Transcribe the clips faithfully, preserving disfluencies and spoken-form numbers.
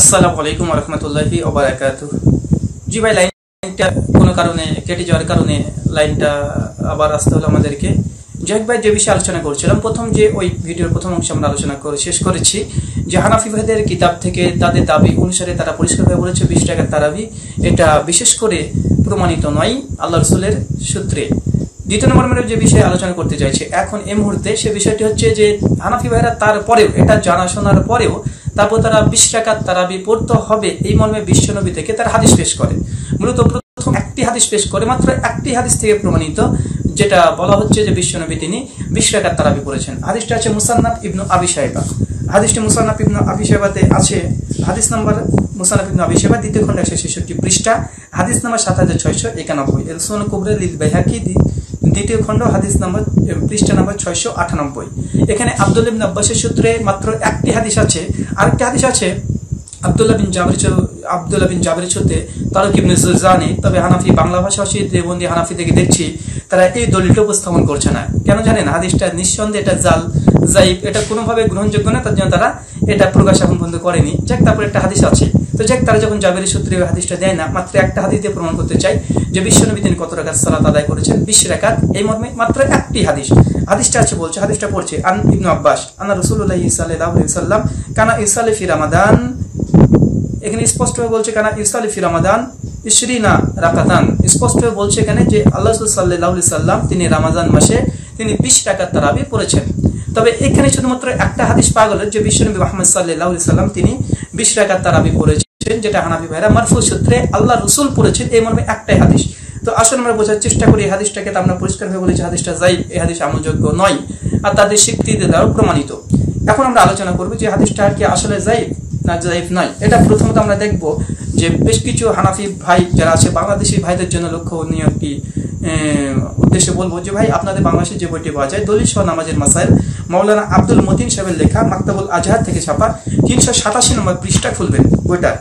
আসসালামু আলাইকুম ওয়া রাহমাতুল্লাহি ওয়া বারাকাতুহু। জি ভাই, লাইনটা কোনো কারণে কেটে যাওয়ার কারণে লাইনটা আবার আসতে হলো আমাদেরকে। যাক ভাই, যে বিষয়ে আলোচনা করছিলাম, প্রথম যে ওই ভিডিওর প্রথম অংশে আমরা আলোচনা করে শেষ করেছি যে হানাফি ভাইদের কিতাব থেকে তাদের দাবি অনুসারে তারা পরিষ্কারভাবে বলেছে বিশ টাকার তারাবি এটা বিশেষ করে প্রমাণিত নয় আল্লাহ রসুলের সূত্রে। দ্বিতীয় নম্বর মানে যে বিষয়ে আলোচনা করতে চাইছে এখন এই মুহূর্তে, সে বিষয়টি হচ্ছে যে হানাফি ভাইরা তারপরেও এটা জানাশোনার পরেও তারপর তারা বিশ রাকাত তারাবি পড়তে হবে এই মর্মে বিশ্বনবী থেকে তার হাদিস পেশ করে। মূলত প্রথম একটি হাদিস পেশ করে, মাত্র একটি হাদিস থেকে প্রমাণিত, যেটা বলা হচ্ছে যে বিশ্বনবী তিনি বিশ রাকাত তারাবি পড়েছেন। হাদিসটা আছে মুসান্নাফ ইবনু আবি শাইবা। হাদিসটি মুসান্নাফ ইবনু আবি শাইবাতে আছে, হাদিস নাম্বার মুসান্নাফ ইবনু আবি শাইবা দ্বিতীয় খণ্ড একশো ছেষট্টি পৃষ্ঠা, হাদিস নাম্বার সাত হাজার ছয়শো একানব্বই। এর সুনান কুবরা লিল বাইহাকি দ্বিতীয় খণ্ড হাদিস নাম্বার পৃষ্ঠা নাম্বার ছয়শো আটানব্বই। এখানে আব্দুল ইবনে আব্বাসের সূত্রে মাত্র একটি হাদিস আছে। আরেকটি হাদিস আছে আব্দুল্লাহ বিন জাবির আব্দুল্লাহ বিন জাবির সূত্রে তারক ইবনে জুজানি। তবে হানাফি বাংলা ভাষাভাষী দেওবন্দি হানাফি থেকে দেখছি তারা এই দলিলটা উপস্থাপন করছে না। কেন জানেন? হাদিসটা নিঃসন্দেহে এটা জাল জাইব, এটা কোনোভাবে গ্রহণযোগ্য না, তার জন্য তারা এটা প্রকাশ এখন বন্ধ করেনি। যাক, তারপরে একটা হাদিস আছে। তো যাক, তারা যখন জাবিরের সূত্রে হাদিসটা দেয় না, মাত্র একটা হাদিস দিয়ে প্রমাণ করতে চাই যে বিশ্বনবী তিনি কত রাকাত সালাত আদায় করেছেন, বিশ রাকাত, এই মর্মে মাত্র একটি হাদিস। হাদিসটা আছে, বলছে, হাদিসটা পড়ছে, আন ইবনু আব্বাস আনা রাসূলুল্লাহি সাল্লাল্লাহু আলাইহি ওয়াসাল্লাম কানা ইসালি ফি রমাদান। এখানে স্পষ্টভাবে বলছে কানা ইসালি ফি রমাদান ইশরিনা রাকাতান। স্পষ্টভাবে বলছে এখানে যে আল্লাহ রাসূল সাল্লাল্লাহু আলাইহি ওয়াসাল্লাম তিনি রমাজান মাসে তিনি বিশ রাকাত তারাবি পড়েছেন। তবে এখানে শুধুমাত্র একটা হাদিস পাওয়া গেল যে বিশ্বনবী মুহাম্মদ সাল্লাল্লাহু আলাইহি ওয়াসাল্লাম তিনি বিশ রাকাত তারাবি পড়েছেন, যেটা হানাফি ভাইরা মারফু সূত্রে আল্লাহ রাসূল পড়েছেন এই মর্মে একটাই হাদিস। তো আসলে আমরা বোঝার চেষ্টা করি এই হাদিসটাকে, তো আমরা পরিষ্কার হয়ে বলেছি হাদিসটা যায়িব, এই হাদিস আমলযোগ্য নয় আর তাদের স্বীকৃতি দ্বারা প্রমাণিত। এখন আমরা আলোচনা করব যে হাদিসটা কি আসলে যায়িব না যায়িব নয়। এটা প্রথমত আমরা দেখব যে বেশ কিছু হানাফি ভাই যারা আছে বাংলাদেশি ভাইদের জন্য লক্ষ্যনীয় একটি উদ্দেশ্যে বলবো যে ভাই, আপনাদের বাংলাদেশে যে বইটি পাওয়া যায় দলিল সহ নামাজের মাসাইল, মাওলানা আব্দুল মতিন সাহেবের লেখা, মাকতাবুল আজহার থেকে ছাপা, তিনশো সাতাশি নম্বর পৃষ্ঠা খুলবেন বইটার,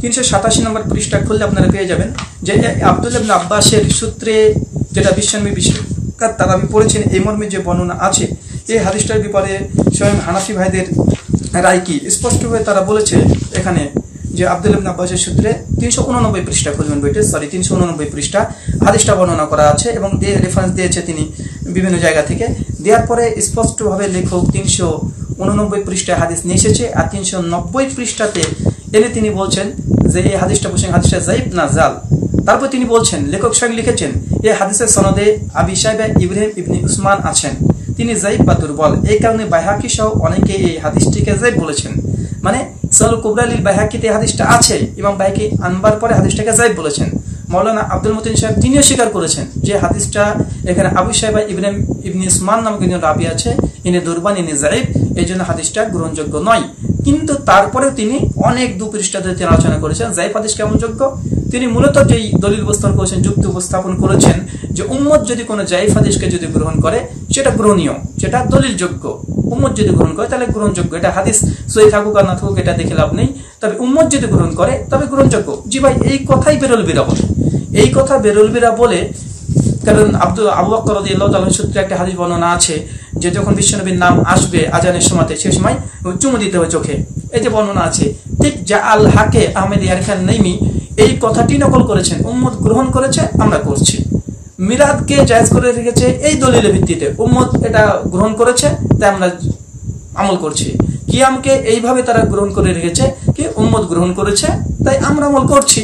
তিনশো সাতাশি নম্বর পৃষ্ঠা খুললে আপনারা পেয়ে যাবেন যে আব্দুল্লাহ ইবনে আব্বাসের সূত্রে যেটা বিশ্বনবী বিশ রাকাত তারাবি পড়েছেন এই মর্মে যে বর্ণনা আছে, এই হাদিসটার ব্যাপারে স্বয়ং হানাফি ভাইদের রায় কি স্পষ্টভাবে তারা বলেছে এখানে যে আব্দুল্লাহ ইবনে আব্বাসের সূত্রে তিনশো উননব্বই পৃষ্ঠা খুলবেন বইটা, সরি তিনশো উননব্বই পৃষ্ঠা হাদিসটা বর্ণনা করা আছে এবং রেফারেন্স দিয়েছে তিনি বিভিন্ন জায়গা থেকে। দেওয়ার পরে স্পষ্টভাবে লেখক তিনশো উননব্বই পৃষ্ঠায় হাদিস নিয়ে এসেছে, আর তিনশো নব্বই পৃষ্ঠাতে এনে তিনি বলছেন যে এই হাদিসটা বসে হাদিসটা যায়িব না জাল। তারপর তিনি বলছেন, লেখক স্বয়ং লিখেছেন এই হাদিসের সনদে আবি শাইবা ইব্রাহিম ইবনে উসমান আছেন, তিনি যায়িব বা দুর্বল, এই কারণে বাইহাকি সহ অনেকে এই হাদিসটিকে যায়িব বলেছেন। মানে সল কুবরা লিল বাইহাকিতে হাদিসটা আছে, ইমাম বাইহাকি আনবার পরে হাদিসটাকে যায়িব বলেছেন। মৌলানা আব্দুল মতিন সাহেব তিনিও স্বীকার করেছেন যে হাদিসটা এখানে আবু শাইবা ইব্রাহিম ইবনে উসমান নামক একজন রাবী আছে, ইনি দুর্বল, ইনি যায়িব, এই জন্য হাদিসটা গ্রহণযোগ্য নয়। কিন্তু তারপরেও তিনি অনেক দু পৃষ্ঠাতে তিনি আলোচনা করেছেন যায়িব হাদিস কেমন যোগ্য। তিনি মূলত যেই দলিল উপস্থাপন করেছেন, যুক্তি উপস্থাপন করেছেন যে উম্মত যদি কোনো যায়িব হাদিসকে যদি গ্রহণ করে সেটা গ্রহণীয়, সেটা দলিলযোগ্য। উম্মত যদি গ্রহণ করে তাহলে গ্রহণযোগ্য, এটা হাদিস সহিহ থাকুক আর না থাকুক এটা দেখে লাভ নেই, তবে উম্মত যদি গ্রহণ করে তবে গ্রহণযোগ্য। জি ভাই, এই কথাই বেরলবিরা বলে, এই কথা বেরলবিরা বলে। কারণ আব্দুল আবু বকর রাদিয়াল্লাহু তাআলা সূত্রে একটা হাদিস বর্ণনা আছে যে যখন বিশ্বনবীর নাম আসবে আজানের সময়তে সেই সময় চুমু দিতে হবে চোখে, এই যে বর্ণনা আছে। ঠিক যা আল হাকে আহমেদ ইয়ার খান নাইমি এই কথাটি নকল করেছেন, উম্মত গ্রহণ করেছে আমরা করছি। মিলাদকে জায়েজ করে রেখেছে এই দলিলের ভিত্তিতে, উম্মত এটা গ্রহণ করেছে তাই আমরা আমল করছি। কিয়ামকে এইভাবে তারা গ্রহণ করে রেখেছে কি উম্মত গ্রহণ করেছে তাই আমরা আমল করছি।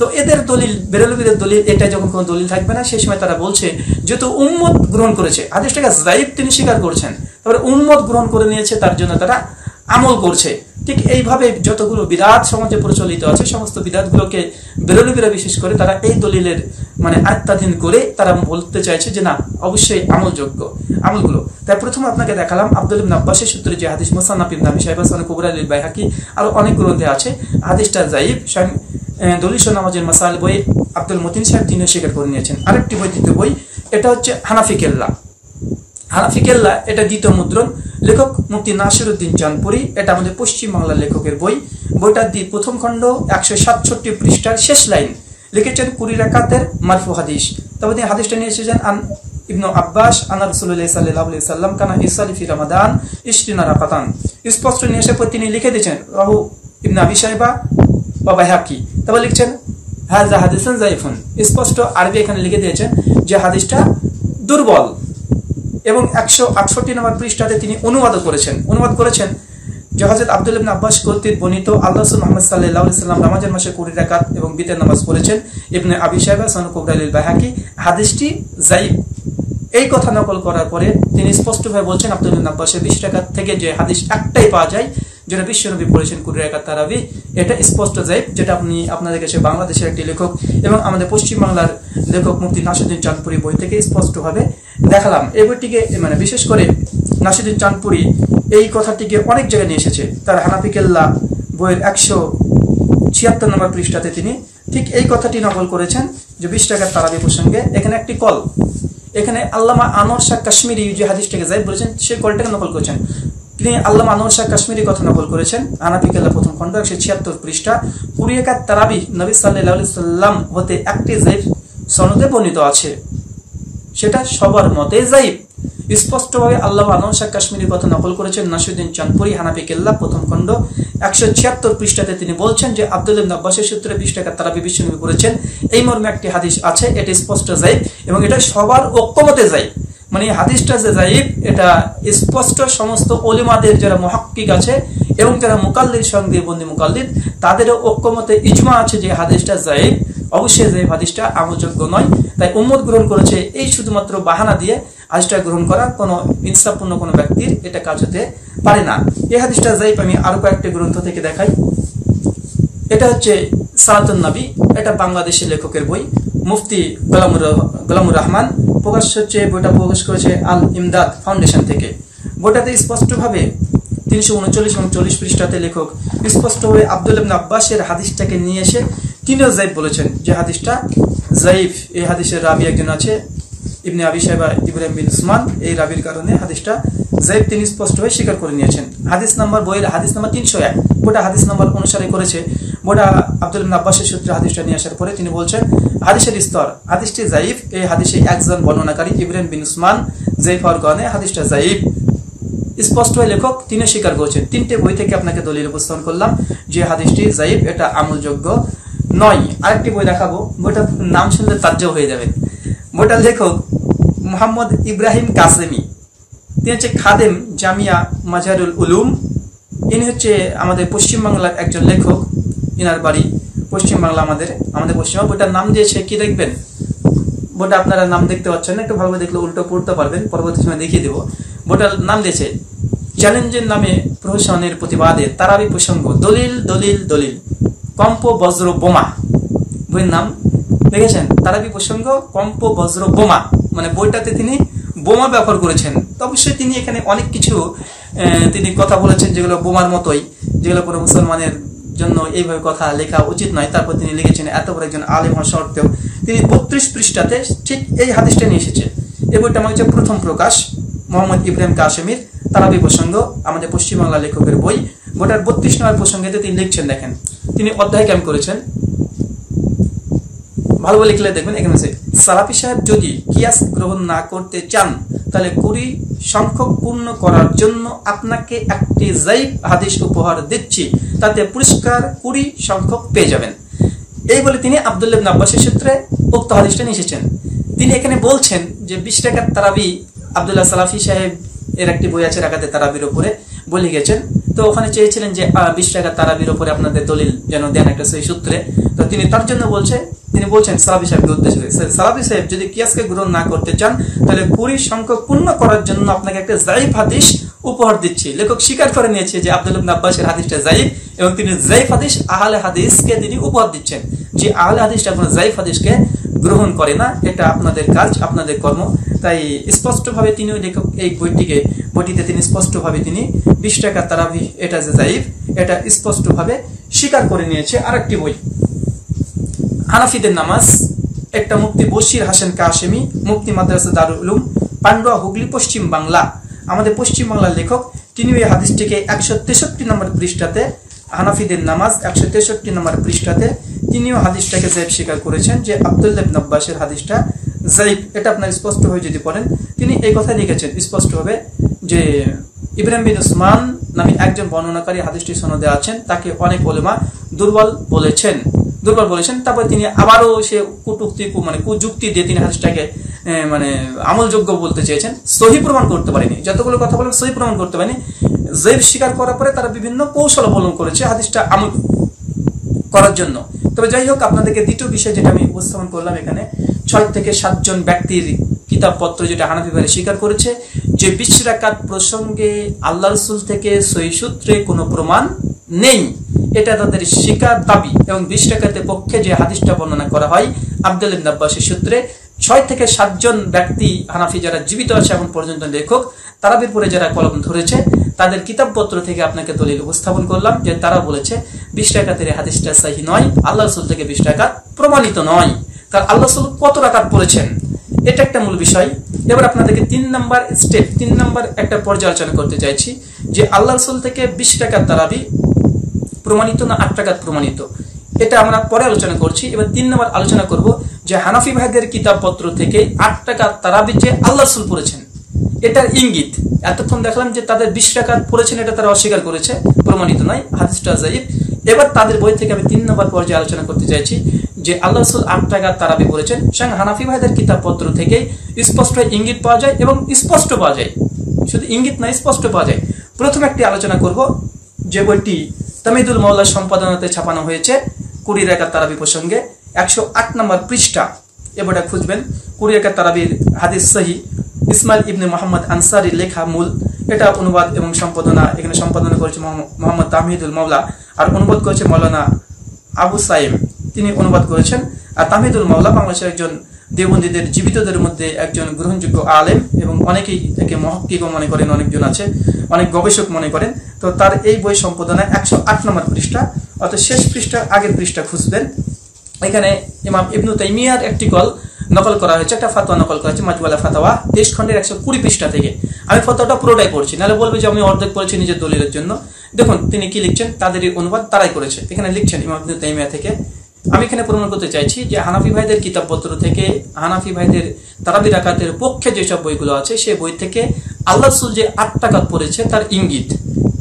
তো এদের দলিল বেরলবিদের দলিল, এটা যখন কোনো দলিল থাকবে না সেই সময় তারা বলছে যেহেতু উম্মত গ্রহণ করেছে হাদিসটাকে যায়িব তিনি স্বীকার করছেন, তারপরে উম্মত গ্রহণ করে নিয়েছে তার জন্য তারা আমল করছে। ঠিক এইভাবে যতগুলো বিদআত সমাজে প্রচলিত আছে সমস্ত বিদআতগুলোকে বেরলবিরা বিশেষ করে তারা এই দলিলের মানে আত্মাধীন করে তারা বলতে চাইছে যে না অবশ্যই আমলযোগ্য আমলগুলো। তাই প্রথম আপনাকে দেখালাম আব্দুল ইবনে আব্বাসের সূত্রে যে হাদিস মুসান্নাফ ইবনে আবি শাইবা সনদ কুবরা লিল বাইহাকি আরো অনেক গ্রন্থে আছে হাদিসটা যায়িব, দলিল সহ নামাজের মাসাইল বই আব্দুল মতিন সাহেব তিনিও স্বীকার করে নিয়েছেন। আরেকটি বই, দ্বিতীয় বই, এটা হচ্ছে হানাফি কেল্লা, হানাফি কেল্লা, এটা দ্বিতীয় মুদ্রণ, লেখক মুফতি নাসিরউদ্দিন জানপুরি, এটা আমাদের পশ্চিমবাংলার লেখকের বই। বইটার দ্বি প্রথম খণ্ড একশো সাতষট্টি পৃষ্ঠার শেষ লাইন লিখেছেন কুড়ি রাকাতের মারফু হাদিস। তবে তিনি হাদিসটা নিয়ে এসেছেন আন ইবনু আব্বাস আনা রাসূলুল্লাহ সাল্লাল্লাহু আলাইহি ওয়াসাল্লাম কানা ইসালি ফি রমাদান ইশরিনা রাকাতান। স্পষ্ট নিয়ে এসে তিনি লিখে দিয়েছেন রাহু ইবনে আবি শাইবা বা বাইহাকি তারা লিখছেন হাযা হাদিসুন যায়ফুন। স্পষ্ট আরবি এখানে লিখে দিয়েছেন যে হাদিসটা দুর্বল, এবং একশো আটষট্টি নম্বর পৃষ্ঠাতে তিনি অনুবাদ করেছেন অনুবাদ করেছেন যে হযরত আব্দুল ইবনে আব্বাস কর্তৃক বর্ণিত আল্লাহ রাসূল মুহাম্মদ সাল্লাল্লাহু আলাইহি ওয়াসাল্লাম রমজান মাসে কুড়ি রাকাত এবং বিতর নামাজ পড়েছেন। ইবনে আবি শাইবা সনদ কুবরাইল বাইহাকি হাদিসটি যায়ফ এই কথা নকল করার পরে তিনি স্পষ্টভাবে বলছেন আব্দুল ইবনে আব্বাসের বিশ রাকাত থেকে যে হাদিস একটাই পাওয়া যায় যেটা বিশ্বনবী পড়েছেন কুড়ি রাকাত তারাবি, এটা স্পষ্ট যায়ফ, যেটা আপনি আপনাদের কাছে বাংলাদেশের একটি লেখক এবং আমাদের পশ্চিমবাংলার লেখক মুফতি নাসিরুদ্দিন চাঁদপুরী বই থেকে স্পষ্টভাবে দেখালাম। এই বইটিকে মানে বিশেষ করে নাসিরুদ্দিন চাঁদপুরী এই কথাটিকে অনেক জায়গায় নিয়ে এসেছে। তার হানাফিকেল্লা বইয়ের একশো ছিয়াত্তর নম্বর পৃষ্ঠাতে তিনি ঠিক এই কথাটি নকল করেছেন যে বিশ টাকার তারাবি প্রসঙ্গে এখানে একটি কল, এখানে আল্লামা আনোয়ার শাহ কাশ্মীরি যে হাদিসটাকে যায়ফ বলেছেন সেই কলটাকে নকল করেছেন। তিনি আল্লামা আনোয়ার শাহ কাশ্মীরি কথা নকল করেছেন হানাফিকেল্লা প্রথম খণ্ড একশো ছিয়াত্তর পৃষ্ঠা কুড়ি একার তারাবি নবী সাল্লাল্লাহু আলাইহি সাল্লাম হতে একটি যায়ফ সনদে বর্ণিত আছে, সেটা সবার মতে যায়ফ। স্পষ্টভাবে আল্লাহ আনোয়ার শাহ কাশ্মীরি কথা নকল করেছেন নাসিরুদ্দিন চাঁদপুরী হানাফিকেল্লা প্রথম খণ্ড একশো ছিয়াত্তর পৃষ্ঠাতে। তিনি বলছেন যে আব্দুল ইবনে আব্বাসের সূত্রে বিশ টাকা তারাবি বিশ্বনবী করেছেন এই মর্মে একটি হাদিস আছে, এটা স্পষ্ট যায়ফ এবং এটা সবার ঐক্যমতে যায়ফ। মানে হাদিসটা যে যায়ফ এটা স্পষ্ট সমস্ত ওলিমাদের যারা মুহাক্কিক আছে এবং যারা মুকাল্লিদ সঙ্গে বন্দী মুকাল্লিদ তাদেরও ঐক্যমতে ইজমা আছে যে হাদিসটা যায়ফ, অবশ্যই যায়ফ হাদিসটা আমলযোগ্য নয়। তাই উম্মত গ্রহণ করেছে এই শুধুমাত্র বাহানা দিয়ে হাদিসটা গ্রহণ করা কোনো ইনসাফপূর্ণ কোনো ব্যক্তির এটা কাজ হতে পারে না। এই হাদিসটা যায়ফ আমি আরো কয়েকটি গ্রন্থ থেকে দেখাই। এটা হচ্ছে সালাতুন নবী, এটা বাংলাদেশি লেখকের বই, মুফতি গোলামুর গোলামুর রহমান প্রকাশ হচ্ছে বইটা, প্রকাশ করেছে আল ইমদাদ ফাউন্ডেশন থেকে। বইটাতে স্পষ্টভাবে তিনশো উনচল্লিশ এবং চল্লিশ পৃষ্ঠাতে লেখক স্পষ্টভাবে আব্দুল ইবনে আব্বাসের হাদিসটাকে নিয়ে এসে তিনিও যায়ফ বলেছেন যে হাদিসটা যায়ফ। এই হাদিসের রাবি একজন আছে ইবনে আবি শাইবা ইব্রাহিম বিন উসমান, এই রাবির কারণে হাদিসটা যায়ফ তিনি স্পষ্টভাবে স্বীকার করে নিয়েছেন। হাদিস নাম্বার বইয়ের হাদিস নাম্বার তিনশো এক গোটা হাদিস নাম্বার অনুসারে করেছে। গোটা আব্দুল ইবনে আব্বাসের সূত্রে হাদিসটা নিয়ে আসার পরে তিনি বলছেন হাদিসের স্তর হাদিসটি যায়ফ। এই হাদিসে একজন বর্ণনাকারী ইব্রাহিম বিন উসমান যায়ফ হওয়ার কারণে হাদিসটা যায়ফ স্পষ্টভাবে লেখক তিনি স্বীকার করেছেন। তিনটে বই থেকে আপনাকে দলিল উপস্থাপন করলাম যে হাদিসটি যায়ফ, এটা আমলযোগ্য নয়। আরেকটি বই দেখাবো, বইটার নাম শুনলে তাজ্জব হয়ে যাবেন। বইটার লেখক মোহাম্মদ ইব্রাহিম কাসেমি, তিনি হচ্ছে খাদেম জামিয়া মাজারুল উলুম। ইনি হচ্ছে আমাদের পশ্চিমবাংলার একজন লেখক, ইনার বাড়ি পশ্চিমবাংলা, আমাদের আমাদের পশ্চিমবঙ্গ। বইটার নাম দিয়েছে কি দেখবেন, বইটা আপনারা নাম দেখতে পাচ্ছেন না, একটু ভালোভাবে দেখলে উল্টো পড়তে পারবেন, পরবর্তী সময় দেখিয়ে দেবো। বইটার নাম দিয়েছে চ্যালেঞ্জের নামে প্রহসনের প্রতিবাদে তারাবি প্রসঙ্গ দলিল দলিল দলিল কম্প বজ্র বোমা। বইয়ের নাম দেখেছেন তারাবি প্রসঙ্গ কম্প বজ্র বোমা, মানে বইটাতে তিনি বোমা ব্যবহার করেছেন। অবশ্যই তিনি এখানে অনেক কিছু তিনি কথা বলেছেন যেগুলো বোমার মতোই, যেগুলো কোনো মুসলমানের জন্য এইভাবে কথা লেখা উচিত নয়। তারপর তিনি লিখেছেন এত বড় একজন আলেম হওয়া সত্ত্বেও তিনি বত্রিশ পৃষ্ঠাতে ঠিক এই হাদিসটা নিয়ে এসেছে। এই বইটা আমার হচ্ছে প্রথম প্রকাশ মোহাম্মদ ইব্রাহিম কাসেমির তারাবি প্রসঙ্গ, আমাদের পশ্চিমবাংলা লেখকের বই। বইটার বত্রিশ নম্বর প্রসঙ্গেতে তিনি লিখছেন, দেখেন তিনি অধ্যায় ক্যাম্প করেছেন, ভালো বলে লিখলে দেখবেন এখানে আছে সালাফি সাহেব যদি কিয়াস গ্রহণ না করতে চান তাহলে কুড়ি সংখ্যক পূর্ণ করার জন্য আপনাকে একটি যায়ফ হাদিস উপহার দিচ্ছি, তাতে পুরস্কার কুড়ি সংখ্যক পেয়ে যাবেন। এই বলে তিনি আব্দুল ইবনে আব্বাসের সূত্রে উক্ত হাদিসটা নিয়ে এসেছেন। তিনি এখানে বলছেন যে বিশ টাকার তারাবি আবদুল্লাহ সালাফি সাহেব এর একটি বই আছে রাকাতে তারাবির উপরে বলে গেছেন, তো ওখানে চেয়েছিলেন যে বিশ টাকার তারাবির উপরে আপনাদের দলিল যেন দেন একটা সেই সূত্রে। তো তিনি তার জন্য বলছে, তিনি বলছেন সালাফি সাহেবকে উদ্দেশ্য করে, সালাফি সাহেব যদি কিয়াসকে গ্রহণ না করতে চান তাহলে কুড়ি সংখ্যক পূর্ণ করার জন্য আপনাকে একটা যায়ফ হাদিস উপহার দিচ্ছি। লেখক স্বীকার করে নিয়েছে যে আব্দুল ইবনে আব্বাসের হাদিসটা যায়ফ এবং তিনি যায়ফ হাদিস আহলে হাদিসকে তিনি উপহার দিচ্ছেন যে আহলে হাদিসটা কোনো যায়ফ হাদিসকে গ্রহণ করে না, এটা আপনাদের কাজ আপনাদের কর্ম। তাই স্পষ্টভাবে তিনি লেখক এই বইটিকে বইটিতে তিনি স্পষ্টভাবে তিনি বিশ টাকা তারাবি এটা যে যায়ফ এটা স্পষ্টভাবে স্বীকার করে নিয়েছে। আরেকটি বই হানাফিদের নামাজ, একটা মুফতি বশির হাসান কাশেমি, মুফতি মাদ্রাসা দারুল উলুম পান্ডুয়া হুগলি পশ্চিম বাংলা, আমাদের পশ্চিম বাংলার লেখক। তিনি এই হাদিসটিকে একশো তেষট্টি নম্বর পৃষ্ঠাতে হানাফিদের নামাজ একশো তেষট্টি নম্বর পৃষ্ঠাতে তিনিও হাদিসটাকে যায়ফ স্বীকার করেছেন যে আব্দুল ইবনে আব্বাসের হাদিসটা যায়ফ, এটা আপনার স্পষ্টভাবে যদি পড়েন তিনি এই কথা লিখেছেন স্পষ্টভাবে যে ইব্রাহিম বিন উসমান নামে একজন বর্ণনাকারী হাদিসটি সনদে আছেন, তাকে অনেক ওলেমা দুর্বল বলেছেন দুর্বল বলেছেন তারপরে তিনি আবারও সে কুটুক্তি মানে কুযুক্তি দিয়ে তিনি হাদিসটাকে মানে আমলযোগ্য বলতে চেয়েছেন। সহি প্রমাণ করতে পারেনি, যতগুলো কথা বলেন সহি প্রমাণ করতে পারেনি। জেব স্বীকার করার পরে তারা বিভিন্ন কৌশল অবলম্বন করেছে হাদিসটা আমল করার জন্য। তবে যাই হোক, আপনাদেরকে দ্বিতীয় বিষয় যেটা আমি উপস্থাপন করলাম, এখানে ছয় থেকে সাতজন ব্যক্তির কিতাবপত্র যেটা হানাফি ভাই স্বীকার করেছে যে বিশ রাকাত প্রসঙ্গে আল্লাহ রাসূল থেকে সহিহ সূত্রে কোনো প্রমাণ নেই, এটা তাদের স্বীকার দাবি। এবং বিশ রাকাতের পক্ষে যে হাদিসটা বর্ণনা করা হয় আব্দুল ইবনে আব্বাসের সূত্রে, ছয় থেকে সাতজন ব্যক্তি হানাফি যারা জীবিত আছে এখন পর্যন্ত লেখক তারাবির পরে যারা কলম ধরেছে তাদের কিতাবপত্র থেকে আপনাকে দলিল উপস্থাপন করলাম যে তারা বলেছে বিশ রাকাতের হাদিসটা সহিহ নয়, আল্লাহ রাসূল থেকে বিশ রাকাত প্রমাণিত নয়। কারণ আল্লাহ রাসূল কত রাকাত পড়েছেন, এটা একটা মূল বিষয়। এবার আপনাদেরকে তিন নাম্বার স্টেপ তিন নাম্বার একটা পর্যালোচনা করতে চাইছি যে আল্লাহ রাসূল থেকে বিশ রাকাত তারাবি প্রমাণিত না আট রাকাত প্রমাণিত, এটা আমরা পরে আলোচনা করছি। এবার তিন নাম্বার আলোচনা করব যে হানাফি ভাগের কিতাবপত্র থেকে আট রাকাত তারাবি যে আল্লাহ রাসূল পড়েছেন এটার ইঙ্গিত। এতক্ষণ দেখলাম যে তাদের বিশ রাকাত পড়েছেন এটা তারা অস্বীকার করেছে, প্রমাণিত নয়, হাদিসটা যায়িফ। এবার তাদের বই থেকে আমি তিন নম্বর পর্যায়ে আলোচনা করতে চাইছি যে আল্লাহ রাসূল আট রাকাত তারাবি পড়েছেন, সঙ্গে হানাফি ভাইদের কিতাবপত্র থেকে স্পষ্ট ইঙ্গিত পাওয়া যায় এবং স্পষ্ট পাওয়া যায়, শুধু ইঙ্গিত নয় স্পষ্ট পাওয়া যায়। প্রথম একটি আলোচনা করব যে বইটি তাহমিদুল মাওলা সম্পাদনাতে ছাপানো হয়েছে কুড়ি রাকাত তারাবি প্রসঙ্গে, একশো আট নম্বর পৃষ্ঠা। এবারটা খুঁজবেন, কুড়ি রাকাত তারাবির হাদিস সহি, ইসমাইল ইবনে মোহাম্মদ আনসারি লেখা মূল, এটা অনুবাদ এবং সম্পাদনা এখানে সম্পাদনা করেছে মোহাম্মদ তাহমিদুল মাওলা আর অনুবাদ করেছে মৌলানা আবু সাইম, তিনি অনুবাদ করেছেন। আর তাহমিদুল মাওলা বাংলাদেশের একজন দেওবন্দীদের জীবিতদের মধ্যে একজন গ্রহণযোগ্য আলেম এবং অনেকেই একে মুহাক্কিক মনে করেন, অনেকজন আছে অনেক গবেষক মনে করেন। তো তার এই বই সম্পাদনা একশো আট নম্বর পৃষ্ঠা, অর্থাৎ শেষ পৃষ্ঠার আগের পৃষ্ঠা খুঁজবেন। এখানে ইমাম ইবনু তাইমিয়ার একটি কল নকল করা হয়েছে, একটা ফাতোয়া নকল করা হয়েছে মাজওয়ালা ফাতোয়া তেইশ খণ্ডের একশো কুড়ি পৃষ্ঠা থেকে। আমি ফাতোয়াটা পুরোটাই পড়ছি, নাহলে বলবে যে আমি অর্ধেক পড়েছি নিজের দলিলের জন্য। দেখুন তিনি কি লিখছেন, তাদেরই অনুবাদ তারাই করেছে। এখানে লিখছেন ইমাম ইবনু তাইমিয়া থেকে, আমি এখানে প্রমাণ করতে চাইছি যে হানাফি ভাইদের কিতাবপত্র থেকে হানাফি ভাইদের তারাবি রাকাতের পক্ষে যেসব বইগুলো আছে সেই বই থেকে আল্লাহ রাসূল যে আট রাকাত পড়েছে তার ইঙ্গিত।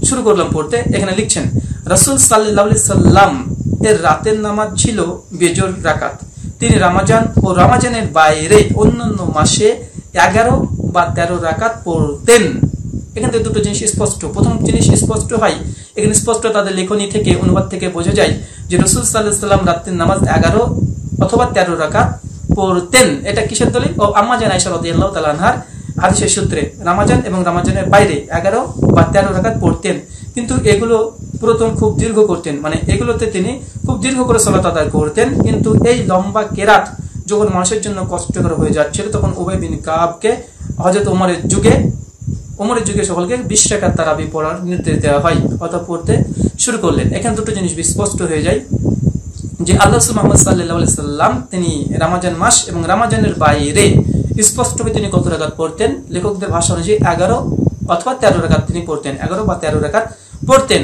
শুরু করলাম পড়তে, এখানে লিখছেন রাসূল সাল্লাল্লাহু আলাইহি সাল্লাম এর রাতের নামাজ ছিল বেজোড় রাকাত। তিনি রমাজান ও রমাজানের বাইরে অন্যান্য মাসে এগারো বা তেরো রাকাত পড়তেন। এখান থেকে দুটো জিনিস স্পষ্ট, প্রথম জিনিস স্পষ্ট হয় এখানে স্পষ্ট তাদের লেখনী থেকে অনুবাদ থেকে বোঝা যায় যে রাসূল সাল্লাল্লাহু আলাইহি সাল্লাম রাতের নামাজ এগারো অথবা তেরো রাকাত পড়তেন। এটা কিসের দলিল? ও আম্মা জান আয়েশা রাদিয়াল্লাহু তাআলা আনহার হাদিসের সূত্রে রমাজান এবং রমাজানের বাইরে এগারো বা তেরো রাকাত পড়তেন, কিন্তু এগুলো প্রথম খুব দীর্ঘ করতেন, মানে এগুলোতে তিনি খুব দীর্ঘ করে সালাত আদায় করতেন। কিন্তু এই লম্বা কেরাত যখন মানুষের জন্য কষ্টকর হয়ে যাচ্ছিল তখন উবাই বিন কাবকে হযরত ওমরের যুগে ওমরের যুগে সকলকে বিশ রাকাত তারাবি পড়ার নির্দেশ দেওয়া হয়, অর্থাৎ পড়তে শুরু করলেন। এখানে দুটো জিনিস স্পষ্ট হয়ে যায় যে আল্লাহ রাসূল মুহাম্মদ সাল্লাল্লাহু আলাইহি সাল্লাম তিনি রমাজান মাস এবং রমাজানের বাইরে স্পষ্টভাবে তিনি কত রাকাত পড়তেন, লেখকদের ভাষা অনুযায়ী এগারো অথবা তেরো রাকাত তিনি পড়তেন, এগারো বা তেরো রাকাত পড়তেন।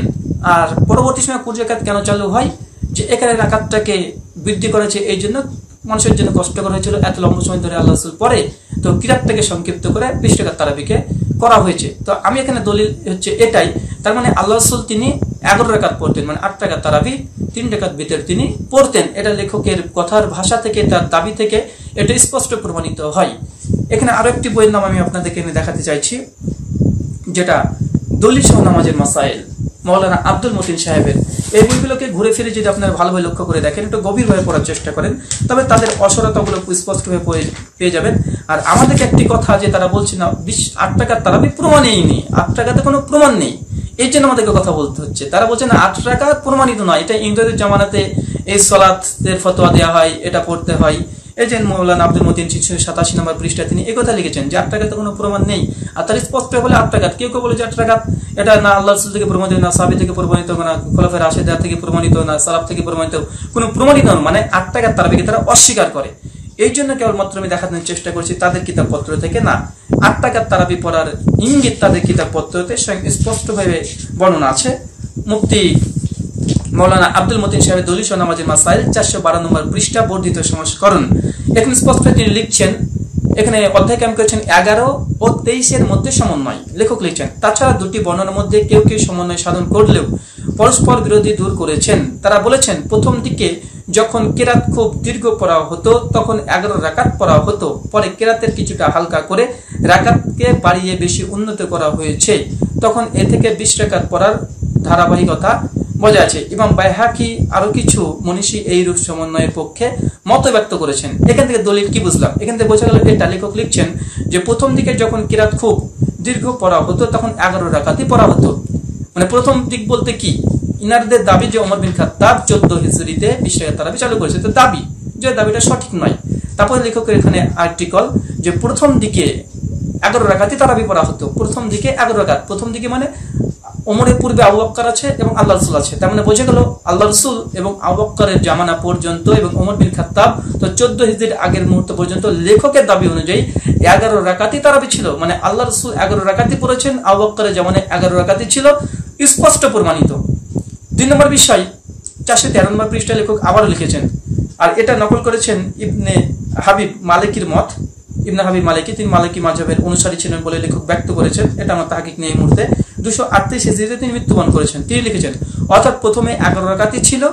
আর পরবর্তী সময় কুড়ি রাকাত কেন চালু হয়, যে এখানে রাকাতটাকে বৃদ্ধি করেছে এই জন্য মানুষের জন্য কষ্টকর হয়েছিল এত লম্বা সময় ধরে আল্লাহ রাসূল পরে, তো কিরাতটাকে সংক্ষিপ্ত করে বিশ রাকাত তারাবিকে করা হয়েছে। তো আমি এখানে দলিল হচ্ছে এটাই, তার মানে আল্লাহ রাসূল তিনি এগারো রাকাত পড়তেন, মানে আট রাকাত তারাবি তিন রাকাত বিতর তিনি পড়তেন, এটা লেখকের কথার ভাষা থেকে তার দাবি থেকে এটা স্পষ্ট প্রমাণিত হয়। এখানে আরো একটি বইয়ের নাম আমি আপনাদেরকে এনে দেখাতে চাইছি, যেটা দলিল সহ নামাজের মাসাইল, মৌলানা আব্দুল মতিন সাহেবের। এই বইগুলোকে ঘুরে ফিরে যদি আপনারা ভালোভাবে লক্ষ্য করে দেখেন, একটু গভীরভাবে পড়ার চেষ্টা করেন, তবে তাদের অসরতাগুলো স্পষ্টভাবে পেয়ে যাবেন। আর আমাদেরকে একটি কথা যে তারা বলছে না বিশ আট টাকার তারাবি প্রমাণেই নেই, আট টাকাতে কোনো প্রমাণ নেই, এই জন্য আমাদেরকে কথা বলতে হচ্ছে। তারা বলছে না আট রাকাত প্রমাণিত নয়, এটা ইংরেজের জামানাতে এই সালাতের ফতোয়া দেওয়া হয়, এটা পড়তে হয়। এই যে মৌলানা আব্দুল মতিন সাতাশি নম্বর পৃষ্ঠা তিনি একথা লিখেছেন যে আট রাকাতে কোনো প্রমাণ নেই। আর তার স্পষ্ট বলে আট রাকাত, কেউ কেউ বলে যে আট রাকাত এটা না আল্লাহ রাসূল থেকে প্রমাণিত, না সাহাবী থেকে প্রমাণিত, না খোলাফায়ে রাশেদীন থেকে প্রমাণিত, না সালাফ থেকে প্রমাণিত, কোনো প্রমাণিত, মানে আট রাকাত তারাবিকে তারা অস্বীকার করে। এই জন্য কেবলমাত্র আমি দেখানোর চেষ্টা করছি তাদের কিতাবপত্র থেকে না, আট রাকাত তারাবি পড়ার ইঙ্গিত তাদের কিতাবপত্রতে স্পষ্টভাবে বর্ণনা আছে। মুফতি মৌলানা আব্দুল মতিন সাহেব দলিল সহ নামাজের মাসাইল চারশো বারো নম্বর পৃষ্ঠা বর্ধিত সংস্করণ, এখানে স্পষ্ট তিনি লিখছেন এখানে অধ্যায় ক্যাম্প করেছেন এগারো ও তেইশের মধ্যে সমন্বয় লেখক লিখছেন। তাছাড়া দুটি বর্ণনার মধ্যে কেউ কেউ সমন্বয় সাধন করলেও পরস্পর বিরোধী দূর করেছেন। তারা বলেছেন প্রথম দিকে যখন কেরাত খুব দীর্ঘ পড়া হতো তখন এগারো রাকাত পড়া হতো, পরে কেরাতের কিছুটা হালকা করে রাকাতকে বাড়িয়ে বেশি উন্নত করা হয়েছে, তখন এ থেকে বিশ রাকাত পড়ার ধারাবাহিকতা বজায় আছে। ইমাম বাইহাকি আরো কিছু মনীষী এই রূপ সমন্বয়ের পক্ষে মত ব্যক্ত করেছেন। এখান থেকে দলিল কি বুঝলাম? এখান থেকে বোঝা গেল এটা লেখক লিখছেন যে প্রথম দিকে যখন কিরাত খুব দীর্ঘ পড়া হতো তখন এগারো রাকাতই পড়া হতো। মানে প্রথম দিক বলতে কি, ইনারদের দাবি যে ওমর বিন খাত্তাব চোদ্দ হিজরিতে বিশ রাকাত তারাবি চালু করেছে, তো দাবি যে দাবিটা সঠিক নয়। তারপরে লেখকের এখানে আর্টিকল যে প্রথম দিকে এগারো রাকাতই তারাবি পড়া হতো। প্রথম দিকে এগারো রাকাত, প্রথম দিকে মানে ওমরের পূর্বে আবু বকর আছে এবং আল্লাহ রসুল আছে, তার মানে বোঝা গেল আল্লাহ রসুল এবং আবু বকরের জামানা পর্যন্ত এবং ওমর বিন খাত্তাব তো চোদ্দ হিজরির আগের মুহূর্ত পর্যন্ত লেখকের দাবি অনুযায়ী এগারো রাকাতই তারাবি ছিল। মানে আল্লাহ রসুল এগারো রাকাতই পড়েছেন, আবু বকরের জামানায় এগারো রাকাতই ছিল, স্পষ্ট প্রমাণিত। দুই নম্বর বিষয় চারশো তেরো নম্বর পৃষ্ঠা লেখক আবারও লিখেছেন, আর এটা নকল করেছেন ইবনে হাবিব মালিকির মত। ইবনে হাবিব মালিকি তিনি মালিকি মাযহাবের অনুসারী ছিলেন বলে লেখক ব্যক্ত করেছেন। এটা আমার তাহকিক নেই এই মুহূর্তে। দুশো আটত্রিশ হিজরিতে তিনি মৃত্যুবরণ করেছেন। তিনি লিখেছেন অর্থাৎ প্রথমে এগারো রাকাতই ছিল,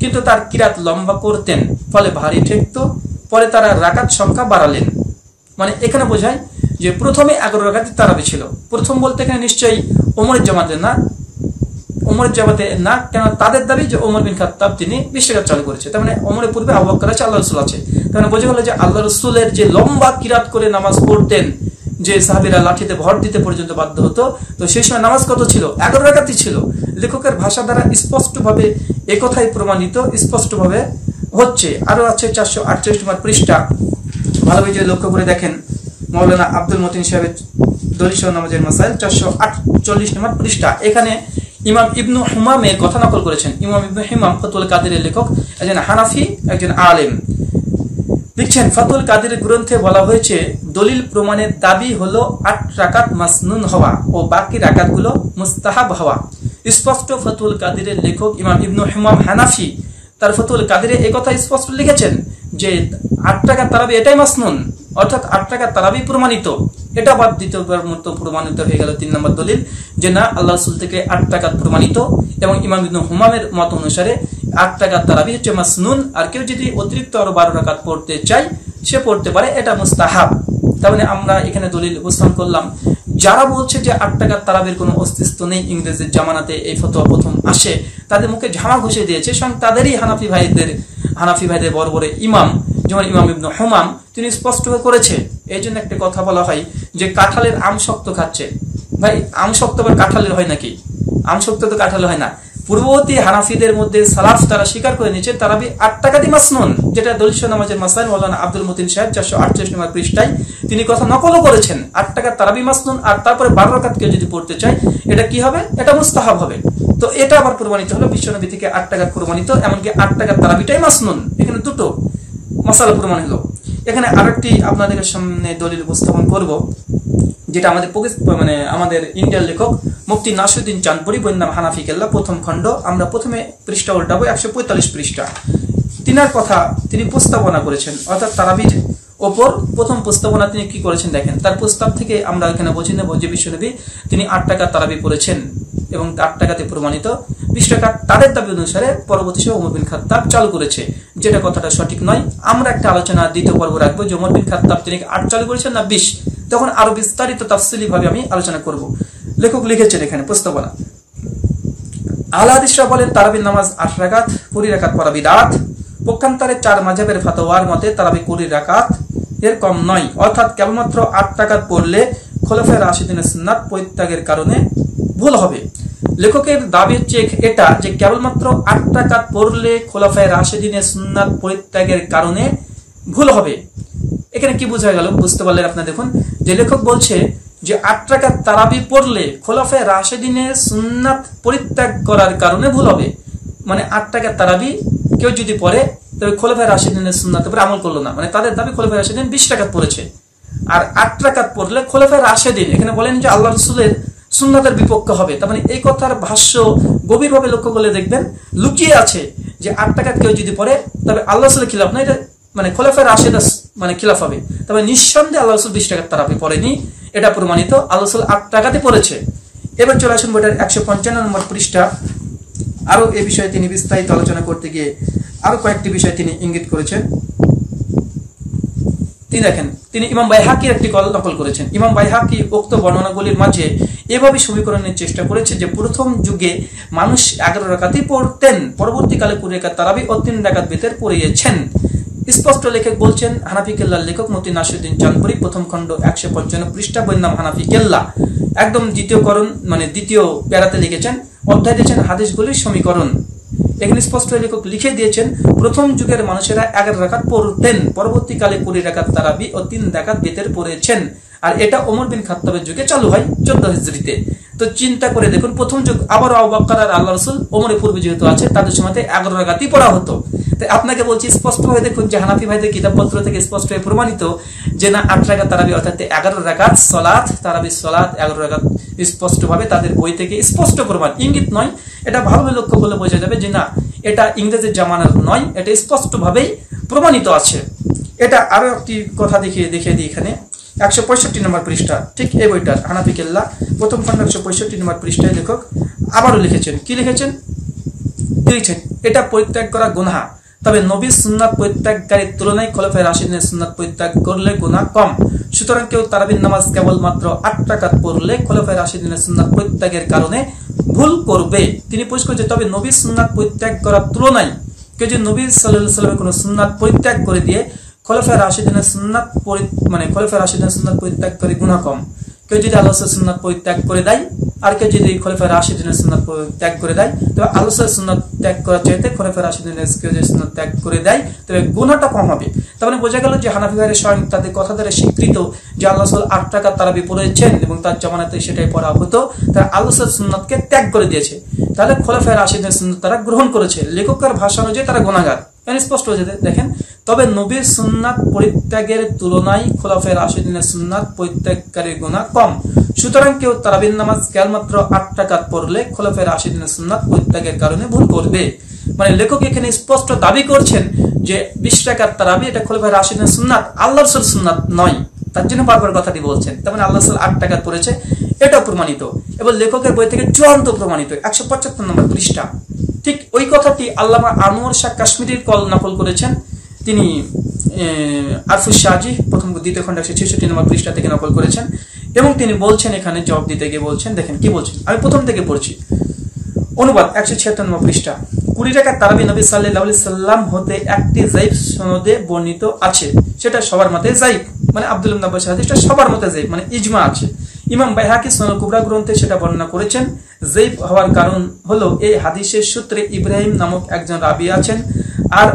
কিন্তু তার কিরাত লম্বা করতেন, ফলে ভারী ঠেকত, পরে তারা রাকাত সংখ্যা বাড়ালেন। মানে এখানে বোঝায় যে প্রথমে এগারো রাকাতই তারাবি ছিল। প্রথম বলতে এখানে নিশ্চয়ই ওমরের জামাতে না, ওমরের জামাতে না, কেন তাদের দাবি যে ওমর বিন খাত্তাব তিনি বিশ রাকাত চালু করেছে, তার মানে ওমরের পূর্বে আবু বকর আছে, আল্লাহ রসুল আছে। তার মানে বোঝা গেল যে আল্লাহ রসুলের যে লম্বা কিরাত করে নামাজ পড়তেন, যে সাহাবীরা লাঠিতে ভর দিতে পর্যন্ত বাধ্য হতো, তো সেই সময় নামাজ কত ছিল? এগারো রাকাতই ছিল। লেখকের ভাষা দ্বারা স্পষ্টভাবে একথাই প্রমাণিত স্পষ্টভাবে হচ্ছে। আরও আছে চারশো আটচল্লিশ নম্বর পৃষ্ঠা, ভালোভাবে যদি লক্ষ্য করে দেখেন মৌলানা আব্দুল মতিন সাহেবের দলিল সহ নামাজের মাসাইল চারশো আটচল্লিশ নম্বর পৃষ্ঠা। এখানে ইমাম ইবনু হুমামের কথা নকল করেছেন। ইমাম ইবনু হুমাম ফাতুল কাদিরের লেখক, একজন হানাফি, একজন আলেম। লিখছেন ফাতুল কাদিরের গ্রন্থে বলা হয়েছে দলিল প্রমাণের দাবি হলো আট রাকাত মাসনুন হওয়া ও বাকি রাকাতগুলো মুস্তাহাব হওয়া। স্পষ্ট ফাতুল কাদিরের লেখক ইমাম ইবনু হুমাম হানাফি, তার ফাতুল কাদিরে এই কথা স্পষ্ট লিখেছেন যে আট রাকাত তারাবি এটাই মাসনুন, অর্থাৎ আট রাকাত তারাবি প্রমাণিত। এটা বাদ দ্বিতীয়বার মতো প্রমাণিত হয়ে গেল তিন নম্বর দলিল, যে না আল্লাহ রাসূল থেকে আট রাকাত প্রমাণিত এবং ইমাম ইবনু হুমামের মত অনুসারে আট রাকাত তারাবি হচ্ছে মাসনুন, আর কেউ যদি অতিরিক্ত আরো বারো রাকাত পড়তে চায় সে পড়তে পারে, এটা মুস্তাহাব। তার মানে আমরা এখানে দলিল উপস্থাপন করলাম। যারা বলছে যে আট রাকাত তারাবির কোনো অস্তিত্ব নেই, ইংরেজের জামানাতে এই ফতোয়া প্রথম আসে, তাদের মুখে ঝামা ঘষে দিয়েছে স্বয়ং তাদেরই হানাফি ভাইদের হানাফি ভাইদের বড় বড় ইমাম, যেমন ইমাম ইবনু হুমাম, তিনি স্পষ্ট করেছে। এই জন্য একটা কথা বলা হয় যে কাঁঠালের আম শক্ত খাচ্ছে, ভাই আম শক্ত আবার কাঁঠালের হয় নাকি? আম শক্ত তো কাঁঠালের হয় না। পূর্ববর্তী হানাফিদের মধ্যে সালাফ তারা স্বীকার করে নিয়েছে তারাবি আট রাকাতই মাসনুন, যেটা দলিল সহ নামাজের মাসাইল মৌলানা আব্দুল মতিন সাহেব চারশো আটচল্লিশ নম্বর পৃষ্ঠায় তিনি কথা নকলও করেছেন। আট রাকাত তারাবি মাসনুন, আর তারপরে বারো রাকাত কেউ যদি পড়তে চায় এটা কি হবে? এটা মুস্তাহাব হবে। তো এটা আবার প্রমাণিত হলো, বিশ্বনবী থেকে আট রাকাত প্রমাণিত, এমনকি আট রাকাত তারাবিটাই মাসনুন। এখানে দুটো মশালা প্রমাণ হলো। এখানে আরেকটি আপনাদের সামনে দলিল উপস্থাপন করব, যেটা আমাদের মানে আমাদের ইন্ডিয়ার লেখক মুফতি নাসিরুদ্দিন চাঁদপুরী, বইয়ের নাম হানাফি কেল্লা, প্রথম খণ্ড। আমরা প্রথমে পৃষ্ঠা উল্টাবো একশো পঁয়তাল্লিশ পৃষ্ঠা। তিনার কথা তিনি প্রস্তাবনা করেছেন, অর্থাৎ তারাবির ওপর প্রথম প্রস্তাবনা তিনি কি করেছেন দেখেন। তার প্রস্তাব থেকে আমরা এখানে বুঝে নেব যে বিশ্বনবী তিনি আট টাকা তারাবি পড়েছেন এবং আট টাকাতে প্রমাণিত, বিশ টাকা তাদের দাবি অনুসারে পরবর্তী সময় ওমর বিন খাত্তাব চালু করেছে, যেটা কথাটা সঠিক নয়। আমরা একটা আলোচনা দ্বিতীয় পর্ব রাখবো যে ওমর বিন খাত্তাব তিনি আট চালু করেছেন না বিশ, তখন আরো বিস্তারিত তাফসিলি ভাবে আমি আলোচনা করব। লেখক লিখেছেন এখানে প্রস্তাবনা, আহলে হাদিসরা বলেন তারাবির নামাজ আট রাকাত, কুড়ি রাকাত পড়া বিদআত। পক্ষান্তরে চার মাযহাবের ফাতোয়ার মতে তারাবি কুড়ি রাকাত এর কম নয়, অর্থাৎ কেবলমাত্র আট রাকাত পড়লে খোলাফায়ে রাশিদিনের সুন্নাত পরিত্যাগের কারণে ভুল হবে। লেখকের দাবি হচ্ছে এটা যে কেবলমাত্র আট রাকাত পড়লে খোলাফায়ে রাশিদিনের সুন্নাত পরিত্যাগের কারণে ভুল হবে। এখানে কি বোঝা গেল বুঝতে পারলেন আপনারা? দেখুন যে লেখক বলছে যে আট রাকাত তারাবি পড়লে খোলাফায়ে রাশিদিনের সুন্নাত পরিত্যাগ করার কারণে ভুল হবে। মানে আট রাকাত তারাবি কেউ যদি পড়ে তবে খোলাফায়ে রাশিদিনের সুন্নাতের উপর আমল করলো না, মানে তাদের দাবি খোলাফায়ে রাশিদিন বিশ রাকাত পড়েছে, আর আট রাকাত পড়লে খোলাফায়ে রাশিদিন এখানে বলেন যে আল্লাহ রাসূলের সুন্নাতের বিপক্ষ হবে। তার মানে এই কথার ভাষ্য গভীরভাবে লক্ষ্য করলে দেখবেন লুকিয়ে আছে যে আট রাকাত কেউ যদি পড়ে তবে আল্লাহ রাসূলের খিলাফ না, এটা মানে খোলাফায়ে রাশিদিন মানে খিলাফ হবে। তবে নিঃসন্দেহে আল্লাহ রসুল বিশ টাকার তারাবি পড়েনি, এটা প্রমাণিত। আল্লাহ রসুল আট টাকাতে পড়েছে। এবার চলে আসুন বইটার একশো পঞ্চান্ন নম্বর পৃষ্ঠা। আরও এ বিষয়ে তিনি বিস্তারিত আলোচনা করতে গিয়ে আরও কয়েকটি বিষয় তিনি ইঙ্গিত করেছেন। তিনি দেখেন, তিনি ইমাম বাইহাকির একটি কল নকল করেছেন। ইমাম বাইহাকি উক্ত বর্ণনাগুলির মাঝে এভাবে সমীকরণের চেষ্টা করেছে যে প্রথম যুগে মানুষ এগারো রাকাতেই পড়তেন, পরবর্তীকালে কুড়ি রাকাত তারাবি ও তিন রাকাত বিতর পড়িয়েছেন। স্পষ্ট লেখক বলছেন হানাফি কেল্লার লেখক মতি নাসিরুদ্দিন চাঁদপুরী, প্রথম খণ্ড একশো পঞ্চান্ন পৃষ্ঠা, বইয়ের নাম হানাফি কেল্লা, একদম দ্বিতীয়করণ মানে দ্বিতীয় প্যারাতে লিখেছেন। অধ্যায় দিয়েছেন হাদিসগুলির সমীকরণ। এখানে স্পষ্ট লেখক লিখে দিয়েছেন প্রথম যুগের মানুষেরা এগারো রাকাত পড়তেন, পরবর্তীকালে কুড়ি রাকাত তারাবি ও তিন রাকাত বিতর পড়েছেন। আর এটা ওমর বিন খাত্তাবের যুগে চালু হয় চোদ্দ হিজরিতে। তো চিন্তা করে দেখুন, প্রথম যুগ আবার আবু বকর আর আল্লাহ রসুল ওমরের পূর্বে যেহেতু আছে, তাদের সময়তে এগারো রাকাতই পড়া হতো। তাই আপনাকে বলছি স্পষ্ট হয়ে দেখুন যে হানাফি ভাইদের কিতাবপত্র থেকে স্পষ্ট হয়ে প্রমাণিত যে না, আট রাকাত তারাবি অর্থাৎ এগারো রাকাত সলাত তারাবি সলাত এগারো রাকাত স্পষ্টভাবে তাদের বই থেকে স্পষ্ট প্রমাণ, ইঙ্গিত নয়। এটা ভালোভাবে লক্ষ্য করলে বোঝা যাবে যে না, এটা ইংরেজের জামানার নয়, এটা স্পষ্টভাবেই প্রমাণিত আছে। এটা আরও একটি কথা দেখিয়ে দেখিয়ে দিই এখানে একশো পঁয়ষট্টি নম্বর পৃষ্ঠা, ঠিক এই বইটার হানাফি কেল্লা প্রথম খণ্ড একশো পঁয়ষট্টি নম্বর পৃষ্ঠায় লেখক আবারও লিখেছেন। কি লিখেছেন? লিখেছেন এটা পরিত্যাগ করা গুনাহ, তবে নবী সুন্নাত পরিত্যাগকারীর তুলনায় খোলাফায়ে রাশিদিনের সুন্নাত পরিত্যাগ করলে গুনাহ কম। সুতরাং কেউ তারাবির নামাজ কেবলমাত্র আট রাকাত পড়লে খোলাফায়ে রাশিদিনের সুন্নাত পরিত্যাগের কারণে ভুল করবে। তিনি পরিষ্কার করছেন, তবে নবী সুন্নাত পরিত্যাগ করার তুলনায় কেউ যে নবী সাল্লাল্লাহু আলাইহি ওয়াসাল্লামের কোনো সুন্নাত পরিত্যাগ করে দিয়ে খোলাফায়ে রাশিদিনের সুন্নাত মানে খোলাফায়ে রাশিদিনের সুন্নাত পরিত্যাগ করে গুনাহ কম। কেউ যদি আল্লাহর সুন্নাত পরিত্যাগ করে দেয় আর কেউ যদি খোলাফায়ে রাশিদিনের সুন্নাত ত্যাগ করে দেয়, তবে আল্লাহর সুন্নাত ত্যাগ করার চাইতে খোলাফায়ে রাশিদিনের সুন্নাত ত্যাগ করে দেয় তবে গুনাহটা কম হবে। তার মানে বোঝা গেল যে হানাফি ভাইয়ের স্বয়ং তাদের কথা দ্বারা স্বীকৃত যে আল্লাহ রসুল আট রাকাত তারাবি পড়েছেন এবং তার জামানাতে সেটাই পড়া হতো, তারা আল্লাহর সুন্নাতকে ত্যাগ করে দিয়েছে। তাহলে খোলাফায়ে রাশিদিনের সুন্নাত তারা গ্রহণ করেছে। লেখকের ভাষা অনুযায়ী তারা গুনাহগার, এখানে স্পষ্ট হয়েছে। দেখেন, তবে নবীর সুন্নাত পরিত্যাগের তুলনায় খোলাফায়ে রাশিদিনের সুন্নাত পরিত্যাগকারীর গুনাহ কম। সুতরাং কেউ তারাবির নামাজ কেবলমাত্র আট রাকাত পড়লে খোলাফায়ে রাশিদিনের সুন্নাত পরিত্যাগের কারণে ভুল করবে। মানে লেখক এখানে স্পষ্ট দাবি করছেন যে বিশ রাকাত তারাবি এটা খোলাফায়ে রাশিদিনের সুন্নাত, আল্লাহর রাসূল সুন্নাত নয়। তার জন্য বারবার কথাটি বলছেন। তার মানে আল্লাহ রাসূল আট রাকাত পড়েছে, এটা প্রমাণিত এবং লেখকের বই থেকে চূড়ান্ত প্রমাণিত। একশো পঁচাত্তর নম্বর পৃষ্ঠা, ঠিক ওই কথাটি আল্লামা আনোয়ার শাহ কাশ্মীরির কল নকল করেছেন। তিনি আরফুস শাহজি প্রথম দ্বিতীয় খণ্ড একশো ছেষট্টি নম্বর পৃষ্ঠা থেকে নকল করেছেন এবং তিনি বলছেন, এখানে জবাব দিতে গিয়ে বলছেন, দেখেন কি বলছেন, আমি প্রথম থেকে পড়ছি। অনুবাদ একশো ছিয়াত্তর নম্বর পৃষ্ঠা, কুড়ি রাকাত তারাবি নবী সাল্লাল্লাহু আলাইহি সাল্লাম হতে একটি যাইফ সনদে বর্ণিত আছে, সেটা সবার মতে যাইফ, মানে আব্দুল ইবনে আব্বাস হাদিসটা সবার মতে যাইফ, মানে ইজমা আছে। ইমাম বাইহাকি সুনান কুবরা গ্রন্থে সেটা বর্ণনা করেছেন। যাইফ হওয়ার কারণ হলো এই হাদিসের সূত্রে ইব্রাহিম নামক একজন রাবী আছেন, আর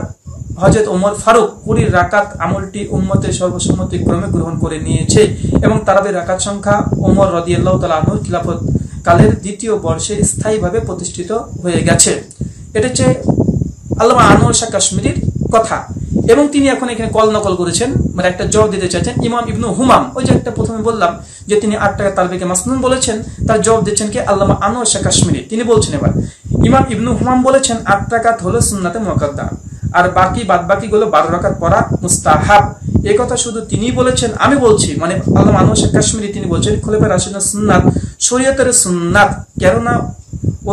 হযরত ওমর ফারুক কুড়ি রাকাত আমলটি উম্মতের সর্বসম্মতিক্রমে গ্রহণ করে নিয়েছে এবং তারাবির রাকাত সংখ্যা ওমর রাদিয়াল্লাহু তাআলা আনহুর খিলাফত কালের দ্বিতীয় বর্ষে স্থায়ীভাবে প্রতিষ্ঠিত হয়ে গেছে। এটা হচ্ছে আল্লামা আনোয়ার শাহ কাশ্মীরির কথা এবং তিনি এখন এখানে কল নকল করেছেন, মানে একটা জবাব দিতে চাইছেন। ইমাম ইবনু হুমাম, ওই যে একটা প্রথমে বললাম যে তিনি আট টাকা তারাবিকে মাসনুন বলেছেন, তার জবাব দিচ্ছেন কি আল্লামা আনোয়ার শাহ কাশ্মীরি। তিনি বলছেন, এবার ইমাম ইবনু হুমাম বলেছেন আট রাকাত হলো সুন্নাতে মুআক্কাদা আর বাকি বাদ বাকিগুলো বারো রাকাত পড়া মুস্তাহাব। এই কথা শুধু তিনি বলেছেন, আমি বলছি, মানে আল্লামা আনোয়ার শাহ কাশ্মীরি তিনি বলছেন খোলাফায়ে রাশিদিনের সুন্নাত শরীয়তের সুন্নাত, কেননা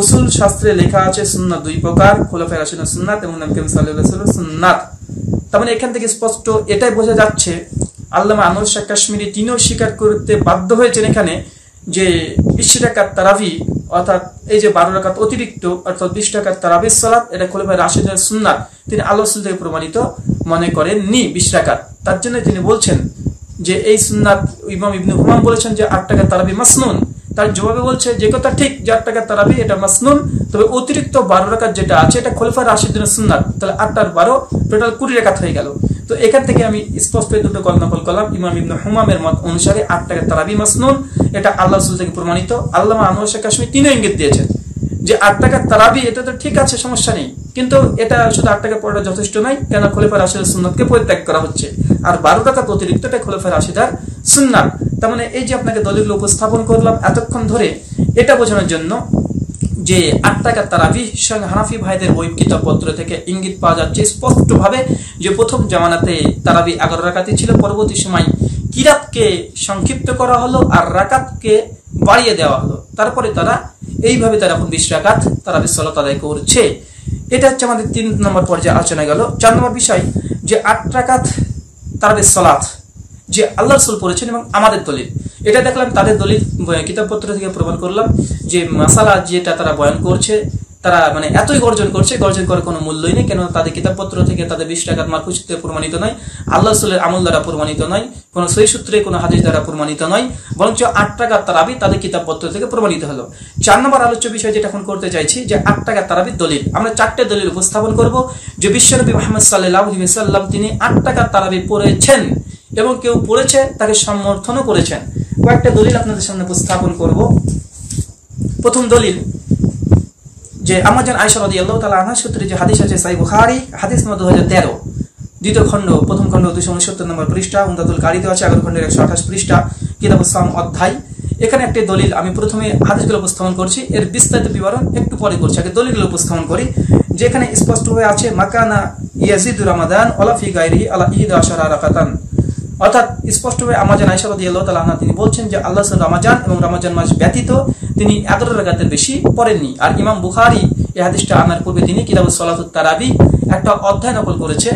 উসুল শাস্ত্রে লেখা আছে সুন্নাত দুই প্রকার, খোলাফায়ে রাশিদিনের সুন্নাত এবং নবী করিম সাল্লাল্লাহু আলাইহি ওয়াসাল্লামের সুন্নাত। তার মানে এখান থেকে স্পষ্ট এটাই বোঝা যাচ্ছে আল্লামা আনোয়ার শাহ কাশ্মীরি তিনিও স্বীকার করতে বাধ্য হয়েছেন এখানে যে বিশ রাকাত তারাবি অর্থাৎ এই যে বারো রাকাত অতিরিক্ত অর্থাৎ বিশ রাকাত তারাবির সালাত এটা খোলাফায়ে রাশিদিনের সুন্নাত, তিনি আল্লাহর রাসূল থেকে প্রমাণিত মনে করেননি বিশ রাকাত। তার জন্য তিনি বলছেন যে এই সুন্নাত ইমাম ইবনে হুমাম বলেছেন যে আট রাকাত তারাবি মাসনুন। তার জবাবে বলছে যে কথা ঠিক, যে আট টাকার তারাবি এটা মাসনুন, তবে অতিরিক্ত বারো রাকাত যেটা আছে এটা খোলাফায়ে রাশিদিনের সুন্নাত। তাহলে আটটার বারো টোটাল কুড়ি রাকাত হয়ে গেল। তো এখান থেকে আমি স্পষ্ট দুটো কল নকল করলাম। ইমাম ইবনে হুমামের মত অনুসারে আট টাকার তারাবি মাসনুন, এটা আল্লাহর রাসূল থেকে প্রমাণিত। আল্লামা আনোয়ার শাহ কাশ্মীরি তিনিও ইঙ্গিত দিয়েছেন যে আট টাকার তারাবি এটা তো ঠিক আছে, সমস্যা নেই, কিন্তু এটা শুধু আট টাকা পড়াটা যথেষ্ট নয়, কেন খোলাফায়ে রাশিদের সুন্নাতকে পরিত্যাগ করা হচ্ছে আর বারো রাকাত অতিরিক্ত এটা খোলাফায়ে রাশিদার সুন্নাত। তার মানে এই যে আপনাকে দলিল উপস্থাপন করলাম এতক্ষণ ধরে, এটা বোঝানোর জন্য যে আট রাকাত তারাবিহ হানাফি ভাইদের বই কিতাবপত্র থেকে ইঙ্গিত পাওয়া যাচ্ছে স্পষ্টভাবে যে প্রথম জামানাতে তারাবি এগারো রাকাতই ছিল। পরবর্তী সময় কিরাতকে সংক্ষিপ্ত করা হলো আর রাকাতকে বাড়িয়ে দেওয়া হলো। তারপরে তারা এইভাবে তারা এখন বিশ রাকাত তারাবিহ সালাত আদায় করছে। এটা হচ্ছে আমাদের তিন নম্বর পর্যায়ে আলোচনা গেল। চার নম্বর বিষয় যে আট রাকাত তারাবিহ সালাত যে আল্লাহ রাসূল পড়েছেন এবং আমাদের দলিল, এটা দেখলাম তাদের দলিল কিতাবপত্র থেকে প্রমাণ করলাম যে মাসালা যেটা তারা বয়ান করছে তারা মানে এতই গর্জন করছে, গর্জন করার কোনো মূল্যই নেই। কেন তাদের কিতাবপত্র থেকে তাদের বিশ রাকাত মারফুস থেকে প্রমাণিত নয়, আল্লাহ রাসূলের আমল দ্বারা প্রমাণিত নয়, কোনো সহিহ সূত্রে কোনো হাদিস দ্বারা প্রমাণিত নয়, বরঞ্চ আট রাকাত তারাবি তাদের কিতাবপত্র থেকে প্রমাণিত হলো। চার নম্বর আলোচ্য বিষয় যেটা এখন করতে চাইছি যে আট রাকাত তারাবির দলিল, আমরা চারটে দলিল উপস্থাপন করব যে বিশ্বনবী মুহাম্মদ সাল্লাল্লাহু আলাইহি ওয়াসাল্লাম তিনি আট রাকাত তারাবি পড়েছেন এবং কেউ পড়েছে তাকে সমর্থনও করেছেন। কয়েকটা দলিল আপনাদের সামনে উপস্থাপন করব। প্রথম দলিল যে আমাজন আয়েশা রাদিয়াল্লাহু তাআলা আনহা সূত্রে যে হাদিস আছে সহিহ বুখারী হাদিস নম্বর দুই হাজার তেরো, দ্বিতীয় খণ্ড, প্রথম খণ্ড দুইশো উনসত্তর নম্বর পৃষ্ঠা, উমদাতুল কারীতে আছে এগারো খণ্ডের একশো আঠাশ পৃষ্ঠা, কিতাবুস সাওম অধ্যায়। এখানে একটা দলিল, আমি প্রথমে হাদিসগুলো উপস্থাপন করছি, এর বিস্তারিত বিবরণ একটু পরে করছি, আগে দলিলগুলো উপস্থাপন করি। যেখানে স্পষ্ট হয়ে আছে মাকানা ইয়াজিদু রমাদান ওয়ালা ফি গায়রিহি আলা ইহদাশারা রাকাতান, অর্থাৎ স্পষ্টভাবে আমাজন আয়েশা রাদিয়াল্লাহু তাআলা তিনি বলছেন যে আল্লাহ রাসূল রমাজান এবং রমাজান মাস ব্যতীত তিনি এগারো রাকাতের বেশি পড়েননি। আর ইমাম বুখারী এই হাদিসটা আনার পূর্বে তিনি কিতাবুস সালাতুত তারাবিহ একটা অধ্যায় নকল করেছে।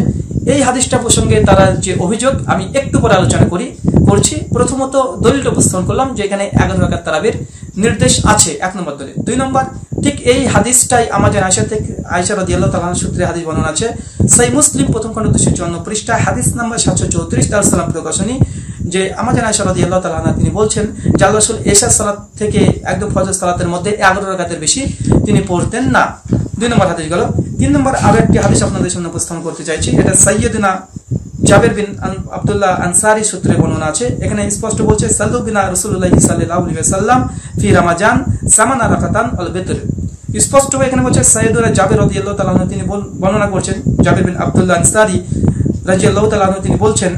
এই হাদিসটা প্রসঙ্গে তারা যে অভিযোগ আমি একটু পরে আলোচনা করি করছি। প্রথমত দলিলটা উপস্থাপন করলাম যে এখানে এগারো রাকাত তারাবির নির্দেশ আছে, এক নম্বর দলিল। দুই নম্বর, ঠিক এই হাদিসটাই আমাদের আয়েশা থেকে আয়েশা রাদিয়াল্লাহু তাআলা সূত্রে হাদিস বর্ণনা আছে সহিহ মুসলিম প্রথম খণ্ড দুইশো চুয়ান্ন পৃষ্ঠা, হাদিস নাম্বার সাতশো চৌত্রিশ, দারুস সালাম প্রকাশনী, যে আমাদের আয়েশা রাদিয়াল্লাহু তাআলা তিনি বলছেন যে আল্লাহ রাসূল এশা সালাত থেকে একদম ফজর সালাতের মধ্যে এগারো রাকাতের বেশি তিনি পড়তেন না। দুই নম্বর হাদিস গেল। তিন নম্বর আরো একটি হাদিস আপনাদের সামনে উপস্থাপন করতে চাইছি, এটা সাইয়্যিদুনা জাবের বিন আব্দুল্লাহ আনসারী সূত্রে বর্ণনা আছে। এখানে স্পষ্ট বলছে সাল্লু বিনা রাসূলুল্লাহি সাল্লাল্লাহু আলাইহি ওয়াসাল্লাম ফি রমাজান সামানা রাকাতান আল বিতর। স্পষ্ট ভাবে এখানে বলছে সাইয়্যিদুনা জাবের রাদিয়াল্লাহু তাআলা তিনি বর্ণনা করছেন, জাবের বিন আব্দুল্লাহ আনসারী রাদিয়াল্লাহু তাআলা তিনি বলছেন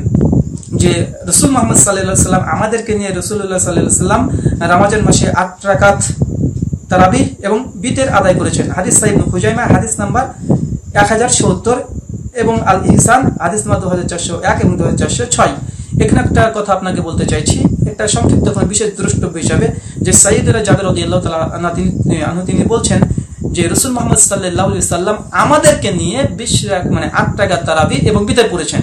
যে রাসূল মুহাম্মদ সাল্লাল্লাহু আলাইহি ওয়াসাল্লাম আমাদেরকে নিয়ে রাসূলুল্লাহ সাল্লাল্লাহু আলাইহি ওয়াসাল্লাম রমাজান মাসে আট রাকাত তারাবিহ এবং বিতর আদায় করেছেন। হাদিস সহিহ ইবনে খুজাইমা হাদিস নাম্বার এক হাজার সত্তর এবং আল ইহসান হাদিস নম্বর দুই হাজার চারশো এক এবং দুই হাজার চারশো ছয়। এখানে একটা কথা আপনাকে বলতে চাইছি, একটা সংক্ষিপ্ত কোনো বিশেষ দ্রষ্টব্য হিসাবে যে সাইয়্যিদুনা জাবের রাদিয়াল্লাহু তাআলা আনহু তিনি বলছেন যে রাসূল মুহাম্মদ সাল্লাল্লাহু আলাইহি ওয়াসাল্লাম আমাদেরকে নিয়ে বিশ রাকাত মানে আট রাকাত তারাবিহ এবং বিতর পড়েছেন।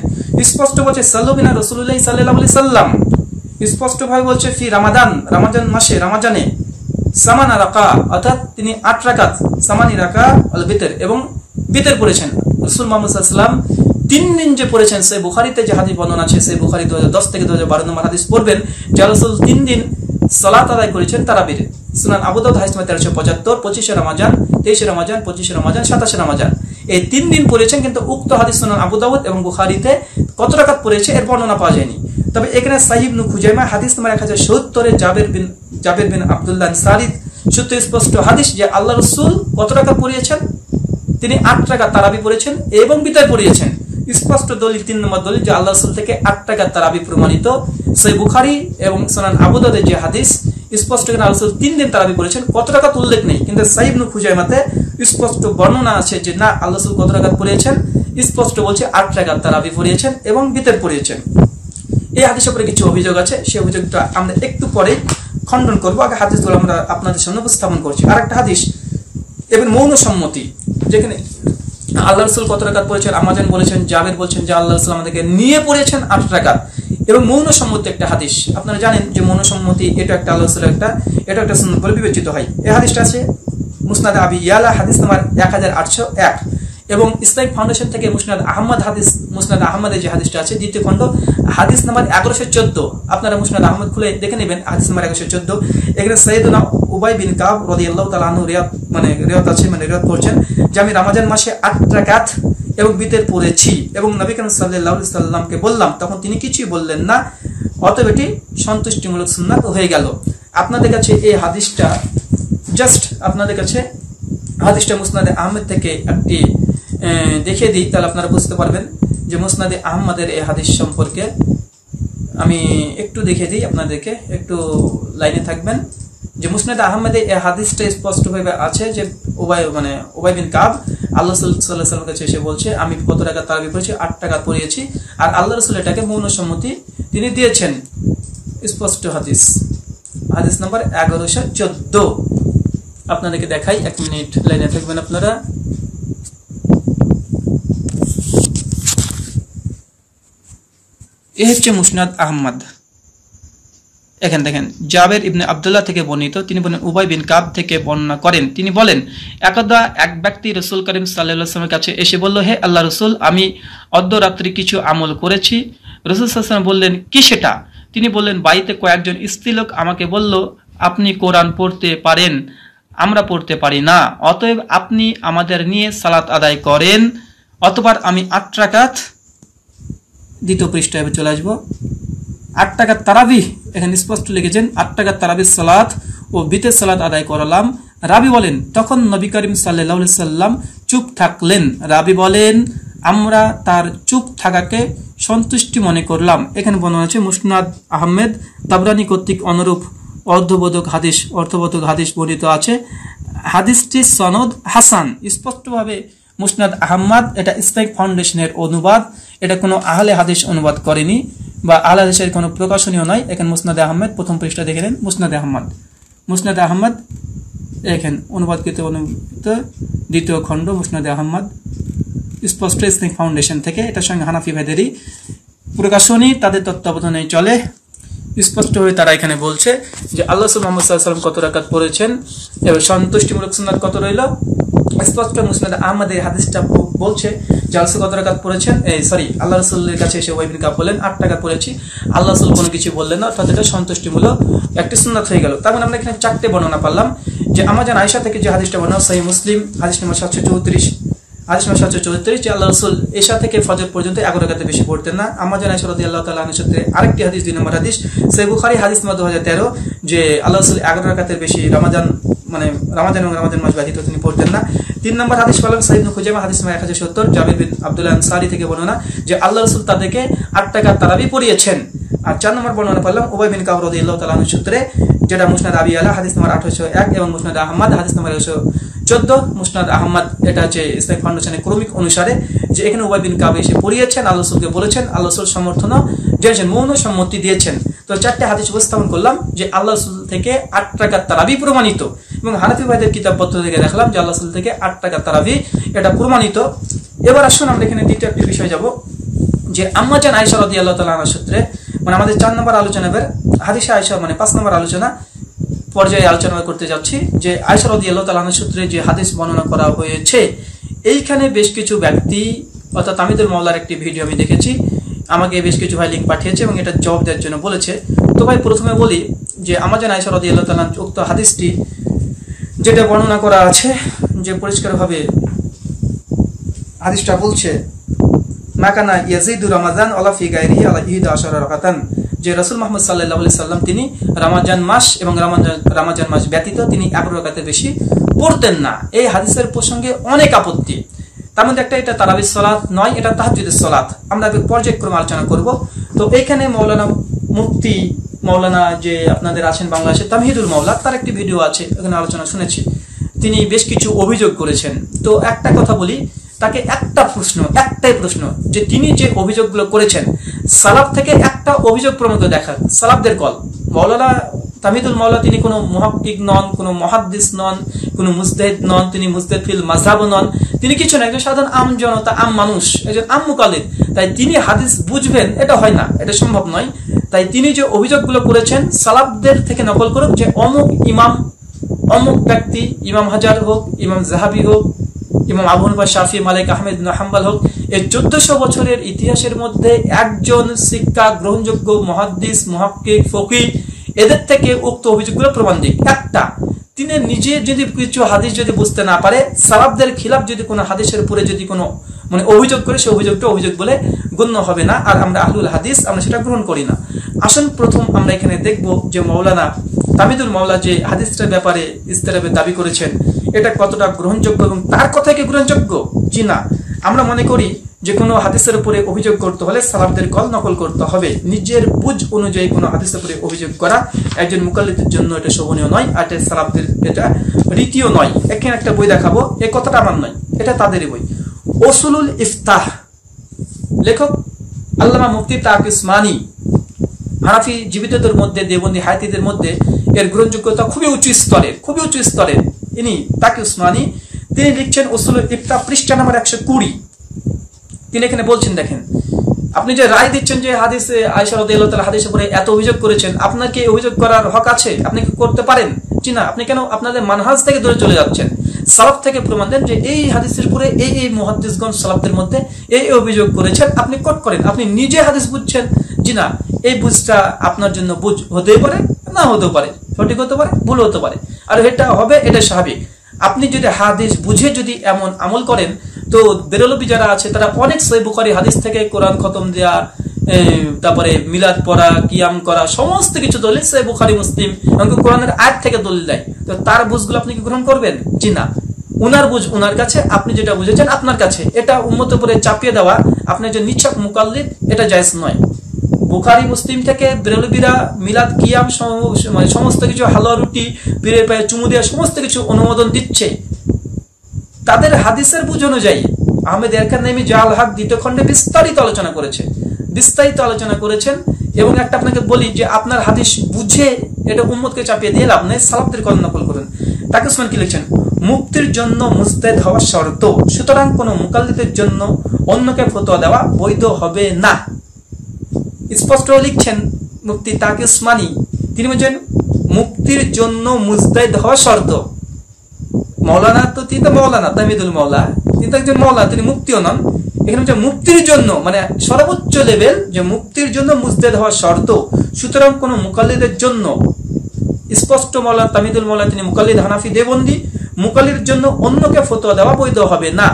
স্পষ্ট বলছে সাল্লু বিনা রাসূলুল্লাহি সাল্লাল্লাহু আলাইহি ওয়াসাল্লাম, স্পষ্টভাবে বলছে ফি রমাদান রমাজান মাসে রমাজানে সামানা রাকা, অর্থাৎ তিনি আট রাকাত সামানি রাকা আল বিতর এবং বিতর পড়েছেন। রাসূল মুহাম্মদ সাল্লাল্লাহু আলাইহি ওয়াসাল্লাম তিন দিন যে পড়েছেন, সে বুখারীতে যে হাদিস বর্ণনা আছে সে বুখারী দুই হাজার দশ থেকে দুই হাজার বারো নম্বর হাদিস পড়বেন, যে রাসূল তিন দিন সালাত আদায় করেছেন তারাবির। সুনান আবু দাউদ হাদিস নম্বর তেরোশো পঁচাত্তর, পঁচিশে রমাজান, তেইশে রমাজান, পঁচিশে রমাজান, সাতাশে রমাজান, এই তিন দিন পড়েছেন। কিন্তু উক্ত হাদিস সুনান আবু দাউদ এবং বুখারীতে কত রাকাত পড়েছে এর বর্ণনা পাওয়া যায়নি। তবে এখানে সাহিব নু খুজাইমা হাদিস নম্বর এক হাজার সত্তর এ জাবের বিন জাবের বিন আব্দুল্লাহ আনসারী সূত্রে স্পষ্ট হাদিস যে আল্লাহ রাসূল কত রাকাত পড়িয়েছেন, তিনি আট রাকাত তারাবি পড়েছেন এবং বিতর পড়িয়েছেন। স্পষ্ট দলিল তিন নম্বর দলিল যে আল্লাহ রাসূল থেকে আট রাকাত তারাবি প্রমাণিত সহিহ বুখারী এবং সুনান আবু দাউদের যে হাদিস স্পষ্ট করে আল্লাহ রাসূল তিন দিন তারাবি পড়েছেন, কত রাকাত উল্লেখ নেই। কিন্তু সাহিহ ইবনে খুজাইমাতে স্পষ্ট বর্ণনা আছে যে না আল্লাহ রাসূল কত রাকাত পড়িয়েছেন, স্পষ্ট বলছে আট রাকাত তারাবি পড়িয়েছেন এবং বিতর পড়িয়েছেন। এই হাদিসের উপরে কিছু অভিযোগ আছে, সেই অভিযোগটা আমরা একটু পরে খণ্ডন করবো, আগে হাদিসগুলো আমরা আপনাদের সামনে উপস্থাপন করছি। আর একটা হাদিস এবং মৌন সম্মতি, যেখানে আল্লাহ রাসূল কত রাকাত পড়েছেন আমাজন বলেছেন, জাবের বলছেন যে আল্লাহ রাসূল আমাদেরকে নিয়ে পড়েছেন আট রাকাত, এবং মৌন সম্মতি একটা হাদিস। আপনারা জানেন যে মৌন সম্মতি এটা একটা আল্লাহ রাসূলের একটা এটা একটা সুন্নাত বলে বিবেচিত হয়। এই হাদিসটা আছে মুসনাদ আবি ইয়ালা হাদিস নম্বর এক হাজার আটশো এক এবং ইসলামিক ফাউন্ডেশন থেকে মুসনাদ আহমদ হাদিস মুসনাদ আহমদের যে হাদিসটা আছে দ্বিতীয় খণ্ড হাদিস নম্বর এগারোশো চোদ্দ, আপনারা মুসনাদ আহমদ খুলে দেখে নেবেন হাদিস নম্বর এগারোশো চোদ্দ। এখানে সাইয়্যিদুনা উবাই বিন কাব রাদিয়াল্লাহু তাআলা আনহু রিয়াদ মানে রিয়াদ আছে মানে রিয়াদ করছেন যে আমি রমজান মাসে আট রাকাত এবং বিতর পড়েছি এবং নবী করিম সাল্লাল্লাহু আলাইহি সাল্লামকে বললাম, তখন তিনি কিছুই বললেন না, অতএব এটি সন্তুষ্টিমূলক সুন্নাত হয়ে গেল। আপনাদের কাছে এই হাদিসটা জাস্ট আপনাদের কাছে হাদিসটা মুসনাদ আহমদ থেকে একটি দেখিয়ে দিই, তাহলে আপনারা বুঝতে পারবেন যে মুসনাদে আহমদের এই হাদিস সম্পর্কে আমি একটু দেখিয়ে দিই আপনাদেরকে, একটু লাইনে থাকবেন। যে মুসনাদ আহমদে এই হাদিসটা স্পষ্টভাবে আছে যে উবাই মানে উবাই বিন কাব আল্লাহ সাল্লাল্লাহু আলাইহি ওয়াসাল্লামের কাছে এসে বলছে, আমি কত টাকা তারাবি পড়েছি? আট টাকা পড়িয়েছি। আর আল্লাহ রাসূল এটাকে মৌন সম্মতি তিনি দিয়েছেন। স্পষ্ট হাদিস, হাদিস নাম্বার এগারোশো চোদ্দ। আপনাদেরকে দেখাই, এক মিনিট লাইনে থাকবেন আপনারা। এ হচ্ছে মুসনাদ আহমদ। এখানে দেখেন, জাবের ইবনে আবদুল্লাহ থেকে বর্ণিত, তিনি বলেন উবাই বিন কাব থেকে বর্ণনা করেন, তিনি বলেন একদা এক ব্যক্তি রসুল করিম সাল্লাল্লাহু আলাইহি ওয়াসাল্লামের কাছে এসে বলল, হে আল্লাহ রসুল, আমি অর্ধরাত্রি কিছু আমল করেছি। রসুল সাল্লাল্লাহু আলাইহি ওয়াসাল্লাম বললেন, কি সেটা? তিনি বললেন, বাড়িতে কয়েকজন স্ত্রীলোক আমাকে বলল, আপনি কোরআন পড়তে পারেন, আমরা পড়তে পারি না, অতএব আপনি আমাদের নিয়ে সালাত আদায় করেন। অতঃপর আমি আট রাকাত, দ্বিতীয় পৃষ্ঠায় চলে আসবো, আট টাকার তারাবিহ, এখানে স্পষ্ট লিখেছেন আট টাকার তারাবিহ সালাত ও বিতের সালাত আদায় করলাম। রাবি বলেন, তখন নবী করিম সাল্লাল্লাহু আলাইহি সাল্লাম চুপ থাকলেন। রাবি বলেন, আমরা তার চুপ থাকাকে সন্তুষ্টি মনে করলাম। এখানে বর্ণনা আছে মুসনাদ আহমেদ, তাবরানী কর্তৃক অনুরূপ অর্ধবোধক হাদিস অর্থবোধক হাদিস বর্ণিত আছে। হাদিসটি সনদ হাসান। স্পষ্টভাবে মুসনাদ আহমদ এটা ইসলামিক ফাউন্ডেশনের অনুবাদ, এটা কোনো আহলে হাদিস অনুবাদ করেনি বা আহলে হাদিসের কোনো প্রকাশনীয় নয়। এখানে মুসনাদ আহমদ প্রথম পৃষ্ঠা দেখে নেন, মুসনাদ আহমদ মুসনাদ আহমদ এখানে অনুবাদকৃত অনুবাদিত দ্বিতীয় খণ্ড মুসনাদ আহমদ, স্পষ্ট ইসলামিক ফাউন্ডেশন থেকে। এটার সঙ্গে হানাফি ভাইদেরই প্রকাশনী, তাদের তত্ত্বাবধানে চলে। স্পষ্ট হয়ে তারা এখানে বলছে যে আল্লাহ রাসূল মুহাম্মদ সাল্লাল্লাহু আলাইহি ওয়াসাল্লাম কত রাকাত পড়েছেন, এবার সন্তুষ্টিমূলক সুন্নাত কত রইল। স্পষ্ট মুসনাদ আহমদ এই হাদিসটা বলছে যে আল্লাহ রাসূল কত রাকাত পড়েছেন, এই সরি আল্লাহ রাসূলের কাছে এসে উবাই বিন কাব বলেন আট টাকা পড়েছি। আল্লাহ রাসূল কোনো কিছু বললেন না, অর্থাৎ এটা সন্তুষ্টিমূলক একটি সুন্নাত হয়ে গেল। তার মানে আমরা এখানে চারটে বর্ণনা পারলাম। যে আমাদের আয়েশা থেকে যে হাদিসটা বর্ণনা, সহিহ মুসলিম হাদিস নম্বর সাতশো চৌত্রিশ, হাদিস নম্বর সাতশো চৌত্রিশ, যে আল্লাহ রাসূল এশা থেকে ফজর পর্যন্ত এগারো রাকাতে বেশি পড়তেন না। আমাদের আয়েশা রাদিয়াল্লাহু তাআলা আনহা সূত্রে আরেকটি হাদিস, দুই নম্বর হাদিস সহিহ বুখারী হাদিস নম্বর দুই হাজার তেরো, যে আল্লাহ রাসূল এগারো রাকাতের বেশি রমাজান মানে রমাজান এবং রমাজান মাস ব্যতীত তিনি পড়তেন না। তিন নম্বর হাদিস পেলাম সহিহ ইবনে খুজাইমা হাদিস নম্বর এক হাজার সত্তর, জাবির বিন আবদুল্লাহ আনসারী থেকে বর্ণনা যে আল্লাহ রাসূল তাদেরকে আট টাকা তারাবি পড়িয়েছেন। আর চার নম্বর বর্ণনা পেলাম উবাই বিন কাব রাদিয়াল্লাহু তাআলা আনহু সূত্রে, যেটা মুসনাদ আবি আলা হাদিস নম্বর আটশো এক এবং মুসনাদ আহমদ হাদিস নম্বর একশো চোদ্দ। মুসনাদ আহমদ এটা হচ্ছে ইসলামিক ফাউন্ডেশনের ক্রমিক অনুসারে, যে এখানে উবাই বিন কাব এসে পড়িয়েছেন, আল্লাহ রাসূলকে বলেছেন, আল্লাহ রাসূল সমর্থন দিয়েছেন, মৌন সম্মতি দিয়েছেন। তো চারটে হাদিস উপস্থাপন করলাম যে আল্লাহ রাসূল থেকে আট রাকাত তারাবি প্রমাণিত, এবং হানাফি ভাইদের কিতাবপত্র থেকে দেখলাম যে আল্লাহ রাসূল থেকে আট রাকাত তারাবি এটা প্রমাণিত। এবার আসুন আমরা এখানে দ্বিতীয় একটি বিষয় যাব, যে আম্মা জান আয়েশা রাদিয়াল্লাহু তাআলা আনহার সূত্রে, মানে আমাদের চার নম্বর আলোচনা এবার হাদিসে আয়েশা মানে পাঁচ নম্বর আলোচনা পর্যায়ে আলোচনা করতে যাচ্ছি, যে আয়েশা রাদিয়াল্লাহু তাআলা আনহার সূত্রে যে হাদিস বর্ণনা করা হয়েছে, এইখানে বেশ কিছু ব্যক্তি অর্থাৎ তাহমিদ মাওলার একটি ভিডিও আমি দেখেছি, আমাকে বেশ কিছু ভাই লিঙ্ক পাঠিয়েছে এবং এটা জবাব দেওয়ার জন্য বলেছে। তো ভাই প্রথমে বলি যে আমার জান আয়েশা রাদিয়াল্লাহু তাআলা আনহার উক্ত হাদিসটি যেটা বর্ণনা করা আছে, যে পরিষ্কারভাবে হাদিসটা বলছে মাকানা ইয়াজিদু রমাজান আলা ফি গায়রিহি আলা ইহদাশারা রাকাতান, যে রাসূল মুহাম্মদ সাল্লাল্লাহু আলাইহি সাল্লাম তিনি রমাজান মাস এবং রমাজান রমাজান মাস ব্যতীত তিনি এগারো রাকাতের বেশি পড়তেন না। এই হাদিসের প্রসঙ্গে অনেক আপত্তি, তার মধ্যে একটা এটা তারাবিহ সালাত নয়, এটা তাহাজ্জুদের সালাত। আমরা পর্যায়ক্রমে আলোচনা করব। তো এইখানে মাওলানা মুফতি মাওলানা যে আপনাদের আছেন বাংলাদেশে তাহমিদুল মাওলা, তার একটি ভিডিও আছে, এখানে আলোচনা শুনেছি, তিনি বেশ কিছু অভিযোগ করেছেন। তো একটা কথা বলি, তাকে একটা প্রশ্ন, একটাই প্রশ্ন, যে তিনি যে অভিযোগগুলো করেছেন সালাফ থেকে একটা অভিযোগ প্রমাণিত দেখা সালাফদের কল। মাওলানা তাহমিদুল মাওলা তিনি কোনো মুহাক্কিক নন, কোনো মুহাদ্দিস নন, কোনো মুজতাহিদ নন, তিনি মুজতাহিদ ফিল মাযহাব নন, তিনি কিছু না, একজন সাধারণ আম জনতা, আম মানুষ, একজন আম মুকাল্লিদ। তাই তিনি হাদিস বুঝবেন এটা হয় না, এটা সম্ভব নয়। তাই তিনি যে অভিযোগগুলো করেছেন সালাফদের থেকে নকল করুক, যে অমুক ইমাম অমুক ব্যক্তি, ইমাম হাজার হোক, ইমাম যাহাবি হোক, ইমাম আবু হানিফা, শাফি, মালিক, আহমেদ ইবনে হাম্বল হোক, এই চোদ্দশো বছরের ইতিহাসের মধ্যে একজন শিক্ষা গ্রহণযোগ্য মুহাদ্দিস, মুহাক্কিক, ফকিহ, এদের থেকে উক্ত অভিযোগগুলো প্রমাণ দিক। একটা, তিনি নিজে যদি কিছু হাদিস যদি বুঝতে না পারে, সালাফদের খিলাফ যদি কোনো হাদিসের উপরে যদি কোনো মানে অভিযোগ করে, সেই অভিযোগটা অভিযোগ বলে গণ্য হবে না। আর আমরা আহলুল হাদিস, আমরা সেটা গ্রহণ করি না। আসুন প্রথম আমরা এখানে দেখব যে মাওলানা তাহমিদুল মাওলা যে হাদিসটার ব্যাপারে ইস্তেরাবের দাবি করেছেন, এটা কতটা গ্রহণযোগ্য এবং তার কথা কি গ্রহণযোগ্য? জি না। আমরা মনে করি যে কোনো হাদিসের উপরে অভিযোগ করতে হলে সালাফদের কল নকল করতে হবে। নিজের বুঝ অনুযায়ী কোনো হাদিসের উপরে অভিযোগ করা একজন মুকাল্লিদের জন্য এটা শোভনীয় নয়, আর এটা সালাফদের এটা রীতিও নয়। এখানে একটা বই দেখাবো, এ কথাটা আমার নয়, এটা তাদেরই বই, উসুলুল ইফতাহ, লেখক আল্লামা মুফতি তাক ইসমানি। হানাফি জীবিতদের মধ্যে, দেবন্দী হায়াতিদের মধ্যে এর গ্রহণযোগ্যতা খুবই উঁচু স্তরের, খুবই উঁচু স্তরের। ইনি তাক ইসমানি, তিনি লিখছেন উসুলুল ইফতাহ পৃষ্ঠা নম্বর একশো কুড়ি। তিনি এখানে বলছেন, দেখেন আপনি যে রায় দিচ্ছেন যে হাদিসে আয়েশা রাদিয়াল্লাহু তাআলা হাদিসে পড়ে এত অভিযোগ করেছেন, আপনার কি অভিযোগ করার হক আছে? আপনি কি করতে পারেন? জি না। আপনি কেন আপনাদের মানহাজ থেকে দূরে চলে যাচ্ছেন? সালাফ থেকে প্রমাণ দেন যে এই হাদিসের পরে এই এই মুহাদ্দিসগণ সালাফদের মধ্যে এই অভিযোগ করেছেন, আপনি কোট করেন। আপনি নিজে হাদিস বুঝছেন, জি না, এই বুঝটা আপনার জন্য বুঝ হতেই পারে, না হতেও পারে, সঠিক হতে পারে, ভুল হতে পারে, আর এটা হবে, এটা স্বাভাবিক। আপনি যদি হাদিস বুঝে যদি এমন আমল করেন, তো বেরলবি যারা আছে তারা অনেক সহিহ বুখারী হাদিস থেকে কোরআন খতম দেয়া, তারপরে মিলাদ পড়া, কিয়াম করা, সমস্ত কিছু দলিল সহিহ বুখারী মুসলিম এবং কোরআনের আয়াত থেকে দলিল দেয়। তো তার বুঝগুলো আপনি কি গ্রহণ করবেন? জি না। উনার বুঝ উনার কাছে, আপনি যেটা বুঝেছেন আপনার কাছে। এটা উম্মতের উপরে চাপিয়ে দেওয়া আপনি যে নিছক মুকাল্লিদ, এটা জায়েজ নয়। বুখারী মুসলিম থেকে বেরলবিরা মিলাদ, কিয়াম, মানে সমস্ত কিছু, হালুয়া, রুটি, পীরের পায়ে চুমু দেওয়া, সমস্ত কিছু অনুমোদন দিচ্ছে তাদের হাদিসের বুঝ অনুযায়ী। আহমেদ এরকান নাইমি জাল হক দ্বিতীয় খণ্ডে বিস্তারিত আলোচনা করেছে, বিস্তারিত আলোচনা করেছেন। এবং একটা আপনাকে বলি যে আপনার হাদিস বুঝে এটা উম্মতকে চাপিয়ে দিয়ে লাভ নেই, সালাফদের কল নকল করেন। তাকে উসমান কি লিখছেন? মুক্তির জন্য মুজতাহিদ হওয়া শর্ত, সুতরাং কোনো মুকাল্লিদের জন্য অন্যকে ফতোয়া দেওয়া বৈধ হবে না। স্পষ্ট লিখছেন মুফতি তাকি উসমানি, তিনি বলছেন মুক্তির জন্য মুজতাহিদ হওয়া শর্ত। মৌলানা তো তিনি তো মৌলানা তাহমিদুল মাওলা, তিনি তো একজন মৌলা, তিনি মুক্তিও নন। এখানে হচ্ছে মুক্তির জন্য, মানে সর্বোচ্চ লেভেল, যে মুক্তির জন্য মুজতাহিদ হওয়া শর্ত, সুতরাং কোনো মুকাল্লিদের জন্য, স্পষ্ট মৌলা তাহমিদুল মাওলা, তিনি মুকাল্লিদ হানাফি দেবন্দী, মুকাল্লিদের জন্য অন্যকে ফতোয়া দেওয়া বৈধ হবে না।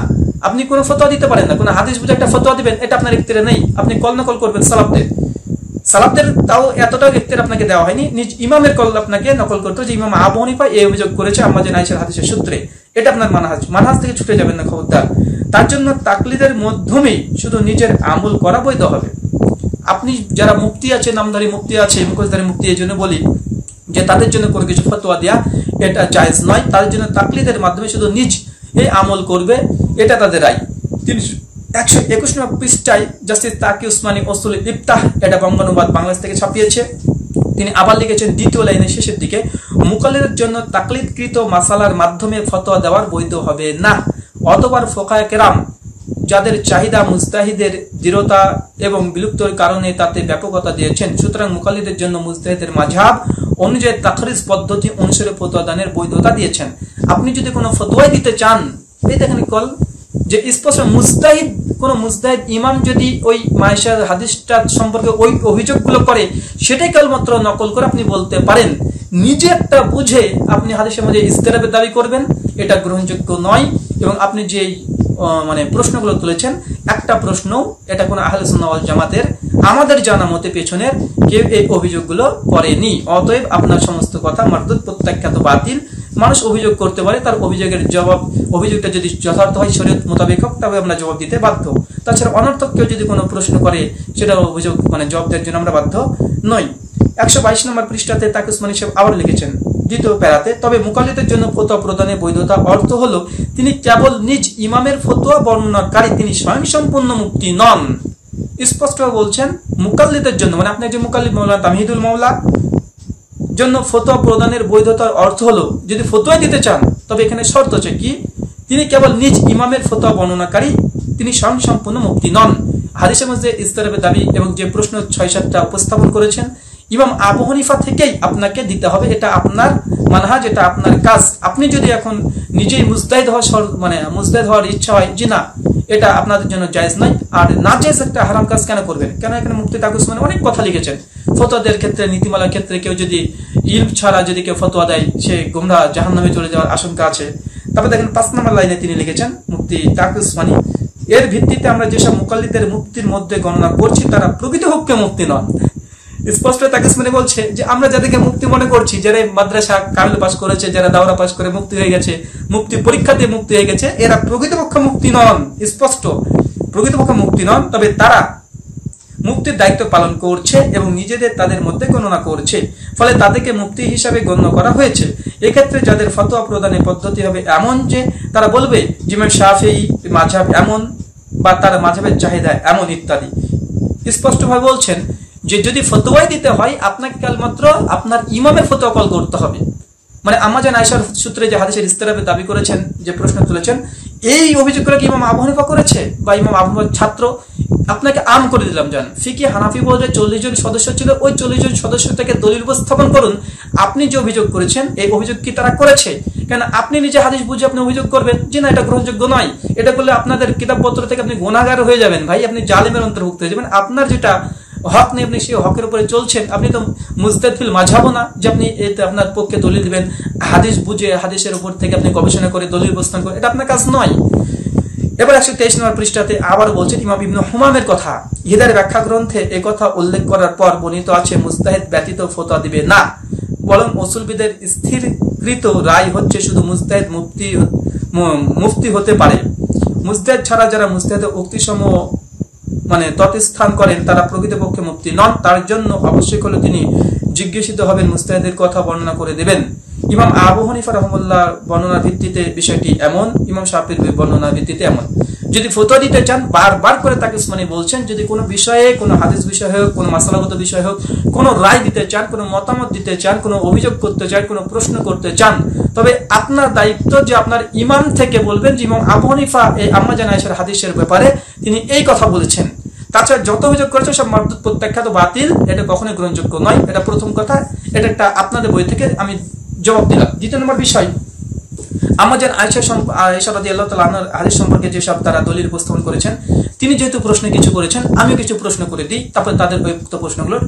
আপনি কোনো ফতোয়া দিতে পারেন না, কোনো হাদিস বুঝে একটা ফতোয়া দিবেন, এটা আপনার ইখতিয়ারে নেই। আপনি কল নকল করবেন সালাফদের, সালাফদের তাও এতটাও ইখতিয়ার আপনাকে দেওয়া হয়নি। নিজ ইমামের কল আপনাকে নকল করতে, যে ইমাম আবু হানিফা এই অভিযোগ করেছে আম্মা জান আয়েশার হাদিসের সূত্রে, এটা আপনার মানহাজ, মানহাজ থেকে ছুটে যাবেন না, খবরদার। তার জন্য তাকলিদের মাধ্যমেই শুধু নিজের আমল করা বৈধ হবে। আপনি যারা মুফতি আছে, নামধারী মুফতি আছে, মুখোশধারী মুফতি, এই জন্য বলি যে তাদের জন্য কোনো কিছু ফতোয়া দেওয়া এটা জায়েজ নয়। তাদের জন্য তাকলিদের মাধ্যমে শুধু নিজ এই আমল করবে, এটা তাদের রায়। তিনশো একশো একুশ নম্বর পৃষ্ঠায় জাস্টিস তাকি উসমানি উসুল ইফতাহ, এটা বঙ্গানুবাদ বাংলাদেশ থেকে ছাপিয়েছে। তিনি আবার লিখেছেন দ্বিতীয় লাইনের শেষের দিকে, মুকাল্লিদের জন্য তাকলিদকৃত মাসালার মাধ্যমে ফতোয়া দেওয়ার বৈধ হবে না। অতবার ফোকায়ে কেরাম যাদের চাহিদা মুজতাহিদের দৃঢ়তা এবং বিলুপ্তর কারণে তাতে ব্যাপকতা দিয়েছেন, সুতরাং মুকাল্লিদের জন্য মুজতাহিদের মাযহাব অনুযায়ী তাখরিজ পদ্ধতি অনুসারে ফতোয়া দানের বৈধতা দিয়েছেন। আপনি যদি কোনো ফতোয়াই দিতে চান, এই দেখেন কল, যে স্পষ্ট মুজতাহিদ, কোন মুজতাহিদ ইমাম যদি ওই মায়েশার হাদিসটা সম্পর্কে ওই অভিযোগগুলো করে, সেটাই কেবলমাত্র নকল করে আপনি বলতে পারেন। নিজে একটা বুঝে আপনি হাদিসের মধ্যে ইস্তেরাবের দাবি করবেন, এটা গ্রহণযোগ্য নয়। এবং আপনি যে মানে প্রশ্নগুলো তুলেছেন, একটা প্রশ্ন এটা কোনো আহলে সুন্নাহ ওয়াল জামাতের আমাদের জানা মতে পেছনের কেউ এই অভিযোগগুলো করেনি। অতএব আপনার সমস্ত কথা মারদুদ, প্রত্যাখ্যাত, বাতিল। মানুষ অভিযোগ করতে পারে, তার অভিযোগের জবাব, অভিযোগটা যদি যথার্থ হয়, শরীয়ত মোতাবেক হোক, তবে আমরা জবাব দিতে বাধ্য। তাছাড়া অনর্থক কেউ যদি কোনো প্রশ্ন করে, সেটা অভিযোগ মানে জবাব দেওয়ার জন্য আমরা বাধ্য নই। একশো বাইশ নম্বর পৃষ্ঠাতে তাকে উসমানি সাহেব আবার লিখেছেন দ্বিতীয় প্যারাতে, তবে মুকাল্লিদের জন্য ফতোয়া প্রদানের বৈধতা অর্থ হলো তিনি কেবল নিজ ইমামের ফতোয়া বর্ণনাকারী, তিনি স্বয়ং সম্পূর্ণ মুক্তি নন। স্পষ্টভাবে বলছেন মুকাল্লিদের জন্য, মানে আপনি একজন মুকাল্লিদ মাওলানা তাহমিদুল মাওলা জন্য ফতোয়া প্রদানের বৈধতার অর্থ হলো, যদি ফতোয়া দিতে চান, তবে এখানে শর্ত আছে কি, তিনি কেবল নিজ ইমামের ফতোয়া বর্ণনাকারী, তিনি স্বয়ং সম্পূর্ণ মুক্তি নন। হাদিসের মধ্যে ইস্তেরাবের দাবি এবং যে প্রশ্ন ছয় সাতটা উপস্থাপন করেছেন, ইমাম আবু হানিফা থেকেই আপনাকে দিতে হবে, এটা আপনার মানহাজ, এটা আপনার কাজ। আপনি যদি এখন নিজেই মুজতাহিদ হওয়ার মানে মুজতাহিদ হওয়ার ইচ্ছা হয়, জি না, এটা আপনাদের জন্য জায়েজ নয়। আর না জায়েজ একটা হারাম কাজ কেন করবেন? কেন এখানে মুফতি তাকি উসমানি অনেক কথা লিখেছেন ফতোয়াদের ক্ষেত্রে, নীতিমালার ক্ষেত্রে। কেউ যদি ইলম ছাড়া যদি কেউ ফতোয়া দেয়, সে গোমরা জাহান্নামে চলে যাওয়ার আশঙ্কা আছে। তারপর দেখেন পাঁচ নম্বর লাইনে তিনি লিখেছেন মুফতি তাকি উসমানি, এর ভিত্তিতে আমরা যেসব মুকাল্লিদের মুক্তির মধ্যে গণনা করছি, তারা প্রকৃত হককে মুক্তি নন। স্পষ্ট তাকে উসমানি বলছে যে আমরা যাদেরকে মুক্তি মনে করছি, যারা মাদ্রাসা কামিল পাশ করেছে, যারা দাওরা পাশ করে মুক্তি হয়ে গেছে, মুক্তি পরীক্ষাতে মুক্তি হয়ে গেছে, এরা প্রকৃতপক্ষে মুক্তি নন। স্পষ্ট প্রকৃতপক্ষে মুক্তি নন, তবে তারা মুক্তির দায়িত্ব পালন করছে এবং নিজেদের তাদের মধ্যে গণনা করছে, ফলে তাদেরকে মুক্তি হিসাবে গণ্য করা হয়েছে। এক্ষেত্রে যাদের ফতোয়া প্রদানের পদ্ধতি হবে এমন যে তারা বলবে ইমাম শাফেঈ মাযহাব এমন বা তার মাযহাবের চাহিদা এমন ইত্যাদি। স্পষ্টভাবে বলছেন যে যদি ফতোয়াই দিতে হয় আপনাকে কেবলমাত্র আপনার ইমামের ফতোয়া কল করতে হবে। মানে আম্মাজান আয়েশার সূত্রে যে হাদিসের ইস্তেরাবে দাবি করেছেন, যে প্রশ্ন তুলেছেন, এই অভিযোগগুলো কি ইমাম আবু হানিফা করেছে বা ইমাম আবু হানিফার ছাত্র? আপনাকে আম করে দিলাম, যান ফিকহে হানাফি বোর্ডে চল্লিশ জন সদস্য ছিল, ওই চল্লিশ জন সদস্য থেকে দলিল উপস্থাপন করুন আপনি যে অভিযোগ করেছেন এই অভিযোগ কি তারা করেছে। কেন আপনি নিজে হাদিস বুঝে আপনি অভিযোগ করবেন যে না এটা গ্রহণযোগ্য নয়, এটা করলে আপনাদের কিতাবপত্র থেকে আপনি গুনাহগার হয়ে যাবেন, ভাই আপনি জালেমের অন্তর্ভুক্ত হয়ে যাবেন। আপনার যেটা হক নিয়ে আপনি সেই হকের উপরে চলছেন, আপনি তো মুজতাদফিল মাঝাবো না যে আপনি এতে আপনার পক্ষে দলিল দিবেন, হাদিস বুঝে হাদিসের উপর থেকে আপনি গবেষণা করে দলিল উপস্থাপন করেন, এটা আপনার কাজ নয়। এবার একশো তেইশ নম্বর পৃষ্ঠাতে আবার বলছেন ইমাম ইবনে হুমামের কথা। ইহদার ব্যাখ্যা গ্রন্থে একথা উল্লেখ করার পর বর্ণিত আছে মুজতাহিদ ব্যতীত ফতোয়া দিবে না, বরং উসুলবিদের স্থিরকৃত রায় হচ্ছে শুধু মুজতাহিদ মুফতি মুফতি হতে পারে। মুজতাহিদ ছাড়া যারা মুজতাহিদের উক্তিসমূহ মানে তৎস্থান করেন তারা প্রকৃতপক্ষে মুফতি নন, তার জন্য অবশ্যই হলে তিনি জিজ্ঞাসিত হবেন, মুজতাহিদের কথা বর্ণনা করে দেবেন। ইমাম আবু হানিফা রাহমাতুল্লাহর বর্ণনা ভিত্তিতে বিষয়টি এমন, ইমাম শাফির বর্ণনা ভিত্তিতে এমন। যদি ফতোয়া দিতে চান বারবার করে তাকে উসমানি বলছেন, যদি কোনো বিষয়ে, কোনো হাদিস বিষয় হোক, কোনো মাসালাগত বিষয় হোক, কোনো রায় দিতে চান, কোনো মতামত দিতে চান, কোনো অভিযোগ করতে চান, কোনো প্রশ্ন করতে চান, তবে আপনার দায়িত্ব যে আপনার ইমাম থেকে বলবেন যে ইমাম আবু হানিফা এই আম্মা জান আয়েশার হাদিসের ব্যাপারে তিনি এই কথা বলেছেন, তাছাড়া যত অভিযোগ করেছে সব মরদুদ প্রত্যাখ্যাত বাতিল, এটা কখনোই গ্রহণযোগ্য নয়। এটা প্রথম কথা, এটা একটা আপনাদের বই থেকে আমি জবাব দিলাম। দ্বিতীয় নম্বর বিষয় আমাদের আয়েশা আয়েশা রাদিয়াল্লাহু তাআলা আনহার হাদিস সম্পর্কে যেসব তারা দলিল উপস্থাপন করেছেন, তিনি যেহেতু প্রশ্ন কিছু করেছেন আমিও কিছু প্রশ্ন করে দিই, তারপরে তাদের উক্ত প্রশ্নগুলোর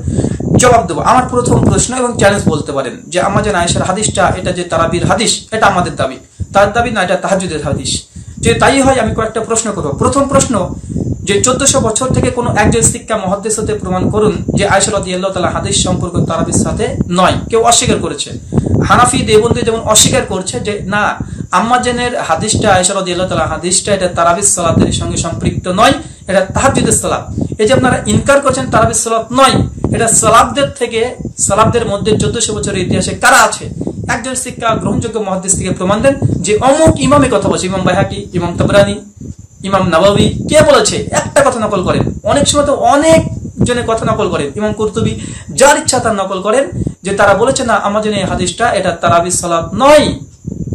জবাব দেবো। আমার প্রথম প্রশ্ন এবং চ্যালেঞ্জ বলতে পারেন যে আমাদের আয়েশার হাদিসটা এটা যে তারাবির হাদিস এটা আমাদের দাবি, তার দাবি না, এটা তাহাজ্জুদের হাদিস। যে তাই হয় আমি কয়েকটা প্রশ্ন করবো। প্রথম প্রশ্ন যে চোদ্দশো বছর থেকে কোনো একজন শিক্ষা মুহাদ্দিস হতে প্রমাণ করুন যে আয়েশা রাদিয়াল্লাহু তাআলা হাদিস সম্পর্ক তারাবির সাথে নয়, কেউ অস্বীকার করেছে। হানাফি দেওবন্দি যেমন অস্বীকার করছে যে না আম্মা জানের হাদিসটা আয়েশা রাদিয়াল্লাহু তাআলা হাদিসটা এটা তারাবির সালাতের সঙ্গে সম্পৃক্ত নয়, এটা তাহাজ্জুদের সালাত। এই যে আপনারা ইনকার করছেন তারাবির সালাত নয়, এটা সালাবদের থেকে সালাবদের মধ্যে চোদ্দশো বছরের ইতিহাসে কারা আছে একজন শিক্ষা গ্রহণযোগ্য মুহাদ্দিস থেকে প্রমাণ দেন যে অমুক ইমামে কথা বলছে, ইমাম বাইহাকি, ইমাম তাবরানী, ইমাম নববী কে বলেছে, একটা কথা নকল করেন। অনেক সময় তো অনেক জনের কথা নকল করেন, ইমাম কুরতুবী যার ইচ্ছা তার নকল করেন যে তারা বলেছে না আমার জন্য এই হাদিসটা এটা তারাবির সালাত নয়,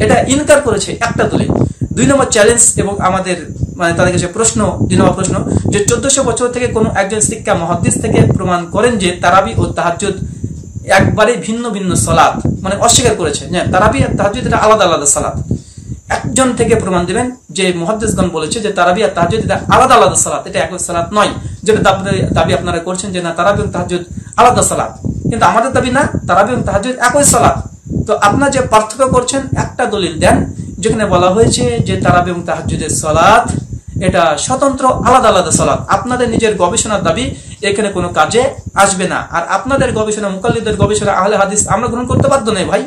এটা ইনকার করেছে একটা তুলে। দুই নম্বর চ্যালেঞ্জ এবং আমাদের মানে তাদের কাছে প্রশ্ন, দুই নম্বর প্রশ্ন যে চোদ্দশো বছর থেকে কোনো একজন শিক্ষা মুহাদ্দিস থেকে প্রমাণ করেন যে তারাবি ও তাহাজ্জুদ একবারে ভিন্ন ভিন্ন সালাত, মানে অস্বীকার করেছে যে তারাবি আর তাহাজ্জুদ এটা আলাদা আলাদা সালাত। একজন থেকে প্রমাণ দিবেন যে মুহাদ্দিসগণ বলেছে যে তারাবি আর তাহাজ্জুদ এটা আলাদা আলাদা সালাত, এটা এক সালাত নয়, যেটা দাবি আপনারা করছেন যে না তারাবি এবং তাহাজ্জুদ আলাদা সালাত, কিন্তু আমাদের দাবি না তারাবি এবং তাহাজ্জুদ একই সালাত। তো আপনারা যে পার্থক্য করছেন একটা দলিল দেন যেখানে বলা হয়েছে যে তারাবি এবং তাহাজ্জুদের সালাত এটা স্বতন্ত্র আলাদা আলাদা সালাত। আপনাদের নিজের গবেষণার দাবি এখানে কোনো কাজে আসবে না, আর আপনাদের গবেষণা মুকাল্লিদের গবেষণা আহলে হাদিস আমরা গ্রহণ করতে বাধ্য নই, ভাই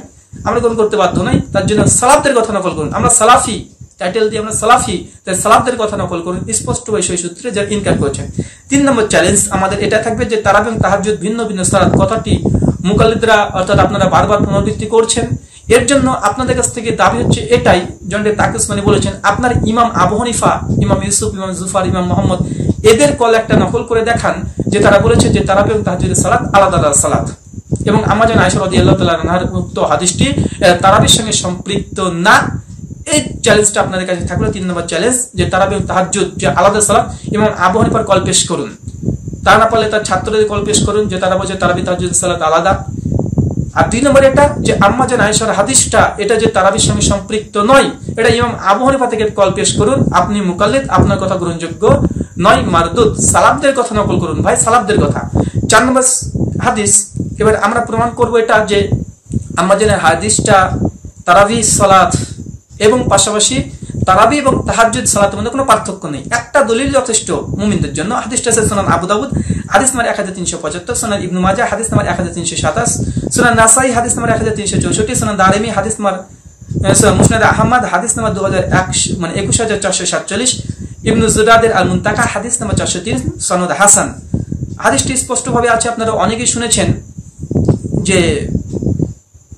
আমরা গ্রহণ করতে বাধ্য নই। তার জন্য সালাফদের কথা নকল করুন, আমরা সালাফি টাইটেল দিয়ে আমরা সালাফি, তাই সালাফদের কথা নকল করুন স্পষ্ট ভাই সেই সূত্রে যারা ইনকার করেছেন। তিন নম্বর চ্যালেঞ্জ আমাদের এটা থাকবে যে তারাবি এবং তাহাজ্জুদ ভিন্ন ভিন্ন সালাত কথাটি মুকাল্লিদরা অর্থাৎ আপনারা বারবার পুনরাবৃত্তি করছেন, এর জন্য আপনাদের কাছ থেকে দাবি হচ্ছে এটাই জন্ডে তাকে উসমানি বলেছেন, আপনার ইমাম আবু হানিফা, ইমাম ইউসুফ, ইমাম জুফার, ইমাম মোহাম্মদ এদের কল একটা নকল করে দেখান যে তারা বলেছে যে তারাবি এবং তাহাজ্জুদের সালাত আলাদা আলাদা সালাত, এবং আমার যেন আয়েশা রাদিয়াল্লাহু তাআলা আনহার উক্ত হাদিসটি তারাবির সঙ্গে সম্পৃক্ত না। এই চ্যালেঞ্জটা আপনাদের কাছে থাকলো, তিন নম্বর চ্যালেঞ্জ যে তারাবি এবং তাহাজ্জুদ যে আলাদা সালাত, ইমাম আবু হানিফার কল পেশ করুন, তা না পারলে তার ছাত্রদের কল পেশ করুন যে তারা বলছে তারাবি তাহাজ্জুদের সালাত আলাদা। আর দুই নম্বর এটা যে আম্মা জান আয়েশার হাদিসটা এটা যে তারাবির সঙ্গে সম্পৃক্ত নয়, এটা ইমাম আবু হানিফা থেকে কল পেশ করুন, আপনি মুকাল্লিদ আপনার কথা গ্রহণযোগ্য নয়, মারদুদ, সালাফদের কথা নকল করুন, ভাই সালাফদের কথা। চার নম্বর হাদিস এবার আমরা প্রমাণ করব এটা যে আম্মা জানের হাদিসটা তারাবি সালাত এবং পাশাপাশি তারাবি এবং তাহাজ্জুদ সালাতের মধ্যে কোনো পার্থক্য নেই, একটা দলিল যথেষ্ট মুমিনদের জন্য। হাদিসটা আছে সুনান আবু দাউদ হাদিস নম্বর এক হাজার তিনশো পঁচাত্তর, সুনান ইবনে মাজাহ হাদিস নম্বর এক হাজার তিনশো সাতাশ, সুনান নাসাই হাদিস নম্বর এক হাজার তিনশো চৌষট্টি, সুনান দারমি হাদিস নম্বর মুসনাদ আহমদ হাদিস নম্বর দুই হাজার এক মানে একুশ হাজার চারশো সাতচল্লিশ, ইবনু জুরাদের আল মুনতাকা হাদিস নম্বর চারশো তিন সনদ হাসান। হাদিসটি স্পষ্টভাবে আছে, আপনারা অনেকেই শুনেছেন যে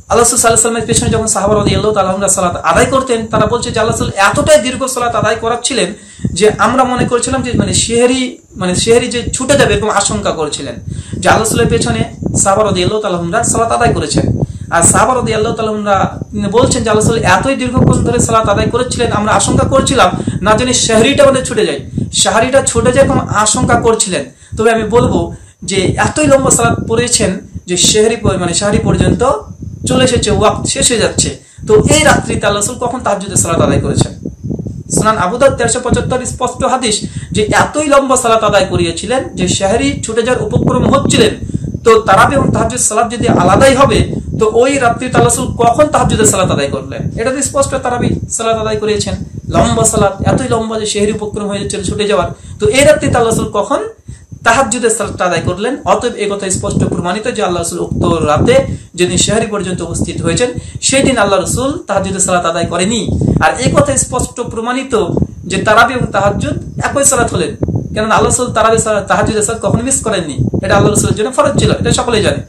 আল্লাহ রাসূল সাল্লাল্লাহু আলাইহি ওয়াসাল্লামের পেছনে যখন সাহাবা রাদিয়াল্লাহু তাআলা আনহুম সালাত আদায় করতেন, তারা বলছে যে আল্লাহ রাসূল এতটাই দীর্ঘ সালাত আদায় করাচ্ছিলেন যে আমরা মনে করেছিলাম যে মানে শিহরি মানে শিহরি যে ছুটে যাবে এরকম আশঙ্কা করেছিলেন যে আল্লাহ রাসূলের পেছনে সাহাবা রাদিয়াল্লাহু তাআলা আনহুম সালাত আদায় করেছেন। আর সাহাবা রাদিয়াল্লাহু তাআলা আনহুমরা তিনি বলছেন যে আল্লাহ রাসূল এতই দীর্ঘক্ষণ ধরে সালাত আদায় করেছিলেন, আমরা আশঙ্কা করেছিলাম না জানি শিহরিটা মানে ছুটে যায়, শিহরিটা ছুটে যায় এরকম আশঙ্কা করেছিলেন। তবে আমি বলবো যে এতই লম্বা সালাত পড়েছেন যে শিহরি মানে শিহরি পর্যন্ত চলে এসেছে, ওয়াক্ত শেষ হয়ে যাচ্ছে। তো এই রাত্রিতে আল্লাহ রাসূল কখন তাহাজ্জুদের সালাত আদায় করেছেন? সুনান আবু দাউদ তেরোশো পঁচাত্তর স্পষ্ট হাদিস যে এতই লম্বা সালাত আদায় করিয়েছিলেন যে শাহরি ছুটে যাওয়ার উপক্রম হচ্ছিলেন। তো তারাবি এবং তাহাজ্জুদ সালাত যদি আলাদাই হবে, তো ওই রাত্রিতে আল্লাহ রাসূল কখন তাহাজ্জুদের সালাত আদায় করলেন? এটা তো স্পষ্ট, তারাবি সালাত আদায় করিয়েছেন, লম্বা সালাত, এতই লম্বা যে শাহরি উপক্রম হয়ে যাচ্ছিল ছুটে যাওয়ার। তো এই রাত্রিতে আল্লাহ রাসূল কখন তাহাজ্জুদের সালাত আদায় করলেন? অতএব এই কথা স্পষ্ট প্রমাণিত যে আল্লাহ রাসূল উক্ত রাতে যেদিন শাহরি পর্যন্ত উপস্থিত হয়েছেন সেই দিন আল্লাহ রাসূল তাহাজ্জুদের সালাত আদায় করেনি। আর এই কথা স্পষ্ট প্রমাণিত যে তারাবি এবং তাহাজ্জুদ একই সালাত হলেন, কারণ আল্লাহ রাসূল তারাবি সালাত তাহাজ্জুদের সালাত কখনো মিস করেননি। এটা আল্লাহ রাসূলের জন্য ফরজ ছিল, এটা সকলেই জানে।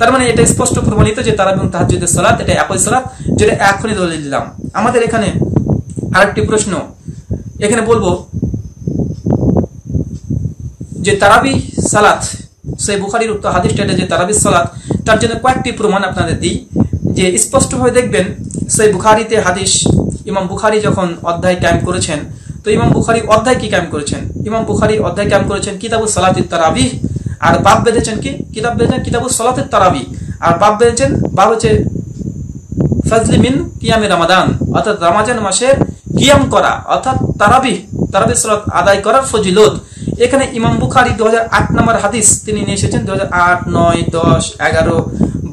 তার মানে এটা স্পষ্ট প্রমাণিত যে তারাবি এবং তাহাজ্জুদের সালাত এটা একই সালাত, যেটা এখনই দলিল দিলাম। আমাদের এখানে আরেকটি প্রশ্ন, এখানে বলবো যে তারাবি সালাত সেই বুখারীর উক্ত হাদিসটা যে তারাবি সালাত, তার জন্য কয়েকটি প্রমাণ আপনাদের দিই। যে স্পষ্টভাবে দেখবেন সেই বুখারীতে হাদিস, ইমাম বুখারী যখন অধ্যায় কায়েম করেছেন, তো ইমাম বুখারী অধ্যায় কি কায়েম করেছেন? ইমাম বুখারী অধ্যায় কায়েম করেছেন কিতাবুস সালাতিত তারাবি, আর বাব বেঁধেছেন কি কিতাব বেঁধেছেন কিতাবুস সালাতিত তারাবি, আর বাব বেঁধেছেন বাব হচ্ছে ফাজলি মিন কিয়ামে রমাদান, অর্থাৎ রমাজান মাসের কিয়াম করা অর্থাৎ তারাবি তারাবি সালাত আদায় করার ফজিলত। এখানে ইমাম বুখারী দু হাজার আট নম্বর হাদিস তিনি নিয়ে এসেছেন, দু হাজার আট নয় দশ এগারো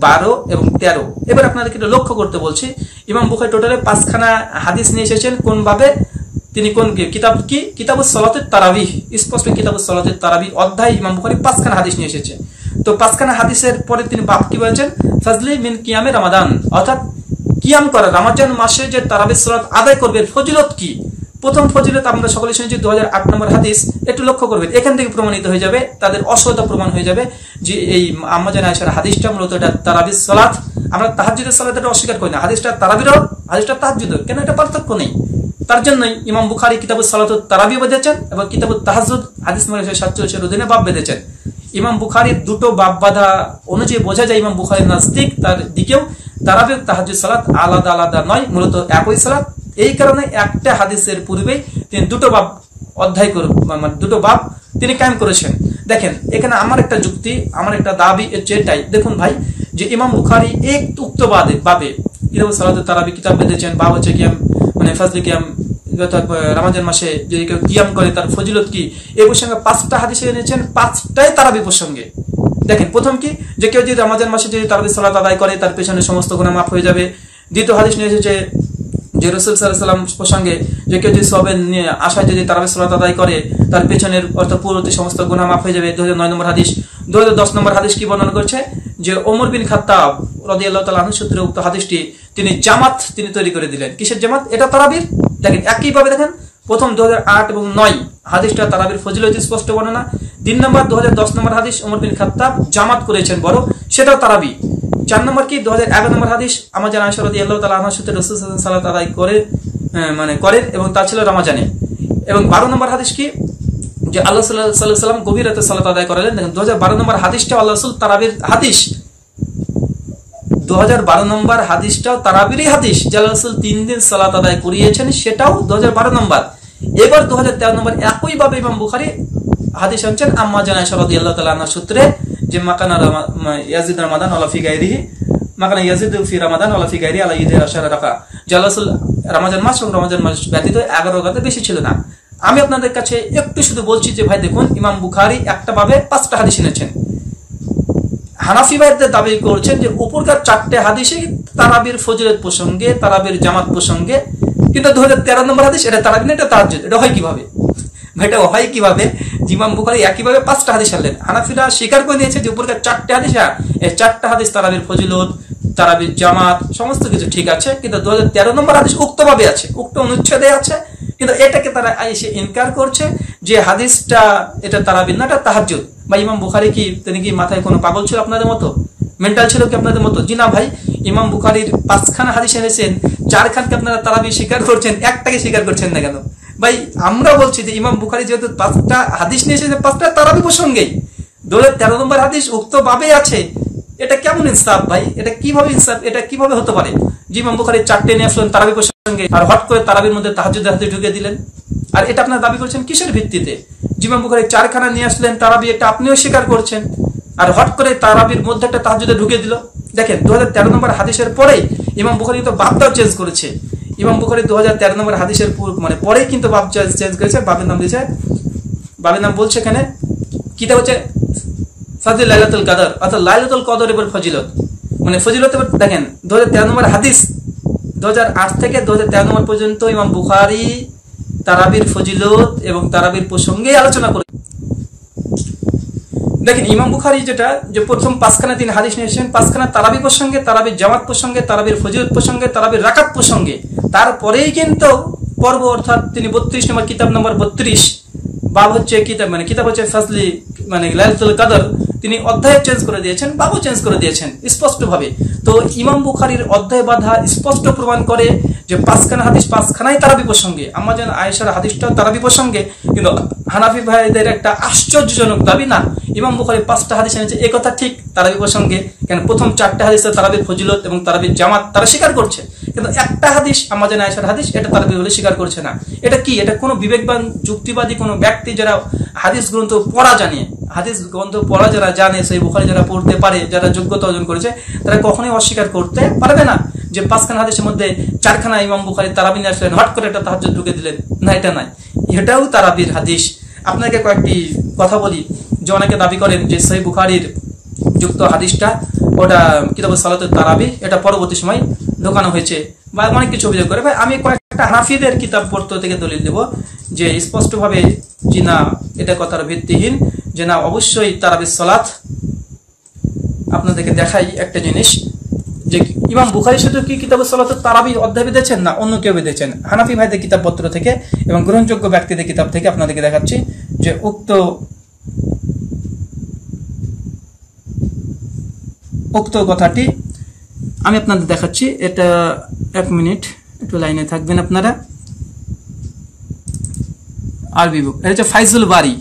বারো এবং তেরো। এবার আপনাদেরকে এটা লক্ষ্য করতে বলছি, ইমাম বুখারী টোটালে পাঁচখানা হাদিস নিয়ে এসেছেন। কোনভাবে তিনি কোন কিতাব কি কিতাবুস সালাতের তারাবিহ, স্পষ্ট কিতাবুস সালাতের তারাবিহ অধ্যায় ইমাম বুখারী পাঁচখানা হাদিস নিয়ে এসেছে। তো পাঁচখানা হাদিসের পরে তিনি বাপ কি বলেছেন? ফাজলি মিন কিয়ামে রমাদান, অর্থাৎ কিয়াম করা রমাজান মাসে যে তারাবিহ সালাত আদায় করবে ফজিলত কি। প্রথম ফজিলত আমরা সকলে শুনেছি দু হাজার আট নম্বর হাদিস, একটু লক্ষ্য করবেন। এখান থেকে প্রমাণিত হয়ে যাবে, তাদের অসহতা প্রমাণ হয়ে যাবে যে এই আম্মা জান আয়েশার হাদিসটা মূলত এটা তারাবির সালাত। আমরা তাহাজ্জুদের সালাত এটা অস্বীকার করি না, হাদিসটা তারাবির হাদিসটা তাহাজ্জুদের, কেন এটা পার্থক্য নেই। তার জন্যই ইমাম বুখারী কিতাবুস সালাত তারাবি বেঁধেছেন এবং কিতাবুত তাহাজ্জুদ হাদিস নম্বর সাতচল্লিশ এর অধীনে বাব বেঁধেছেন। ইমাম বুখারীর দুটো বাব বাঁধা অনুযায়ী বোঝা যায় ইমাম বুখারী নাস্তিক, তার দিকেও তারাবি তাহাজ্জুদ সালাত আলাদা আলাদা নয়, মূলত একই সালাত। এই কারণে একটা হাদিসের পূর্বে তিনি দুটো বাব অধ্যায় করে মানে দুটো বাব তিনি কায়েম করেছেন। দেখেন এখানে আমার একটা যুক্তি, আমার একটা দাবি যেটাই, দেখুন ভাই যে ইমাম বুখারী এক উক্ত বাদে বাবে কিতাবুস সালাত তারাবি কিতাব বেঁধেছেন, বাব হচ্ছে কিয়াম মানে ফাজলি কিয়াম অর্থাৎ রমজান মাসে যদি কেউ কিয়াম করে তার ফজিলত কি, এই প্রসঙ্গে পাঁচটা হাদিসে এনেছেন, পাঁচটাই তারাবি প্রসঙ্গে। দেখেন প্রথম কি যে কেউ যদি রমজান মাসে যদি তারাবি সালাত আদায় করে তার পেছনে সমস্ত গুনাহ মাফ হয়ে যাবে। দ্বিতীয় হাদিস নিয়ে এসেছে যে রাসূল সাল্লাল্লাহু আলাইহি ওয়াসাল্লাম প্রসঙ্গে যে কেউ যদি সবের আশায় যদি তারাবিহ সালাত আদায় করে তার পেছনের অর্থাৎ পূর্ববর্তী সমস্ত গুনাহ মাফ হয়ে যাবে, দুই হাজার নয় নম্বর হাদিস। দুই হাজার দশ নম্বর হাদিস কি বর্ণনা করছে যে ওমর বিন খাত্তাব রাদিয়াল্লাহু তাআলা আনহু সূত্রে উক্ত হাদিসটি তিনি জামাত তিনি তৈরি করে দিলেন। কিসের জামাত? এটা তারাবির। দেখেন একইভাবে দেখেন প্রথম দুই হাজার আট এবং নয় হাদিসটা তারাবির ফজিলত স্পষ্ট বর্ণনা। তিন নম্বর দুই হাজার দশ নম্বর হাদিস ওমর বিন খাত্তাব জামাত করেছেন বড়, সেটাও তারাবি। চার নম্বর কি দুই হাজার এগারো নম্বর হাদিস আম্মা জান আয়েশা রাদিয়াল্লাহু তাআলা আনহার সাথে রাসূল সাল্লাল্লাহু আলাইহি ওয়াসাল্লাম সালাত আদায় করে মানে করেন এবং তা ছিল রমজানে। এবং বারো নম্বর হাদিস কি যে আল্লাহ সাল্লাল্লাহু আলাইহি ওয়াসাল্লাম গভীর রাতে সালাত আদায় করেন। দেখেন দুই হাজার বারো নম্বর হাদিসটাও আল্লাহ রাসূল তারাবির হাদিস, দুই হাজার বারো নম্বর হাদিসটাও তারাবিরই হাদিস, যে আল্লাহ রাসূল তিন দিন সালাত আদায় করিয়েছেন, সেটাও দুই হাজার বারো নম্বর। এবার দুই হাজার তেরো নম্বর একইভাবে ইমাম বুখারী হাদিস আনছেন আম্মা জান আয়েশা রাদিয়াল্লাহু তাআলা আনহার সূত্রে যে মাকানা ইয়াজিদ রমাদান ওয়ালা ফি গায়রিহি মাকানা ইয়াজিদ ফি রমাদান ওয়ালা ফি গায়রিহি আলা ইয়াদিহি আশারা রাকা, জালাসুল রমাজান মাস এবং রমাজান মাস ব্যতীত এগারো রাকাত বেশি ছিল না। আমি আপনাদের কাছে একটু শুধু বলছি যে ভাই দেখুন ইমাম বুখারী একটা ভাবে পাঁচটা হাদিস এনেছেন। হানাফি ভাইদের দাবি করছেন যে উপরকার চারটে হাদিসে তারাবির ফজিলত প্রসঙ্গে তারাবির জামাত প্রসঙ্গে, কিন্তু দু হাজার তেরো নম্বর হাদিস এটা তারাবি না এটা তাহাজ্জুদ, এটা হয় কিভাবে? এটা হয় কিভাবে? ইমাম বুখারী একইভাবে পাঁচটা হাদিস আনলেন। হানাফিরা স্বীকার করে নিয়েছে যে উপরকার চারটে হাদিস, এই চারটে হাদিস তারাবির ফজিলত তারাবির জামাত সমস্ত কিছু ঠিক আছে, কিন্তু দুই হাজার তেরো নম্বর হাদিস উক্তভাবে আছে, উক্ত অনুচ্ছেদে আছে, কিন্তু এটাকে তারা এসে ইনকার করছে যে হাদিসটা এটা তারাবির না, এটা তাহাজ্জুদ। ভাই ইমাম বুখারি কি তিনি কি মাথায় কোনো পাগল ছিল আপনাদের মতো? মেন্টাল ছিল কি আপনাদের মতো? জি না ভাই, ইমাম বুখারির পাঁচখানা হাদিস এনেছেন, চারখানকে আপনারা তারাবি স্বীকার করছেন, একটাকে স্বীকার করছেন না কেন? ভাই আমরা বলছি যে ইমাম বুখারি যেহেতু পাঁচটা হাদিস নিয়ে এসেছে, পাঁচটা তারাবি প্রসঙ্গেই দলের তেরো নম্বর হাদিস উক্ত ভাবে আছে। এটা কেমন ইনসাফ ভাই? এটা কিভাবে ইনসাফ, এটা কিভাবে হতে পারে? জি ইমাম বুখারি চারটে নিয়ে আসলেন তারাবি প্রসঙ্গে, আর হট করে তারাবির মধ্যে তাহাজ্জুদের হাদিস ঢুকিয়ে দিলেন। আর এটা আপনারা দাবি করছেন কিসের ভিত্তিতে? জি ইমাম বুখারি চারখানা নিয়ে আসলেন তারাবি, এটা আপনিও স্বীকার করছেন, আর হট করে তারাবির মধ্যে একটা তাহাজ্জুদে ঢুকিয়ে দিল। দেখেন দু হাজার তেরো নম্বর হাদিসের পরেই ইমাম বুখারি তো বাপটাও চেঞ্জ করেছে। ইমাম বুখারি দু হাজার তেরো নম্বর হাদিসের মানে পরেই কিন্তু বাপ চেঞ্জ করেছে, বাবের নাম দিয়েছে, বাবের নাম বলছে এখানে কিতা হচ্ছে ফাজিল লাইলাতুল কদর, অর্থাৎ লাইলাতুল কদর এবার ফজিলত মানে ফজিলত। দেখেন দু হাজার তেরো নম্বর হাদিস দু হাজার আট থেকে দু হাজার তেরো নম্বর পর্যন্ত ইমাম বুখারি তারাবির ফজিলত এবং তারাবির প্রসঙ্গেই আলোচনা করে। দেখেন ইমাম বুখারি যেটা যে প্রথম পাঁচখানা তিনি হাদিস নিয়েছেন, পাঁচখানা তারাবি প্রসঙ্গে, তারাবির জামাত প্রসঙ্গে, তারাবির ফজিলত প্রসঙ্গে, তারাবির রাকাত প্রসঙ্গে। তারপরেই কিন্তু পর্ব অর্থাৎ তিনি বত্রিশ নম্বর কিতাব নম্বর বত্রিশ বাব হচ্ছে কিতাব মানে কিতাব হচ্ছে ফাজলি মানে লাইলাতুল কদর, তিনি অধ্যায় চেঞ্জ করে দিয়েছেন, বাবও চেঞ্জ করে দিয়েছেন স্পষ্টভাবে। তো ইমাম বুখারির অধ্যায় বাধা স্পষ্ট প্রমাণ করে যে পাঁচখানা হাদিস পাঁচখানাই তারাবি প্রসঙ্গে। আমার যেন আয়েশার হাদিসটাও তারাবি প্রসঙ্গে, কিন্তু হানাফি ভাইদের একটা আশ্চর্যজনক দাবি না ইমাম বুখারি পাঁচটা হাদিস এনেছে এ কথা ঠিক তারাবি প্রসঙ্গে, কেন প্রথম চারটা হাদিসে তারাবির ফজিলত এবং তারাবির জামাত তারা স্বীকার করছে, কিন্তু একটা হাদিস আমার যেন আয়েশার হাদিস এটা তারাবি বলে স্বীকার করছে না। এটা কি? এটা কোনো বিবেকবান যুক্তিবাদী কোনো ব্যক্তি যারা হাদিস গ্রন্থ পড়া জানে, হাদিস গ্রন্থ পড়া যারা জানে, সেই বুখারি যারা পড়তে পারে, যারা যোগ্যতা অর্জন করেছে, তারা কখনোই অস্বীকার করতে পারবে না যে পাঁচখানা হাদিসের মধ্যে চারখানা ইমাম বুখারি তারাবি নিয়ে আসলেন, হট করে একটা তাহাজ্জুদ ঢুকে দিলেন। না, এটা নাই, এটাও তারাবির হাদিস। আপনাকে কয়েকটি কথা বলি যে অনেকে দাবি করেন যে সহিহ বুখারীর যুক্ত হাদিসটা ওটা কিতাবুস সালাতের তারাবি, এটা পরবর্তী সময় ঢোকানো হয়েছে বা অনেক কিছু অভিযোগ করে। ভাই আমি কয়েকটা হানাফিদের কিতাব পড়তে থেকে দলিল দেব যে স্পষ্টভাবে যে না এটা কথার ভিত্তিহীন, যে না অবশ্যই তারাবির সালাত। আপনাদেরকে দেখাই একটা জিনিস যে ইমাম বুখারী শুধু কি কিতাবুস সালাতের তারাবি অধ্যায় বেঁধেছেন না অন্য কেউ বেঁধেছেন? হানাফি ভাইদের কিতাবপত্র থেকে এবং গ্রহণযোগ্য ব্যক্তিদের কিতাব থেকে আপনাদেরকে দেখাচ্ছি যে উক্ত উক্ত কথাটি আমি আপনাদের দেখাচ্ছি। এটা এক মিনিট একটু লাইনে থাকবেন আপনারা। আরবি বুক, এটা হচ্ছে ফাইজুল বারী,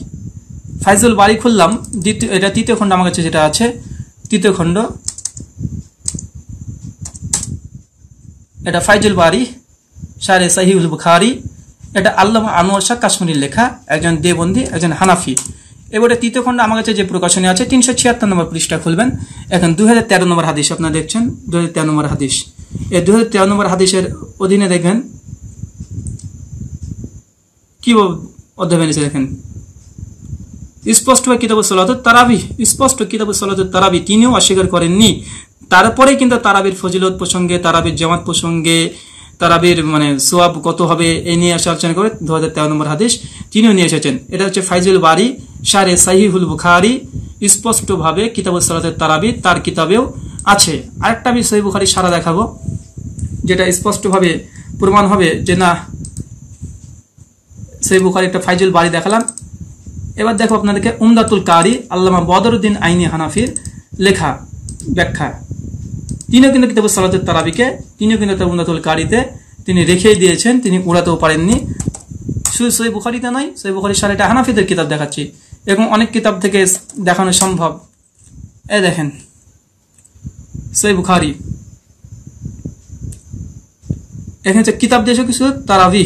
ফাইজুল বারী খুললাম, দ্বিতীয় এটা তৃতীয় খণ্ড আমার কাছে যেটা আছে, তৃতীয় খণ্ড এটা ফাইজুল বারী শারে সহিহুল বুখারী, এটা আল্লামা আনোয়ার শাহ কাশ্মীরির লেখা, একজন দেওবন্দী, একজন হানাফি। এবারে তৃতীয় খণ্ড আমার কাছে যে প্রকাশনী আছে তিনশো ছিয়াত্তর নম্বর পৃষ্ঠা খুলবেন, এখন দুই হাজার তেরো নম্বর হাদিস আপনারা দেখছেন, দুই হাজার তেরো নম্বর হাদিস। এই দুই হাজার তেরো নম্বর হাদিসের অধীনে দেখবেন কি অধ্যায় বেরিয়েছে, দেখেন স্পষ্টভাবে কিতাবুস সালাতের তারাবি, স্পষ্ট কিতাবুস সালাতের তারাবি তিনিও অস্বীকার করেননি। তারপরে কিন্তু তারাবির ফজিলত প্রসঙ্গে, তারাবির জামাত প্রসঙ্গে, তারাবির মানে সোয়াব কত হবে এ নিয়ে আসা আলোচনা করে দু হাজার তেরো নম্বর হাদিস তিনিও নিয়ে এসেছেন। এটা হচ্ছে ফাইজুল বারী শারে সহিহুল বুখারী, স্পষ্টভাবে কিতাবুস সালাতের তারাবি তার কিতাবেও আছে। আরেকটা আমি সহিহ বুখারী সারা দেখাবো যেটা স্পষ্টভাবে প্রমাণ হবে যে না সহিহ বুখারী। একটা ফাইজুল বারী দেখালাম, এবার দেখো আপনাদেরকে উমদাতুল কারী আল্লামা বদরুদ্দিন আইনি হানাফির লেখা ব্যাখ্যা, তিনিও কিন্তু কিতাবুস সালাতের তারাবিকে তিনিও কিন্তু উমদাতুল কারীতে তিনি রেখেই দিয়েছেন, তিনি উড়াতেও পারেননি। শুধু সহিহ বুখারীতে নয়, সহিহ বুখারীর সারা এটা হানাফিদের কিতাব দেখাচ্ছি, এরকম অনেক কিতাব থেকে দেখানো সম্ভব। এই দেখেন সহিহ বুখারী, এখানে হচ্ছে কিতাব দিয়েছে কিছু তারাবি,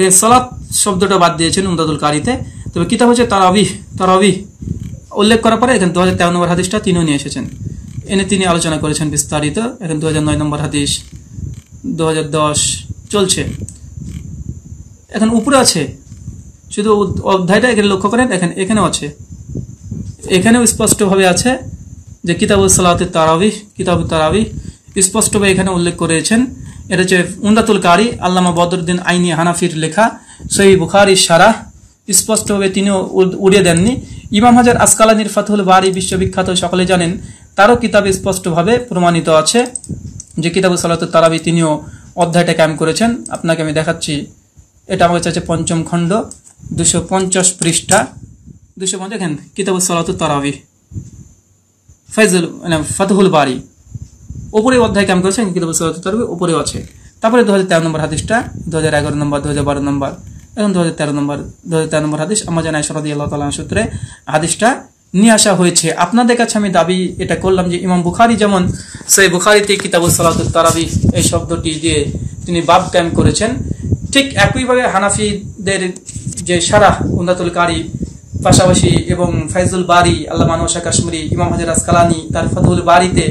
এ সালাত শব্দটা বাদ দিয়েছেন উমদাতুল কারীতে, তবে কিতাব হচ্ছে তারাবি, তারাবি উল্লেখ করার পরে এখানে দু হাজার তেরো নম্বর হাদিসটা তিনিও নিয়ে এসেছেন, এনে তিনি আলোচনা করেছেন বিস্তারিত। এখন দু হাজার নয় নম্বর হাদিস, দু হাজার দশ চলছে, এখন উপরে আছে শুধু অধ্যায়টা, এখানে লক্ষ্য করেন এখানে এখানেও আছে, এখানেও স্পষ্টভাবে আছে যে কিতাবুস সালাতের তারাবি, কিতাবুত তারাবি স্পষ্টভাবে এখানে উল্লেখ করেছেন। এটা হচ্ছে উমদাতুল কারী আল্লামা বদরুদ্দিন আইনি হানাফির লেখা সহিহ বুখারীর শারাহ, স্পষ্টভাবে তিনিও উড়িয়ে দেননি। ইমাম হাজার আসকালানীর ফাতহুল বারী বিশ্ববিখ্যাত সকলে জানেন, তারও কিতাবে স্পষ্টভাবে প্রমাণিত আছে যে কিতাবুস সালাতের তারাবি তিনিও অধ্যায়টা কায়েম করেছেন। আপনাকে আমি দেখাচ্ছি এটা আমার কাছে আছে পঞ্চম খণ্ড দুশো পঞ্চাশ পৃষ্ঠা দুশো পঞ্চাশ দেখেন কিতাবুস সালাতুত তারাবিহ ফাইজুল মানে ফাতহুল বারী ওপরে অধ্যায় কাম করেছেন কিতাবুস সালাতুত তারাবিহ ওপরেও আছে। তারপরে দু হাজার তেরো নম্বর হাদিসটা দু হাজার এগারো নম্বর দু হাজার বারো নম্বর এবং দু হাজার তেরো নম্বর দু হাজার তেরো নম্বর হাদিস আম্মা জান আয়েশা রাদিয়াল্লাহু তাআলা সূত্রে হাদিসটা নিয়ে আসা হয়েছে। আপনাদের কাছে আমি দাবি এটা করলাম যে ইমাম বুখারী যেমন সেই বুখারীতে কিতাবুস সালাতুত তারাবিহ এই শব্দটি দিয়ে তিনি বাব ক্যাম্প করেছেন, ঠিক একইভাবে হানাফিদের যে সারাহ উমদাতুল কারী পাশাপাশি এবং ফাইজুল বারী আল্লামা নওশা কাশ্মীরি ইমাম হাজার আসকালানি তার ফাতহুল বারীতে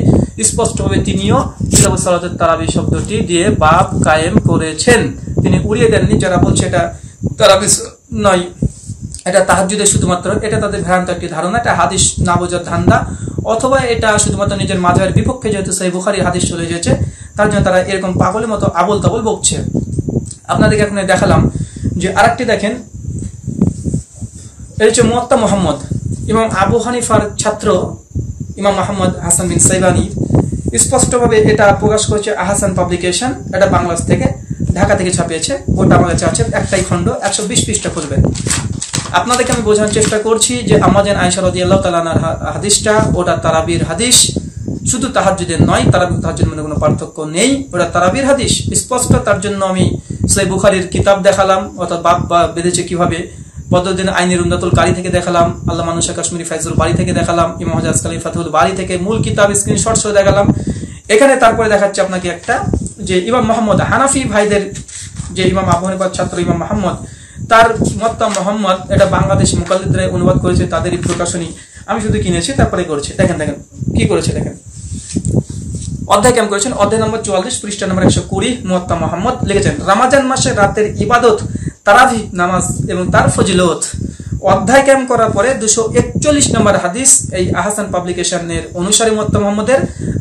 স্পষ্টভাবে তিনিও কিতাবুস সালাতুত তারাবিহ শব্দটি দিয়ে বাব কায়েম করেছেন। তিনি উড়িয়ে দেননি যারা বলছে এটা তারাবিহ নয়, এটা তাহাজ্জুদের শুধুমাত্র, এটা তাদের ভ্রান্ত একটি ধারণা, এটা হাদিস না বোঝার ধান্দা, অথবা এটা শুধুমাত্র নিজের মাযহাবের বিপক্ষে যেহেতু সহিহ বুখারী হাদিস চলে গেছে তার জন্য তারা এরকম পাগলের মতো আবল তাবল বকছে। আপনাদেরকে এখন দেখালাম যে আরেকটি দেখেন এই হচ্ছে মুয়াত্তা মুহাম্মদ ইমাম আবু হানিফার ছাত্র ইমাম মুহাম্মদ হাসান বিন সাইবানী স্পষ্টভাবে এটা প্রকাশ করেছে আহসান পাবলিকেশন, এটা বাংলাদেশ থেকে ঢাকা থেকে ছাপিয়েছে, ওটা আমার কাছে আছে একটাই খণ্ড একশো বিশ পৃষ্ঠা খুলবেন। আপনাদেরকে আমি বোঝানোর চেষ্টা করছি যে আম্মা জান আয়েশা রাদিয়াল্লাহু তাআলা আনহার হাদিসটা ওটা তারাবির হাদিস, শুধু তাহাজ্জুদের নয়, তারাবিহ তাহাজ্জুদের মধ্যে কোনো পার্থক্য নেই, ওটা তারাবির হাদিস স্পষ্ট। তার জন্য আমি সহিহ বুখারীর কিতাব দেখালাম অর্থাৎ বাব বেঁধেছে কীভাবে, বদরুদ্দিন আইনের উমদাতুল কারী থেকে দেখালাম, আল্লামা নওশা কাশ্মীরি ফাইজুল বারী থেকে দেখালাম, ইমাম হাজার আসকালানী ফাতহুল বারী থেকে মূল কিতাব স্ক্রিনশট সহ দেখালাম এখানে। তারপরে দেখাচ্ছি আপনাকে একটা যে ইমাম মুহাম্মদ হানাফি ভাইদের যে ইমাম আবু হানিফার ছাত্র ইমাম মুহাম্মদ তার মুয়াত্তা মুহাম্মদ এটা বাংলাদেশ মুকাল্লিদরা অনুবাদ করেছে তাদেরই প্রকাশনী, আমি শুধু কিনেছি তারপরে করছি। দেখেন দেখেন কি করেছে দেখেন অধ্যায় কেমন করেছেন অধ্যায় নম্বর চুয়াল্লিশ পৃষ্ঠা নম্বর একশো কুড়ি মুয়াত্তা মুহাম্মদ লিখেছেন রমাজান মাসে রাতের ইবাদত তারাবিহ নামাজ এবং তার ফজিলত অধ্যায় ক্যাম্প করার পরে দুশো একচল্লিশ নম্বর হাদিস এই আহসান পাবলিকেশনের অনুসারী মুয়াত্তা মুহাম্মদের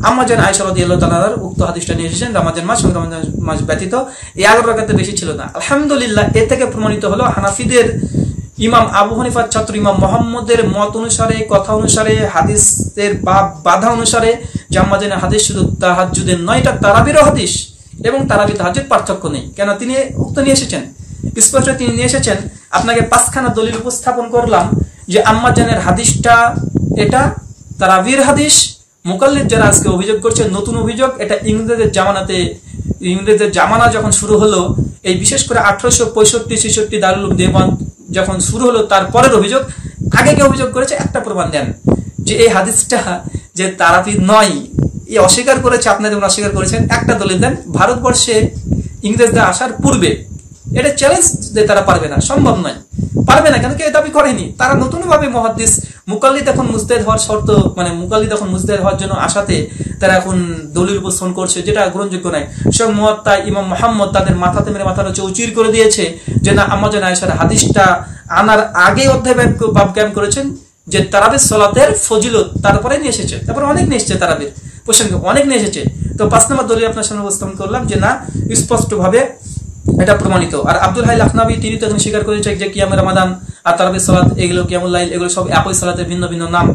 আম্মা জান আয়েশা রাদিয়াল্লাহু তাআলার উক্ত হাদিসটা নিয়ে এসেছেন রমাজান মাস এবং রমাজান মাস ব্যতীত এই এগারো রাকাতের বেশি ছিল না। আলহামদুলিল্লাহ এ থেকে প্রমাণিত হলো হানাফিদের ইমাম আবু হানিফার ছাত্র ইমাম মুহাম্মদের মত অনুসারে কথা অনুসারে হাদিসের বাব বাধা অনুসারে যে আম্মা জানের হাদিস শুধু তাহাজ্জুদের নয়, এটা তারাবিরও হাদিস এবং তারাবিহ তাহাজ্জুদ পার্থক্য নেই, কেন তিনি উক্ত নিয়ে এসেছেন স্পষ্ট তিনি নিয়ে এসেছেন। আপনাকে পাঁচখানা দলিল উপস্থাপন করলাম যে আম্মা জানের হাদিসটা এটা তারাবির হাদিস। মুকাল্লিদ যারা আজকে অভিযোগ করছে নতুন অভিযোগ, এটা ইংরেজদের জামানাতে ইংরেজদের জামানা যখন শুরু হলো এই বিশেষ করে আঠারোশো পঁয়ষট্টি ছেষট্টি দারুল উলুম দেওবন্দ যখন শুরু হলো তারপরের অভিযোগ। আগে কে অভিযোগ করেছে একটা প্রমাণ দেন যে এই হাদিসটা যে তারাবির নয়, এ অস্বীকার করেছে আপনাদের অস্বীকার করেছেন, একটা দলিল দেন। ভারতবর্ষে ইংরেজরা আসার পূর্বে এটা চ্যালেঞ্জ যে তারা পারবে না, সম্ভব নয়, পারবে না, কেন কেউ দাবি করেনি। তারা নতুনভাবে মহাদ্দিস মুকাল্লিদ এখন মুজতাহিদ হওয়ার শর্ত মানে মুকাল্লিদ এখন মুজতাহিদ হওয়ার জন্য আশাতে তারা এখন দলিল উপস্থাপন করছে যেটা গ্রহণযোগ্য নয়। সব মুয়াত্তা ইমাম মুহাম্মদ তাদের মাথাতে মেরে মাথাটা চৌচির করে দিয়েছে যে না আম্মা জান আয়েশার হাদিসটা আনার আগে অধ্যায় বাব ক্যাম্প করেছেন যে তারাবিহ সালাতের ফজিলত তারপরে নিয়ে এসেছে, তারপরে অনেক নিয়ে এসেছে তারাবিহ প্রসঙ্গে অনেক নিয়ে এসেছে। তো পাঁচ নম্বর দলিল আপনার সামনে উপস্থাপন করলাম যে না স্পষ্টভাবে এটা প্রমাণিত। আর আব্দুল হাই লাখনাবি তিনি তো এখন স্বীকার করেছেন যে কিয়াম রমাদান আর তারাবিহ সালাত এগুলো কিয়ামুল লাইল এগুলো সব একই সালাতের ভিন্ন ভিন্ন নাম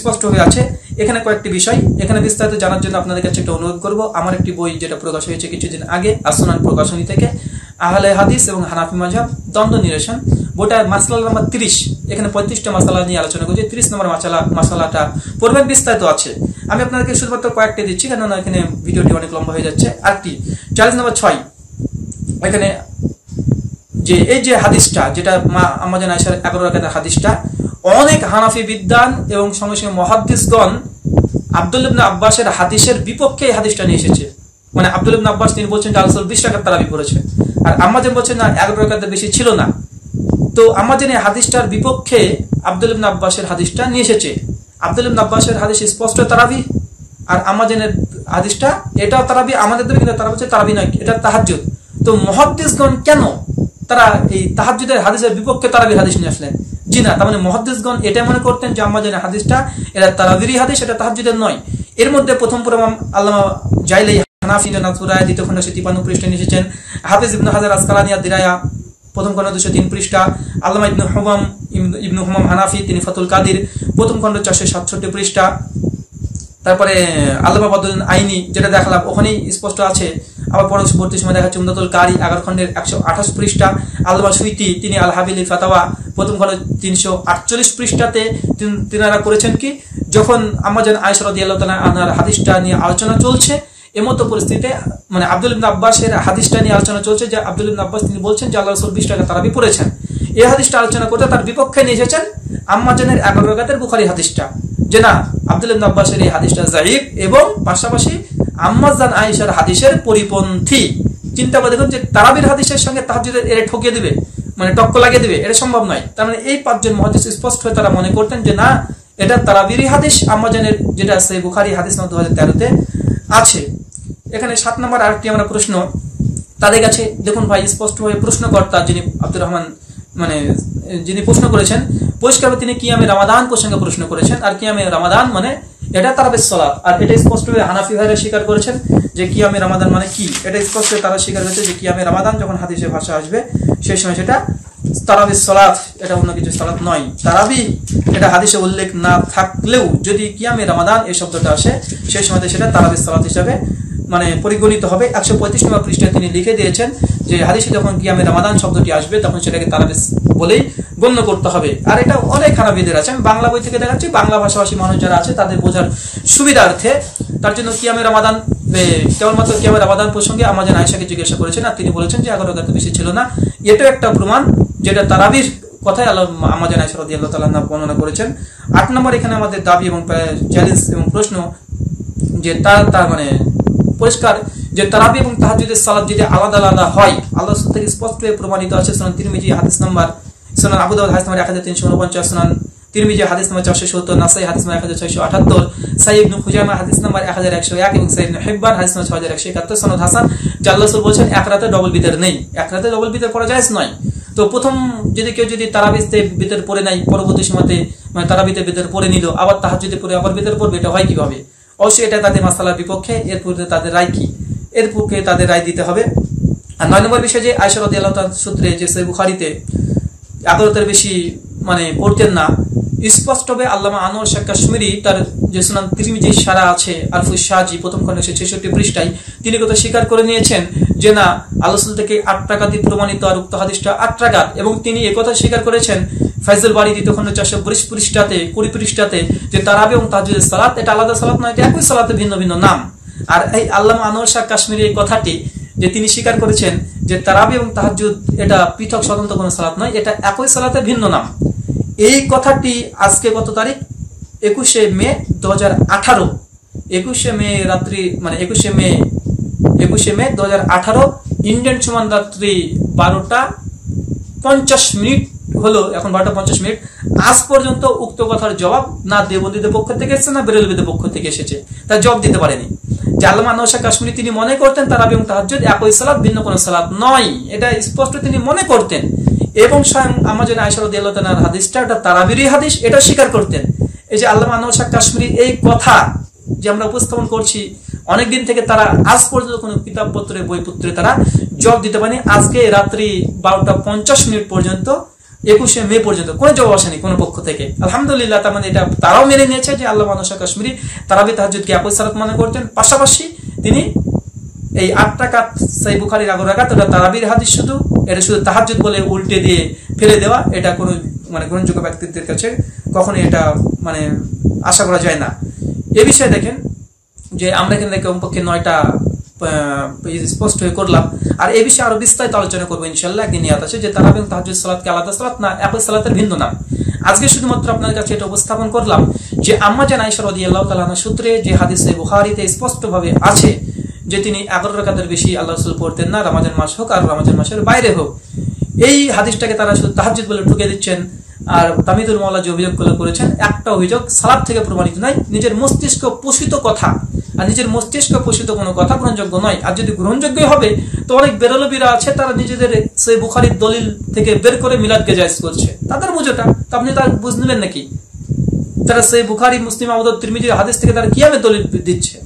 স্পষ্ট হয়ে আছে। এখানে কয়েকটি বিষয় এখানে বিস্তারিত জানার জন্য আপনাদের কাছে একটা অনুরোধ করবো, আমার একটি বই যেটা প্রকাশ হয়েছে কিছুদিন আগে আসুনান প্রকাশনী থেকে, আহলে হাদিস এবং হানাফি মাযহাব দ্বন্দ্ব নিরসন, বইটা মাসালা নম্বর তিরিশ, এখানে পঁয়ত্রিশটা মাসালা নিয়ে আলোচনা করছি, তিরিশ নম্বর মাসালা মাসালাটা পড়বেন, বিস্তারিত আছে। আমি আপনাদেরকে শুধুমাত্র কয়েকটি দিচ্ছি কেননা এখানে ভিডিওটি অনেক লম্বা হয়ে যাচ্ছে। আরেকটি চ্যালেঞ্জ নম্বর ছয় এখানে যে এই যে হাদিসটা যেটা মা আম্মা জান আয়েশার এগারো রাকাতের হাদিসটা অনেক হানাফি বিদ্বান এবং সঙ্গে সঙ্গে মুহাদ্দিসগণ আব্দুল ইবনে আব্বাসের হাদিসের বিপক্ষে এই হাদিসটা নিয়ে এসেছে। মানে আব্দুল ইবনে আব্বাস তিনি বলছেন যে রাসূল বিশ রাকাত তারাবি পড়েছে আর আম্মা জান বলছেন না এগারো রাকাতের বেশি ছিল না। তো আম্মা জান এই হাদিসটার বিপক্ষে আব্দুল ইবনে আব্বাসের হাদিসটা নিয়ে এসেছে। আব্দুল ইবনে আব্বাসের হাদিস স্পষ্ট তারাবি আর আম্মা জানের হাদিসটা এটাও তারাবি আমাদের দেবে কিন্তু তারা বলছে তারাবি নয়, এটা তাহাজ্জুদ। তো মুহাদ্দিসগণ কেন তারা এই তাহাজ্জুদের হাদিসের বিপক্ষে তারাবির হাদিস নিয়ে আসলেন? জি না, তার মানে মুহাদ্দিসগণ এটা মনে করতেন যে আম্মা জানের হাদিসটা এটা তারাবিরই হাদিস, এটা তাহাজ্জুদের নয়। এর মধ্যে প্রথম প্রমাণ আল্লামা জাইলাই হানাফি নাতুরায় দ্বিতীয় খণ্ড তিপ্পান্ন পৃষ্ঠা নিয়ে এসেছেন, হাফিজ ইবনে হাজার আসকালানী দিরায়া প্রথম খণ্ড দুশো তিন পৃষ্ঠা, আল্লামা ইবনে হুমাম ইবনে হুমাম হানাফি তিনি ফাতুল কাদির প্রথম খণ্ড চারশো সাতষট্টি পৃষ্ঠা, তারপরে আল্লামা বদরুদ্দিন আইনি যেটা দেখালাম ওখানেই স্পষ্ট আছে। আবার পরবর্তী সময় দেখা যাচ্ছে উমদাতুল কারি আগার খণ্ডের একশো আঠাশ পৃষ্ঠা, আল্লামা সুইতি তিনি আল হাবিলি ফাতাওয়া প্রথম খণ্ড তিনশো আটচল্লিশ পৃষ্ঠাতে তিনারা করেছেন কি, যখন আমাজন আয়েশা রাদিয়াল্লাহু তাআলা আনহার হাদিসটা নিয়ে আলোচনা চলছে এমত পরিস্থিতিতে মানে আব্দুল ইবনে আব্বাসের হাদিসটা নিয়ে আলোচনা চলছে যে আব্দুল ইবনে আব্বাস তিনি বলছেন যে আল্লাহ রাসূল বিশ টাকা তারাবি পড়েছেন, এই হাদিসটা আলোচনা করতে তার বিপক্ষে নিয়ে এসেছেন আম্মাজানের এগারো রাকাতের বুখারী হাদিসটা যে না আব্দুল ইবনে আব্বাসের এই হাদিসটা যায়িফ এবং পাশাপাশি আম্মাজান আয়েশার হাদিসের পরিপন্থী। চিন্তা করে দেখুন যে তারাবির হাদিসের সঙ্গে তাহাজ্জুদের এরা ঠকিয়ে দেবে মানে টক্ক লাগিয়ে দেবে, এটা সম্ভব নয়। তার মানে এই পাঁচজন মুহাদ্দিস স্পষ্ট হয়ে তারা মনে করতেন যে না এটা তারাবিরই হাদিস আম্মাজানের যেটা আছে বুখারী হাদিস নং দুই হাজার তেরোতে আছে। এখানে সাত নম্বর আরেকটি আমরা প্রশ্ন তাদের কাছে দেখুন ভাই স্পষ্ট হয়ে প্রশ্নকর্তা যিনি আব্দুর রহমান মানে যিনি প্রশ্ন করেছেন পরিষ্কারভাবে তিনি কিয়ামে রামাদান প্রসঙ্গে প্রশ্ন করেছেন, আর কিয়ামে রামাদান মানে এটা তারাবির সালাত, আর এটা স্পষ্টভাবে হানাফি ভাইরা স্বীকার করেছেন যে কিয়ামে রামাদান মানে কি, এটা স্পষ্ট তারা স্বীকার করেছে যে কিয়ামে রামাদান যখন হাদিসের ভাষা আসবে সেই সময় সেটা তারাবির সালাত, এটা অন্য কিছু সালাত নয়। তারাবি এটা হাদিসে উল্লেখ না থাকলেও যদি কিয়ামে রামাদান এই শব্দটা আসে সেই সময়তে সেটা তারাবির সালাত হিসাবে মানে পরিগণিত হবে। একশো পঁয়ত্রিশ নম্বর পৃষ্ঠায় তিনি লিখে দিয়েছেন যে হাদিসে যখন কিয়ামে রামাদান শব্দটি আসবে তখন সেটাকে তারাবিস বলেই গণ্য করতে হবে। আর এটা অনেক হানাফিদের আছে, আমি বাংলা বই থেকে দেখাচ্ছি, বাংলা ভাষাভাষী মানুষ যারা আছে তাদের বোঝার সুবিধার্থে তার জন্য কিয়ামে রামাদান কেবলমাত্র কিয়ামে রামাদান প্রসঙ্গে আমাজন আয়েশাকে জিজ্ঞাসা করেছেন আর তিনি বলেছেন যে এগারো রাকাত বেশি ছিল না, এটাও একটা প্রমাণ যেটা তারাবির কথাই আল্লাহ আমাজন আয়েশা রাদিয়াল্লাহু তাআলা বর্ণনা করেছেন। আট নম্বর এখানে আমাদের দাবি এবং চ্যালেঞ্জ এবং প্রশ্ন যে তার তার মানে পরিষ্কার যে তারাবি এবং তাহাজ্জুদের সালাত যদি আলাদা আলাদা হয় আল্লাহ রাসূল থেকে স্পষ্টভাবে প্রমাণিত আছে। সুনান তিরমিজি হাদিস নাম্বার সুনান আবু দাউদ হাদিস নাম্বার এক হাজার তিনশো উনপঞ্চাশ, সুনান তিরমিজি হাদিস নাম্বার চারশো সত্তর, নাসাই হাদিস নাম্বার এক হাজার ছয়শো আটাত্তর, সাইয়্যিদ ইবনে খুজাইমা হাদিস নাম্বার এক হাজার একশো এক এবং সাইয়্যিদ ইবনে হিব্বান হাদিস নাম্বার ছয় হাজার একশো একাত্তর। সুনান হাসান আল্লাহ রাসূল বলেছেন এক রাতে ডবল বিতর নেই, এক রাতে ডবল বিতর করা জায়েজ নয়। তো প্রথম যদি কেউ যদি তারাবিতে বিতর পড়ে নাই পরবর্তী সময়তে মানে তারাবিতে বিতর পড়ে নিল আবার তাহাজ্জুদে পড়ে আবার বিতর পড়বে, এটা হয় কিভাবে? অবশ্যই এটা তাদের মাসালার বিপক্ষে, এর পূর্বে তাদের রায় কি এর পক্ষে তাদের রায় দিতে হবে। আর নয় নম্বর বিষয় যে আয়েশা রাদিয়াল্লাহু তাআলা সূত্রে যে সহিহ বুখারীতে আদালতের বেশি মানে পড়তেন না, স্পষ্টভাবে আল্লামা আনোয়ার শাহ কাশ্মীরি তার যে সুনান তিরমিজি সারা আছে আরফুস শাহজি প্রথম খণ্ড একশো ছেষট্টি পৃষ্ঠায় তিনি কথা স্বীকার করে নিয়েছেন যে না আল্লাহ রাসূল থেকে আট রাকাতই প্রমাণিত, আর উক্ত হাদিসটা আট রাকাত। এবং তিনি একথা স্বীকার করেছেন ফাইজুল বারী দ্বিতীয় খণ্ড চারশো বিশ পৃষ্ঠাতে কুড়ি পৃষ্ঠাতে যে তারাবি এবং তাহাজ্জুদের সালাত এটা আলাদা সালাত নয়, এটা একই সালাতে ভিন্ন ভিন্ন নাম। আর এই আল্লামা আনোয়ার শাহ কাশ্মীরি এই কথাটি যে তিনি স্বীকার করেছেন যে তারাবি এবং তাহাজ্জুদ এটা পৃথক স্বতন্ত্র কোনো সালাত নয়, এটা একই সালাতে ভিন্ন নাম। এই কথাটি আজকে কত তারিখ একুশে মে দু হাজার আঠারো একুশে মে রাত্রি মানে একুশে মে একুশে মে দু হাজার আঠারো ইন্ডিয়ান সমান রাত্রি বারোটা পঞ্চাশ মিনিট হলো, এখন বারোটা পঞ্চাশ মিনিট আজ পর্যন্ত উক্ত কথার জবাব না দেবন্দীদের পক্ষ থেকে এসেছে না বেরেলবিদের পক্ষ থেকে এসেছে, তার জবাব দিতে পারেনি। জালামা আনোয়ার শাহ কাশ্মীরি তিনি মনে করতেন তারাবি এবং তাহাজ্জুদ একই সালাত ভিন্ন কোনো সালাত নয়, এটা স্পষ্ট তিনি মনে করতেন। এবং স্বয়ং আমাজন আয়েশা রাদিয়াল্লাহু তাআলার হাদিসটা ওটা তারাবিরই হাদিস এটা স্বীকার করতেন। এই যে আল্লামা আনোয়ার শাহ কাশ্মীরি এই কথা যে আমরা উপস্থাপন করছি অনেকদিন থেকে তারা আজ পর্যন্ত কোনো কিতাবপত্রে বইপত্রে তারা জবাব দিতে পারেনি। আজকে রাত্রি বারোটা পঞ্চাশ মিনিট পর্যন্ত একুশে মে পর্যন্ত কোনো জবাব আসেনি কোনো পক্ষ থেকে। আলহামদুলিল্লাহ তার মানে এটা তারাও মেনে নিয়েছে যে আল্লামা আনোয়ার শাহ কাশ্মীরি তারাবি তাহাজ্জুদকে একই সালাত মনে করতেন, পাশাপাশি তিনি এই আট রাকাত সহিহ বুখারীর এগারো রাকাত ওটা তারাবির হাদিস, শুধু এটা শুধু তাহাজ্জুদ বলে উল্টে দিয়ে ফেলে দেওয়া এটা কোনো মানে গ্রহণযোগ্য ব্যক্তিদের কাছে কখনো এটা মানে আশা করা যায় না। এ বিষয়ে দেখেন যে আমরা এখানে কমপক্ষে নয়টা স্পষ্ট হয়ে করলাম, আর এই বিষয়ে আরো বিস্তারিত আলোচনা করবো ইনশাল্লাহ। একদিন নিয়াত আছে যে তারাবি এবং তাহাজ্জুদ সালাতকে আলাদা সালাত না, একই সালাতের ভিন্ন নাম। আজকে শুধুমাত্র আপনাদের কাছে এটা উপস্থাপন করলাম যে আম্মাজান আয়েশা রাদিয়াল্লাহু তাআলা আনহা সূত্রে যে হাদিসে বুখারীতে স্পষ্টভাবে আছে যে তিনি এগারো রাকাতের বেশি আল্লাহ রাসূল পড়তেন না, রমজান মাস হোক আর রমজান মাসের বাইরে হোক, এই হাদিসটাকে তারা শুধু তাহাজ্জুদ বলে ঠুকে দিচ্ছেন। আর তাহমিদুল মাওলা যে অভিযোগগুলো করেছেন একটা অভিযোগ সালাত থেকে প্রমাণিত নয়, নিজের মস্তিষ্ক পোষিত কথা, আর নিজের মস্তিষ্ক পোষিত কোনো কথা গ্রহণযোগ্য নয়। আর যদি গ্রহণযোগ্য হবে তো অনেক বেরলবিরা আছে তারা নিজেদের সেই বুখারীর দলিল থেকে বের করে মিলাদকে জায়েজ করছে, তাদের বুঝোটা তা আপনি তার বুঝ নেবেন নাকি? তারা সেই বুখারী মুসলিম আবু দাউদ তিরমিজির হাদিস থেকে তারা কিভাবে দলিল দিচ্ছে?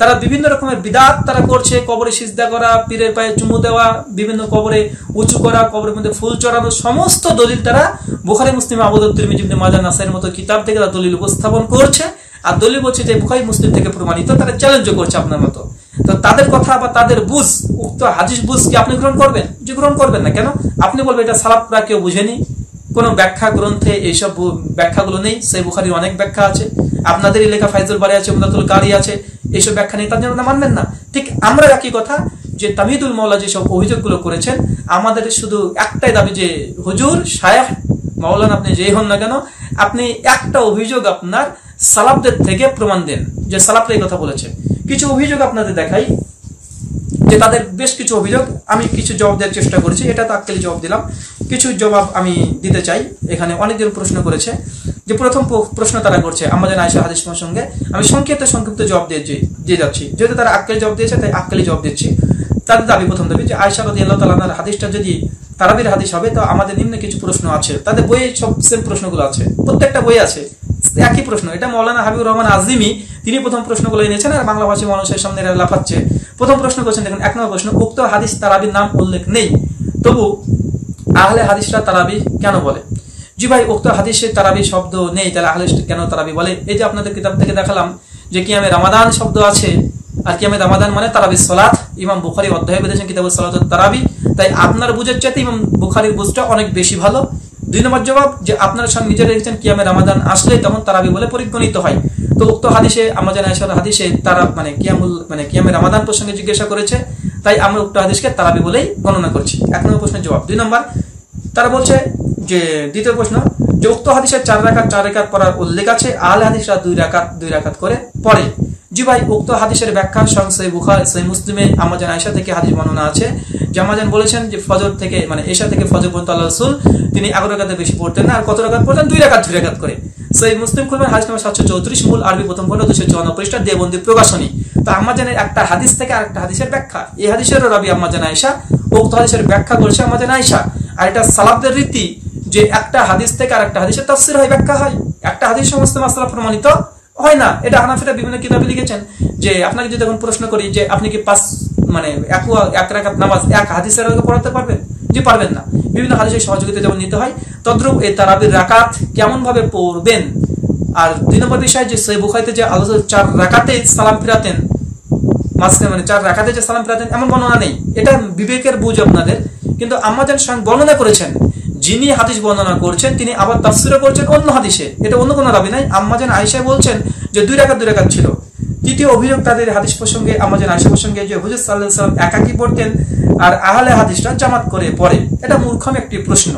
তারা বিভিন্ন রকমের বিদআত তারা করছে, কবরে সিজদা করা, পীরের পায়ে চুমু দেওয়া, বিভিন্ন কবরে উঁচু করা, কবরের মধ্যে ফুল চড়ানো, সমস্ত দলিল তারা বুখারী মুসলিম আবু দাউদ তিরমিজি ইবনে মাজাহ নাসাইর মতো কিতাব থেকে তারা দলিল উপস্থাপন করছে। আর দলিল বলছে যে বুখারী মুসলিম থেকে প্রমাণিত, তারা চ্যালেঞ্জও করছে আপনার মতো। তো তাদের কথা বা তাদের বুঝ, উক্ত হাদিস বুঝ কি আপনি গ্রহণ করবেন? যে গ্রহণ করবেন না কেন? আপনি বলবেন এটা সালাফরা কেউ বুঝেনি, কোনো ব্যাখ্যা গ্রন্থে এইসব ব্যাখ্যাগুলো নেই, সেই বুখারীর অনেক ব্যাখ্যা আছে, আপনাদের এলাকা ফাইজুল বারী আছে, উমদাতুল কারী আছে, এইসব ব্যাখ্যা নেই, তার জন্য মানবেন না। ঠিক আমরা একই কথা, যে তাহমিদুল মাওলা যেসব অভিযোগগুলো করেছেন, আমাদের শুধু একটাই দাবি যে হুজুর শায়েখ মাওলানা আপনি যেই হন না কেন, আপনি একটা অভিযোগ আপনার সালাফদের থেকে প্রমাণ দেন যে সালাফরা এই কথা বলেছে। কিছু অভিযোগ আপনাদের দেখাই, যে তাদের বেশ কিছু অভিযোগ, আমি কিছু জবাব দেওয়ার চেষ্টা করেছি, এটা তো আজকাল জবাব দিলাম, কিছু জবাব আমি দিতে চাই। এখানে অনেকজন প্রশ্ন করেছে, যে প্রথম প্রশ্ন তারা করছে আমাদের আয়েশা হাদিস সঙ্গে, আমি সংক্ষিপ্ত সংক্ষিপ্ত জবাব দিয়ে দিয়ে যাচ্ছি, যেহেতু তারা আক্কেল জবাব দিয়েছে তাই আক্কেলই জবাব দিচ্ছি। তাদের দাবি, প্রথম দাবি যে আয়েশা রাদিয়াল্লাহু তাআলা আনহার হাদিসটা যদি তারাবির হাদিস হবে, তো আমাদের নিম্নে কিছু প্রশ্ন আছে, তাদের বইয়ে সব সেম প্রশ্নগুলো আছে, প্রত্যেকটা বই আছে একই প্রশ্ন। এটা মৌলানা হাবিবুর রহমান আজিমি তিনি প্রথম প্রশ্নগুলো এনেছেন, আর বাংলা ভাষী মানুষের সামনে লাফাচ্ছে। প্রথম প্রশ্ন করছেন, দেখুন এক নম্বর প্রশ্ন, উক্ত হাদিস তারাবির নাম উল্লেখ নেই, তবু আহলে হাদিসরা তারাবি কেন বলে? জি ভাই, উক্ত হাদিসে তারাবি শব্দ নেই, তাহলে আহলে কেন তারাবি বলে? এই যে আপনাদের কিতাব থেকে দেখালাম যে কিয়ামে রামাদান শব্দ আছে, আর কিয়ামে রামাদান মানে তারাবি সালাত, ইমাম বুখারী অধ্যায় বেঁধেছেন কিতাবুস সালাত তারাবি, তাই আপনার বুঝের চাইতে ইমাম বুখারীর বুঝটা অনেক বেশি ভালো। দুই নম্বর জবাব, যে আপনারা সব নিজে রেখেছেন কিয়ামে রামাদান আসলে তখন তারাবি বলে পরিগণিত হয়, তো উক্ত হাদিসে আমরা জানি আয়েশার হাদিসে তারা মানে কিয়ামুল মানে কিয়ামে রামাদান প্রসঙ্গে জিজ্ঞাসা করেছে, তাই আমরা উক্ত হাদিসকে তারাবি বলেই গণনা করছি। এক নম্বর প্রশ্নের জবাব। দুই নম্বর তারা বলছে যে, দ্বিতীয় প্রশ্ন, যে উক্ত হাদিসে চার রাকাত চার রাকাত পড়ার উল্লেখ আছে, আহলে হাদিসরা দুই রাকাত দুই রাকাত করে পড়ে। জি ভাই, উক্ত হাদিসের ব্যাখ্যা সহিহ সহিহ বুখারী সহিহ মুসলিমে আমাদের আয়েশা থেকে হাদিস বর্ণনা আছে, জামাজান বলেছেন যে ফজর থেকে মানে এশা থেকে ফজর পর্যন্ত আল্লাহর রাসূল তিনি এগারো রাকাতে বেশি পড়তেন না, আর কত রাকাত পড়তেন? দুই রাকাত দুই রাকাত করে। সহিহ মুসলিম খুলবেন হাদিস নম্বর সাতশো চৌত্রিশ, মূল আরবি প্রথম খণ্ড দুইশো চুয়ান্ন পৃষ্ঠা, দেওবন্দী প্রকাশনী। তো আমাদের একটা হাদিস থেকে আরেকটা হাদিসের ব্যাখ্যা, এই হাদিসেরও রাবী আমাদের আয়েশা, উক্ত হাদিসের ব্যাখ্যা করেছে আমাদের আয়েশা। আর এটা সালাফদের রীতি যে একটা হাদিস থেকে আরেকটা হাদিসের তাফসীর হয়, ব্যাখ্যা হয়, একটা হাদিস সমস্ত মাসলা প্রমাণিত হয় না। এটা হানাফিরা বিভিন্ন কিতাবে লিখেছেন। যে আপনাকে যদি এখন প্রশ্ন করি যে আপনি কি পাঁচ মানে এক এক রাকাত নামাজ এক হাদিসের আগে পড়াতে পারবেন? যে পারবেন না, বিভিন্ন হাদিসের সহযোগিতা যেমন নিতে হয়, তদ্রূপ এই তারাবির রাকাত কেমন ভাবে পড়বেন। আর দুই নম্বর বিষয়, যে সহিহ বুখারীতে যে আল্লাহ চার রাকাতে সালাম ফিরাতেন, মাঝখানে মানে চার রাকাতে যে সালাম ফিরাতেন এমন বর্ণনা নেই। এটা বিবেকের বুঝ আপনাদের, কিন্তু আমাদের সঙ্গে বর্ণনা করেছেন যিনি হাদিস বর্ণনা করছেন, তিনি আবার তাফসীরও করছেন অন্য হাদিসে, এটা অন্য কোনো রাবী নাই। আমাদের আয়েশা বলছেন যে দুই রাকাত দুই রাকাত ছিল। তৃতীয় অভিযোগ তাদের হাদিস প্রসঙ্গে, আমাদের আয়েশা প্রসঙ্গে, যে হুজুর সাল্লাল্লাহু আলাইহি ওয়াসাল্লাম একাকী পড়তেন আর আহলে হাদিসরা জামাত করে পড়ে। এটা মূর্খম একটি প্রশ্ন,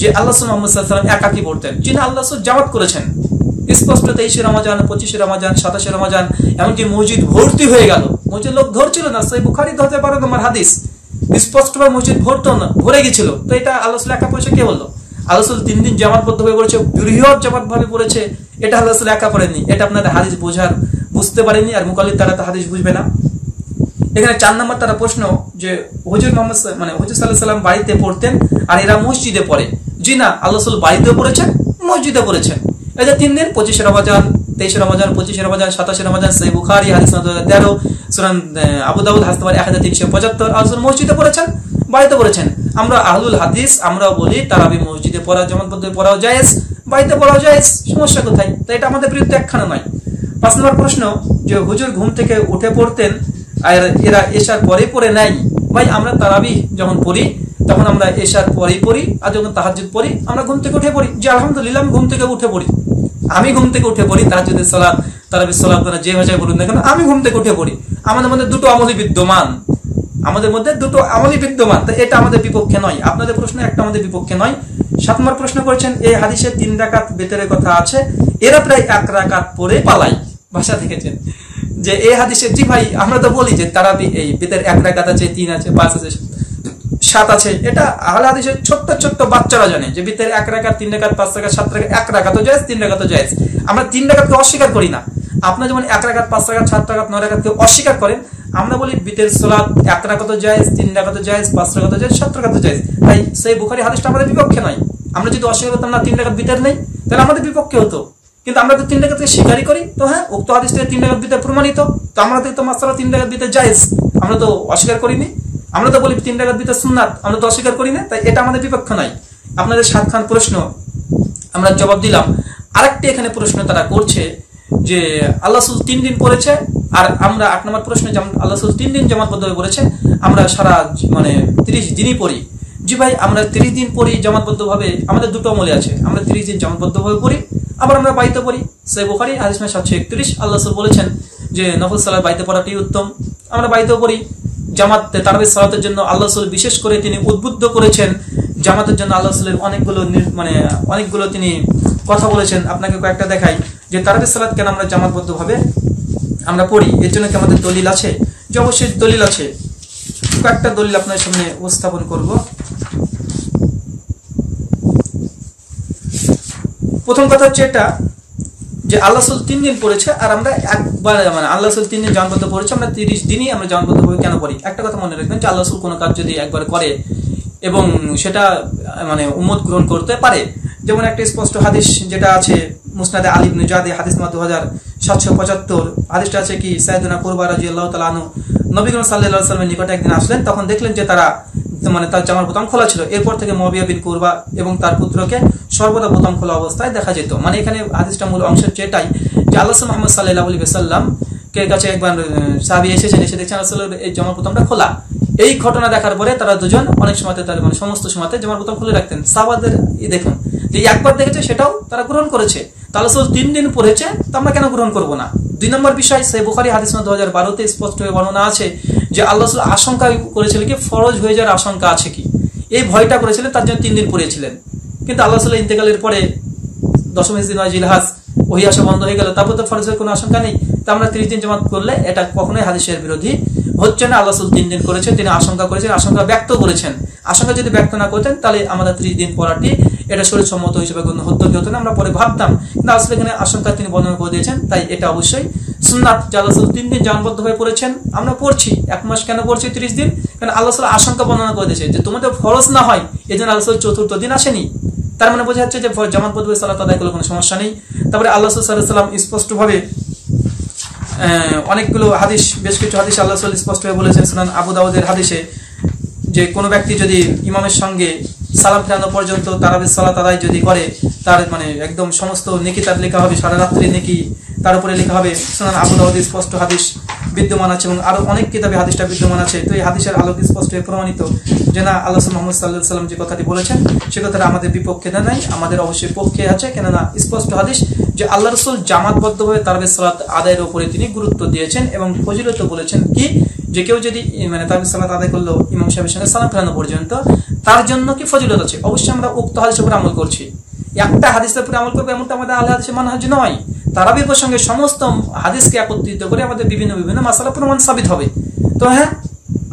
যে আল্লাহ রাসূল মুহাম্মদ সাল্লাল্লাহু আলাইহি ওয়াসাল্লাম একাকী পড়তেন, যিনি আল্লাহ রাসূল জামাত করেছেন স্পষ্ট। তেইশে রমজান, পঁচিশে রমজান, সাতাশে রমজান, এমনকি মসজিদ ভর্তি হয়ে গেল, মসজিদ লোক ধরছিল না। সহিহ বুখারী ধরতে পারো তোমার হাদিস স্পষ্টভাবে মসজিদ ভরতো না, ভরে গেছিল। তো এটা আল্লাহ রাসূল একা পড়েছে কে বললো? আল্লাহ রাসূল তিন দিন জামাতবদ্ধ হয়ে পড়েছে, বৃহৎ জামাতভাবে পড়েছে, এটা আল্লাহ রাসূল একা পড়েনি। এটা আপনাদের হাদিস বোঝার বুঝতে পারেনি, আর মুকাল্লিদ তারা তো হাদিস বুঝবে না। এখানে চার নম্বর তারা প্রশ্ন, যে হুজুর মুহাম্মদ মানে হুজুর সাল্লাল্লাহু আলাইহি সাল্লাম বাড়িতে পড়তেন আর এরা মসজিদে পড়ে। জি না, আল্লাহ রাসূল বাড়িতেও পড়েছেন মসজিদে পড়েছেন। এই যে তিন দিন, পঁচিশে রমজান, তেইশে রমজান, পঁচিশে রমজান, সাতাশে রমজান, সহিহ বুখারী হাদিস দুই হাজার তেরো, সুনান আবু দাউদ হাদিস নম্বর এক হাজার তিনশো পঁচাত্তর, আল্লাহ মসজিদে পড়েছেন বাড়িতে পড়েছেন। আমরা আহলুল হাদিস আমরা বলি তারাবি মসজিদে পড়া জামাতবদ্ধ পড়াও জায়েজ, বাড়িতে পড়াও জায়েজ, সমস্যা কোথায়? তাই এটা আমাদের বিরুদ্ধে একখানা নয়। পাঁচ নম্বর প্রশ্ন, যে হুজুর ঘুম থেকে উঠে পড়তেন আর এরা এশার পরে পড়ে নাই। ভাই, আমরা তারাবি যখন পড়ি তখন আমরা এশার পরেই পড়ি, আর যখন তাহাজ্জুদ পড়ি আমরা ঘুম থেকে উঠে পড়ি। যে আলহামদুলিল্লাহ আমি ঘুম থেকে উঠে পড়ি, আমি ঘুম থেকে উঠে পড়ি তাহাজ্জুদের সালাত তারাবির সালাত তারা যে ভাষায় বলুন না কেন, আমি ঘুম থেকে উঠে পড়ি। আমাদের মধ্যে দুটো আমলই বিদ্যমান, আমাদের মধ্যে দুটো আমলই বিদ্যমান তো এটা আমাদের বিপক্ষে নয়, আপনাদের প্রশ্ন একটা আমাদের বিপক্ষে নয়। সাত নম্বর প্রশ্ন করেছেন, এই হাদিসে তিন রাকাত বেতের কথা আছে, এরা প্রায় এক রাকাত পড়ে পালায় ভাষা দেখেছেন। যে এই হাদিসে জি ভাই, আমরা তো বলি যে তারাবি এই বেতের এক রাকাত আছে, তিন আছে, পাঁচ আছে, সাত আছে। এটা আহলে হাদিসের ছোট্ট ছোট্ট বাচ্চারা জানে যে বেতের এক রাকাত, তিন রাকাত, পাঁচ রাকাত, সাত রাকাত, এক রাকাতও জায়েজ, তিন রাকাতও জায়েজ। আমরা তিন রাকাতকে অস্বীকার করি না। আপনারা যেমন এক রাকাত, পাঁচ রাকাত, সাত রাকাত, নয় রাকাতকে অস্বীকার করেন, আমরা বলি বিতের সালাত এক রাকাতও জায়েজ, তিন রাকাতও জায়েজ, পাঁচ রাকাতও জায়েজ, সাত রাকাতও জায়েজ। তাই সেই বুখারী হাদিসটা আমাদের বিপক্ষে নয়। আমরা যদি অস্বীকার করতাম না তিন রাকাত বিতের নেই, তাহলে আমাদের বিপক্ষে হতো, কিন্তু আমরা তো তিন রাকাতকে স্বীকারই করি। তো হ্যাঁ, উক্ত হাদিস থেকে তিন রাকাত বিতের প্রমাণিত, তো আমরা তো মাসালা তিন রাকাত বিতের জায়েজ, আমরা তো অস্বীকার করিনি। আমরা তো বলি তিন রাকাত বিতের সুন্নাত, আমরা তো অস্বীকার করি না। তাই এটা আমাদের বিপক্ষে নয়। আপনাদের সাতখান প্রশ্ন আমরা জবাব দিলাম। আরেকটি এখানে প্রশ্ন তারা করছে, যে আল্লাহ রাসূল তিন দিন পড়েছে, আর আমরা আট নম্বর প্রশ্নে আল্লাহ রাসূল তিন দিন জামাতবদ্ধভাবে পড়েছে, আমরা সারা মানে ত্রিশ দিনই পড়ি। জি ভাই, আমরা ত্রিশ দিন পড়ি জামাতবদ্ধভাবে, আমাদের দুটো আমলে আছে, আমরা ত্রিশ দিন জামাতবদ্ধভাবে পড়ি, আবার আমরা বাইতে পড়ি। সহিহ বুখারী হাদিস নম্বর সাতশো একত্রিশ, আল্লাহ রাসূল বলেছেন যে নফল সালাত বাইতে পড়াটাই উত্তম। আমরা বাইতেও পড়ি। জামাত তারাবিহ সালাতের জন্য আল্লাহ রাসূল বিশেষ করে তিনি উদ্বুদ্ধ করেছেন, জামাতের জন্য আল্লাহ রাসূলের অনেকগুলো মানে অনেকগুলো তিনি কথা বলেছেন। আপনাকে কয়েকটা দেখাই যে তারাবিহ সালাত কেন আমরা জামাতবদ্ধভাবে আমরা পড়ি, এর জন্য কি আমাদের দলিল আছে? যে অবশ্যই দলিল আছে। কয়েকটা দলিল আপনার সামনে উপস্থাপন করব। প্রথম কথা হচ্ছে এটা যে আল্লাহ রাসূল তিন দিন পড়েছে, আর আমরা একবার মানে আল্লাহ রাসূল তিন দিন জামাতবদ্ধ পড়েছে, আমরা তিরিশ দিনই আমরা জামাতবদ্ধভাবে কেন পড়ি? একটা কথা মনে রাখবেন যে আল্লাহ রাসূল কোনো কাজ যদি একবার করে এবং সেটা মানে উম্মত গ্রহণ করতে পারে। যেমন একটা স্পষ্ট হাদিস যেটা আছে মুসনাদে আলী ইবনে জাদে, হাদিস নম্বর দুই হাজার সাতশো পঁচাত্তর। হাদিসটা আছে কি, সাইয়েদুনা কুরবা রাদিয়াল্লাহু তাআলা আনহু নবী করিম সাল্লাল্লাহু আলাইহি ওয়াসাল্লামের নিকট একদিন আসলেন, তখন দেখলেন যে তারা মানে তার জামার বোতাম খোলা ছিল। এরপর থেকে মুয়াবিয়া বিন কুরবা এবং তার পুত্রকে সর্বদা বোতাম খোলা অবস্থায় দেখা যেত। মানে এখানে হাদিসটা মূল অংশ যেটাই যে আল্লাহ মুহাম্মদ সাল্লাল্লাহু আলাইহি ওয়াসাল্লাম কে কাছে একবার সাহাবী এসেছেন, এসে দেখছেন আসলে এই জামার বোতামটা খোলা। এই ঘটনা দেখার পরে তারা দুজন অনেক সময় তারা মানে সমস্ত সময়তে জামার বোতাম খুলে রাখতেন। সাহাবাদের দেখুন যে একবার দেখেছে সেটাও তারা গ্রহণ করেছে। তাহলে শুধু তিন দিন পড়েছে, তো আমরা কেন গ্রহণ করবো না? দুই নম্বর বিষয়, সহিহ বুখারী হাদিস নম্বর দুই হাজার বারোতে স্পষ্ট হয়ে বর্ণনা আছে যে আল্লাহ রাসূল আশঙ্কা করেছিলেন কি ফরজ হয়ে যাওয়ার আশঙ্কা আছে কি, এই ভয়টা করেছিলেন, তার জন্য তিন দিন পড়েছিলেন। কিন্তু আল্লাহ রাসূলের ইন্তেকালের পরে দশম দিন জিলহাজ ওহী আসা বন্ধ হয়ে গেল, তারপর তো ফরজের কোনো আশঙ্কা নেই। তা আমরা ত্রিশ দিন জামাত করলে এটা কখনোই হাদিসের বিরোধী হচ্ছে না। আল্লাহ রাসূল তিন দিন করেছেন, তিনি আশঙ্কা করেছেন, আশঙ্কা ব্যক্ত করেছেন। আশঙ্কা যদি ব্যক্ত না করতেন তাহলে আমাদের ত্রিশ দিন পড়াটি এটা শরীরসম্মত হিসেবে গণ্য হতো কি হতো না আমরা পরে ভাবতাম, কিন্তু আসলে এখানে আশঙ্কা তিনি বর্ণনা করে দিয়েছেন। তাই এটা অবশ্যই সুন্নাত যে আল্লাহ রাসূল তিন দিন জামাতবদ্ধ হয়ে পড়েছেন, আমরা পড়ছি। এক মাস কেন পড়ছি ত্রিশ দিন? কারণ আল্লাহ রাসূল আশঙ্কা বর্ণনা করে দিয়েছে যে তোমাদের ফরজ না হয়, এই জন্য আল্লাহ রাসূল চতুর্থ দিন আসেনি। তার মানে বোঝা যাচ্ছে যে জামাতবদ্ধ হয়ে সালাত আদায় করলে কোনো সমস্যা নেই। তারপরে আল্লাহ রাসূল সাল্লাল্লাহু আলাইহি ওয়াসাল্লাম স্পষ্টভাবে অনেকগুলো হাদিস, বেশ কিছু হাদিস আল্লাহ রাসূল স্পষ্টভাবে বলেছেন। সুনান আবু দাউদের হাদিসে যে কোনো ব্যক্তি যদি ইমামের সঙ্গে সালাম ফেরানো পর্যন্ত তারাবিহ সালাত আদায় যদি করে, তার মানে একদম সমস্ত নেকি তার লেখা হবে, সারা রাত্রি নেকি তার উপরে লেখা হবে। সুনান আবু দাউদের স্পষ্ট হাদিস বিদ্যমান আছে এবং আরও অনেক কিতাবে হাদিসটা বিদ্যমান আছে। তো এই হাদিসের আলোকে স্পষ্ট প্রমাণিত যে না, আল্লাহ রাসূল মুহাম্মদ সাল্লাল্লাহু আলাইহি ওয়াসাল্লাম যে কথাটি বলেছেন সে কথাটা আমাদের বিপক্ষে না, নাই আমাদের অবশ্যই পক্ষে আছে। কেননা স্পষ্ট হাদিস যে আল্লাহ রাসূল জামাতবদ্ধভাবে তারাবিহ সালাত আদায়ের উপরে তিনি গুরুত্ব দিয়েছেন এবং ফজিলত বলেছেন কি যে কেউ যদি মানে তারাবিহ সালাত আদায় করলো ইমাম সাহেবের সঙ্গে সালাম ফেরানো পর্যন্ত, তার জন্য কি ফজিলত আছে। অবশ্যই আমরা উক্ত হাদিসের উপর আমল করছি, একটা হাদিসের উপর আমল করবো এমনটা আমাদের আল্লাহ হাদিসের মানহাজ নয়। তারাবিহ প্রসঙ্গে সমস্ত হাদিসকে একত্রিত করে আমাদের বিভিন্ন বিভিন্ন মাসালা প্রমাণ সাবিত হবে। তো হ্যাঁ,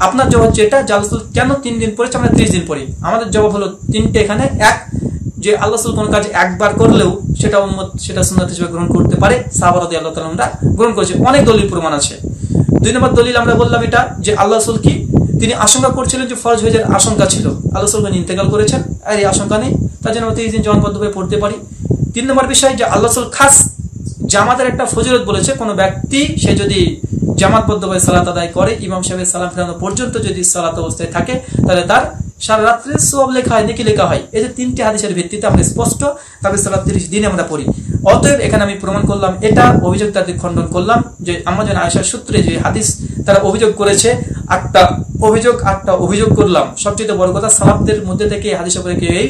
আপনার জবাব হচ্ছে এটা যে আল্লাহ রাসূল কেন তিন দিন পড়েছে, আমরা ত্রিশ দিন পড়ি। আমাদের জবাব হলো তিনটে এখানে। এক, যে আল্লাহ রাসূল কোনো কাজ একবার করলেও সেটা উম্মত সেটা সুন্নাত হিসেবে গ্রহণ করতে পারে, সাহাবা রাদিয়াল্লাহু তাআলা আমরা গ্রহণ করেছে, অনেক দলিল প্রমাণ আছে। দুই নম্বর দলিল আমরা বললাম এটা যে আল্লাহ রাসূল কি তিনি আশঙ্কা করছিলেন যে ফরজ হয়ে যাওয়ার আশঙ্কা ছিল, আল্লাহ রাসূল ইন্তেকাল করেছেন আর এই আশঙ্কা নেই, তার জন্য আমরা ত্রিশ দিন জামাতবদ্ধভাবে পড়তে পারি। তিন নম্বর বিষয় যে আল্লাহ রাসূল খাস জামাতের একটা ফজিলত বলেছে, কোনো ব্যক্তি সে যদি জামাতবদ্ধভাবে সালাত আদায় করে ইমাম সাহেবের সালাম ফেরানো পর্যন্ত যদি সালাত অবস্থায় থাকে তাহলে তার সারা রাত্রে সওয়াব লেখা হয়, নেকি লেখা হয়। এই যে তিনটি হাদিসের ভিত্তিতে আমরা স্পষ্ট তারাবিহ সালাত ত্রিশ দিন আমরা পড়ি। অতএব এখানে আমি প্রমাণ করলাম এটা, অভিযোগ তাদের খণ্ডন করলাম যে আমরা যেন আয়েশার সূত্রে যে হাদিস তারা অভিযোগ করেছে, আটটা অভিযোগ আটটা অভিযোগ করলাম। সবচেয়ে বড় কথা সালাফদের মধ্যে থেকে হাদিসের উপরে কেউ এই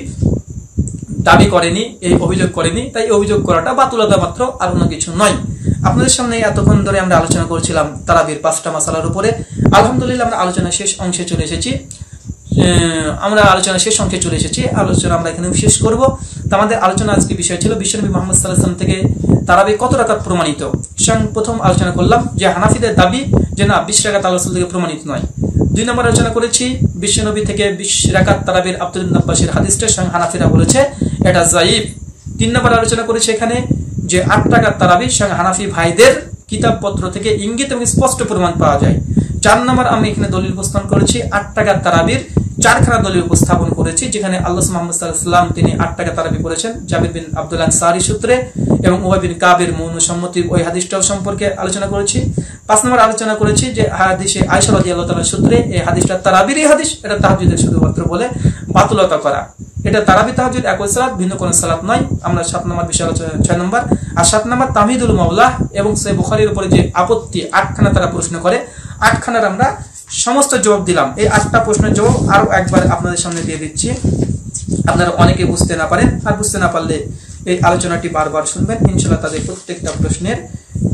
দাবি করেনি, এই অভিযোগ করেনি, তাই অভিযোগ করাটা বাতুলতা মাত্র, আর অন্য কিছু নয়। আপনাদের সামনে এতক্ষণ ধরে আমরা আলোচনা করছিলাম তারাবির পাঁচটা মাসালার উপরে। আলহামদুলিল্লাহ আমরা আলোচনা শেষ অংশে চলে এসেছি আমরা আলোচনা শেষ অংশে চলে এসেছি আলোচনা আমরা এখানে শেষ করব। তো আমাদের আলোচনা আজকে বিষয় ছিল বিশ্বনবী মুহাম্মদ সাল্লাল্লাহু আলাইহি ওয়াসাল্লাম থেকে তারাবিহ কত রাকাত প্রমাণিত। প্রথম আলোচনা করলাম যে হানাফিদের দাবি যে না, বিশ রাকাত আল্লাহর রাসূল থেকে প্রমাণিত নয়। দুই নম্বর আলোচনা করেছি বিশ্বনবী থেকে বিশ রাকাত তারাবির আব্দুল ইবনে আব্বাসের হাদিসটা স্বয়ং হানাফিরা বলেছে এটা যায়িফ। তিন নম্বর আলোচনা করেছে এখানে যে আট রাকাত তারাবিহ স্বয়ং হানাফি ভাইদের কিতাবপত্র থেকে ইঙ্গিত এবং স্পষ্ট প্রমাণ পাওয়া যায়। চার নম্বর আমি এখানে দলিল উপস্থাপন করেছি আট রাকাত তারাবির চারখানা দলিল উপস্থাপন করেছি, যেখানে আল্লাহ মুহাম্মদ সাল্লাল্লাহু আলাইহি ওয়াসাল্লাম তিনি আট রাকাত তারাবিহ পড়েছেন জাবির বিন আব্দুল আনসারী সূত্রে এবং উবাই বিন কাবের মৌন সম্মতি ওই হাদিসটাও সম্পর্কে আলোচনা করেছি। পাঁচ নম্বর আলোচনা করেছি যে হাদিসে আয়েশা রাদিয়াল্লাহু তাআলার সূত্রে এই হাদিসটা তারাবিহ হাদিস, এটা তাহাজ্জুদের শুধুমাত্র বলে বাতুলতা করা। এটা তারাবি তাহাজ্জুদ একই সালাত, ভিন্ন কোনো সালাত নয়। আমরা সাত নম্বর বিষয় আলোচনা ছয় নম্বর। আর সাত নম্বর তাহমিদুল মাওলা এবং সে বুখারীর উপরে যে আপত্তি আটখানা তারা প্রশ্ন করে, আটখানার আমরা সমস্ত জবাব দিলাম। এই আটটা প্রশ্নের জবাব আরো একবার আপনাদের সামনে দিয়ে দিচ্ছি, আপনারা অনেকে বুঝতে না পারেন। আর বুঝতে না পারলে এই আলোচনাটি বারবার শুনবেন, ইনশাআল্লাহ তাদের প্রত্যেকটা প্রশ্নের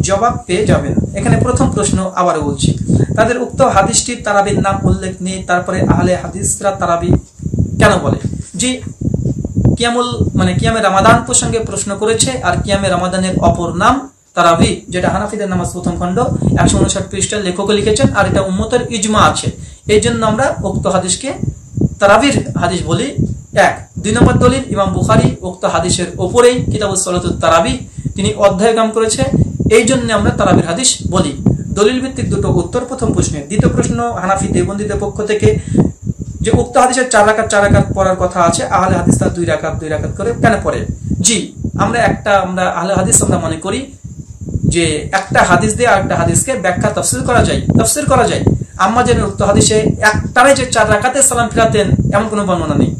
জবাব পেয়ে যাবেন। এখানে প্রথম প্রশ্ন আবার বলছি, তাদের উক্ত হাদিসটি তারাবির নাম উল্লেখ নেই, তারপরে আহলে হাদিসরা তারাবি কেন বলে? জি কিয়ামুল মানে কিয়ামে রামাদান প্রসঙ্গে প্রশ্ন করেছে। আর কিয়ামে রামাদানের অপর নাম তারাবি, যেটা হানাফিদের নামাজ প্রথম খণ্ড একশো উনষাট পৃষ্ঠার লেখকে লিখেছেন, আর এটা উম্মতের ইজমা আছে। এই জন্য আমরা উক্ত হাদিসকে তারাবির হাদিস বলি। এক দুই নম্বর দলিল, ইমাম বুখারী উক্ত হাদিসের ওপরেই কিতাবুস সালাতুত তারাবি তিনি অধ্যায়গাম করেছে, এই জন্য আমরা তারাবির হাদিস বলি। দলিল ভিত্তিক দুটো উত্তর প্রথম প্রশ্নের। দ্বিতীয় প্রশ্ন হানাফি দেওবন্দীদের পক্ষ থেকে যে উক্ত হাদিসের চার রাকাত চার রাকাত পড়ার কথা আছে, আহলে হাদিস তার দুই রাকাত দুই রাকাত করে কেন পড়ে? জি আমরা একটা আমরা আহলে হাদিস আমরা মনে করি যে একটা হাদিস দিয়ে আরেকটা হাদিসকে ব্যাখ্যা তাফসির করা যায় তাফসির করা যায়। আম্মা যেন উক্ত হাদিসে একটারাই যে চার রাকাতে সালাম ফিরাতেন এমন কোনো বর্ণনা নেই,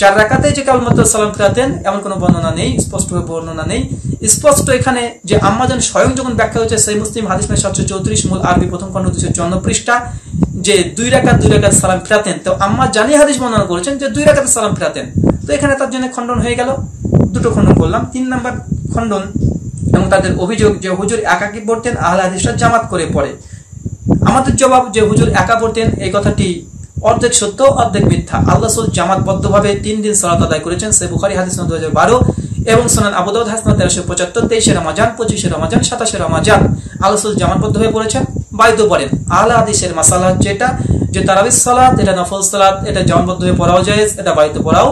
চার রাকাতে যে কেবলমাত্র সালাম ফিরাতেন এমন কোনো বর্ণনা নেই, স্পষ্টভাবে বর্ণনা নেই। স্পষ্ট এখানে যে আম্মাজান স্বয়ং যখন ব্যাখ্যা হয়েছে সেই মুসলিম হাদিস মানে সাতশো চৌত্রিশ মূল আরবি প্রথম খণ্ড দুশো চুয়ান্ন পৃষ্ঠা, যে দুই রাকাত দুই রাকাত সালাম ফিরাতেন, তো আম্মা জানি হাদিস বর্ণনা করেছেন যে দুই রাকাতে সালাম ফিরাতেন, তো এখানে তার জন্য খণ্ডন হয়ে গেল, দুটো খণ্ডন করলাম। তিন নম্বর খণ্ডন এবং তাদের অভিযোগ যে হুজুর একাকি পড়তেন, আহলে হাদিসরা জামাত করে পড়ে। আমাদের জবাব যে হুজুর একা পড়তেন এই কথাটি অর্ধেক সত্য অর্ধেক মিথ্যা। আল্লাহ রাসূল জামাতবদ্ধভাবে তিন দিন সালাত আদায় করেছেন, সে বুখারী হাদিস নং দুই হাজার বারো এবং সুনান আবু দাউদ হাদিস নং তেরোশো পঁচাত্তর, তেইশে রমজান, পঁচিশে রমজান, সাতাশে রমজান আল্লাহ রাসূল জামাতবদ্ধ হয়ে পড়েছেন, বাইতো পড়েন। আহলে হাদিসের মাসালা যেটা যে তারাবিহ সালাত, এটা নফল সালাত, এটা জামাতবদ্ধ হয়ে পড়াও জায়েজ, এটা বাইতো পড়াও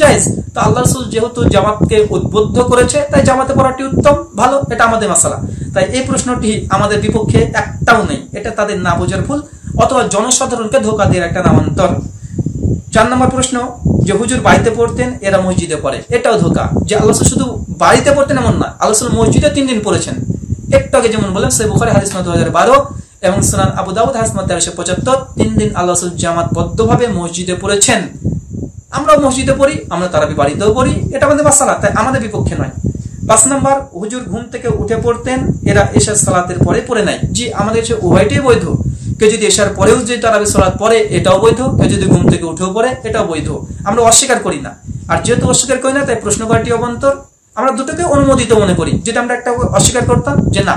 জায়েজ। তো আল্লাহ রাসূল যেহেতু জামাতকে উদ্বুদ্ধ করেছে তাই জামাতে পড়াটি উত্তম ভালো, এটা আমাদের মাসালা। তাই এই প্রশ্নটি আমাদের বিপক্ষে একটাও নেই, এটা তাদের না বোঝার ভুল অথবা জনসাধারণকে ধোকা দেওয়ার একটা নামান্তর। চার নম্বর প্রশ্ন যে হুজুর বাড়িতে পড়তেন এরা মসজিদে পড়ে, এটাও ধোকা। যে আল্লাহ রাসূল শুধু বাড়িতে পড়তেন এমন না, আল্লাহ রাসূল মসজিদে তিন দিন পড়েছেন। একটু আগে যেমন বললাম সহিহ বুখারী হাদিস নং দুই হাজার বারো এবং সুনান আবু দাউদ হাদিস নং তেরোশো পঁচাত্তর, তিন দিন আল্লাহ রাসূল জামাতবদ্ধভাবে মসজিদে পড়েছেন। আমরাও মসজিদে পড়ি, আমরা তারাবি বাড়িতেও পড়ি, এটা আমাদের মাসালা, তাই আমাদের বিপক্ষে নয়। পাঁচ নম্বর হুজুর ঘুম থেকে উঠে পড়তেন, এরা এশার সালাতের পরে পড়ে নাই। জি আমাদের সে উভয়টাই বৈধ, কেউ যদি এশার পরেও যে তারাবি সালাত পড়ে এটাও বৈধ, কেউ যদি ঘুম থেকে উঠেও পড়ে এটাও বৈধ, আমরা অস্বীকার করি না। আর যেহেতু অস্বীকার করি না তাই প্রশ্ন করাটি অবান্তর, আমরা দুটোকে অনুমোদিত মনে করি। যেটা আমরা একটা অস্বীকার করতাম যে না,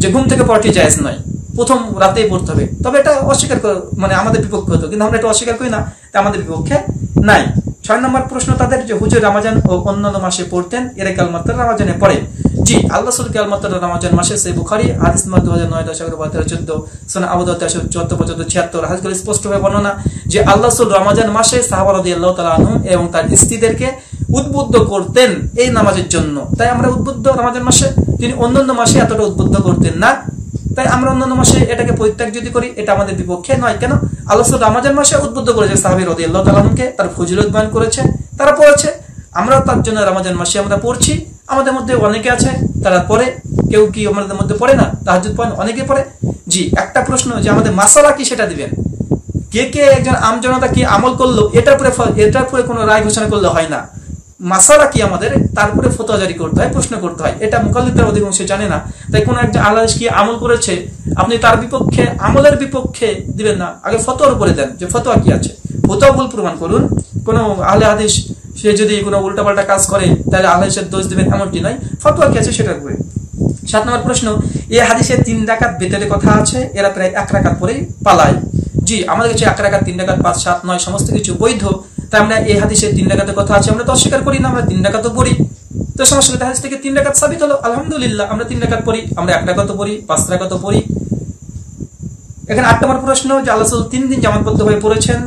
যে ঘুম থেকে পড়াটি জায়েজ নয়, প্রথম রাতেই পড়তে হবে, তবে এটা অস্বীকার মানে আমাদের বিপক্ষে হতো, কিন্তু আমরা এটা অস্বীকার করি না, তাই আমাদের বিপক্ষে নাই। ছয় নম্বর প্রশ্ন তাদের যে হুজুর রমজান ও অন্যান্য মাসে পড়তেন, এরা কেবলমাত্র রমজানে পড়ে। জি আল্লাহ রাসূল কেবলমাত্র রমজান মাসে, সহিহ বুখারী হাদিস নং দুই হাজার নয়, দুই হাজার বারো, তেরো, চোদ্দ, সুনান আবু দাউদ তেরোশো পঁচাত্তর, ছিয়াত্তর হাদিসগুলো স্পষ্টভাবে বর্ণনা যে আল্লাহ রাসূল রমজান মাসে সাহাবা রাদিয়াল্লাহু তাআলা আনহুম এবং তার স্ত্রীদেরকে উদ্বুদ্ধ করতেন এই নামাজের জন্য। তাই আমরা উদ্বুদ্ধ রমজান মাসে, তিনি অন্যান্য মাসে এতটা উদ্বুদ্ধ করতেন না, তাই আমরা অন্যান্য মাসে এটাকে পরিত্যাগ যদি করি এটা আমাদের বিপক্ষে নয়। কেন? আল্লাহ রাসূল রমজান মাসে উদ্বুদ্ধ করেছে সাহাবী রাদিয়াল্লাহু তাআলা আনহুমকে, তার ফজিলত বয়ান করেছে, তারা পড়েছে, আমরা তার জন্য রমজান মাসে আমরা পড়ছি। আমাদের মধ্যে অনেকে আছে তারা পড়ে, কেউ কি আমাদের মধ্যে পড়ে না তাহাজ্জুদ পড়েন, অনেকে পড়ে। জি একটা প্রশ্ন যে আমাদের মাসালা কি সেটা দিবেন, কে কে একজন আমজনতা কি আমল করলো এটার উপরে এটার উপরে কোনো রায় ঘোষণা করলে হয় না, মাসালা কি আমাদের তারপরে ফতোয়া জারি করতে হয়, প্রশ্ন করতে হয়, এটা মুকাল্লিদদের অধিকাংশ জানে না। তাই কোনো একটা আল্লাহ কি আমল করেছে আপনি তার বিপক্ষে আমলের বিপক্ষে দিবেন না, আগে ফতোয়ার উপরে দেন যে ফতোয়া কি আছে, ফতোয়া ভুল প্রমাণ করুন। কোনো আহলে হাদিস সে যদি কোনো উল্টাপাল্টা কাজ করে তাহলে আহলে হাদিসের দোষ দেবেন এমনটি নয়, ফতোয়া কি আছে সেটা করে। সাত নম্বর প্রশ্ন এই হাদিসে তিন রাকাত বিতরের কথা আছে, এরা প্রায় এক রাকাত পরেই পালায়। জি আমাদের কাছে এক রাকাত, তিন রাকাত, পাঁচ, সাত, নয় সমস্ত কিছু বৈধ, তাই আমরা এই হাদিসে তিন রাকাতের কথা আছে আমরা তো অস্বীকার করি না, আমরা তিন রাকাতও পড়ি। তো সংস্কৃত হাদিস থেকে তিন রাকাত সাবিত হলো, আলহামদুলিল্লাহ আমরা তিন রাকাত পড়ি, আমরা এক রাকাতও পড়ি, পাঁচ রাকাতও পড়ি। এখানে আট নম্বর প্রশ্ন যে আল্লাহ রাসূল তিন দিন জামাতবদ্ধ হয়ে পড়েছেন,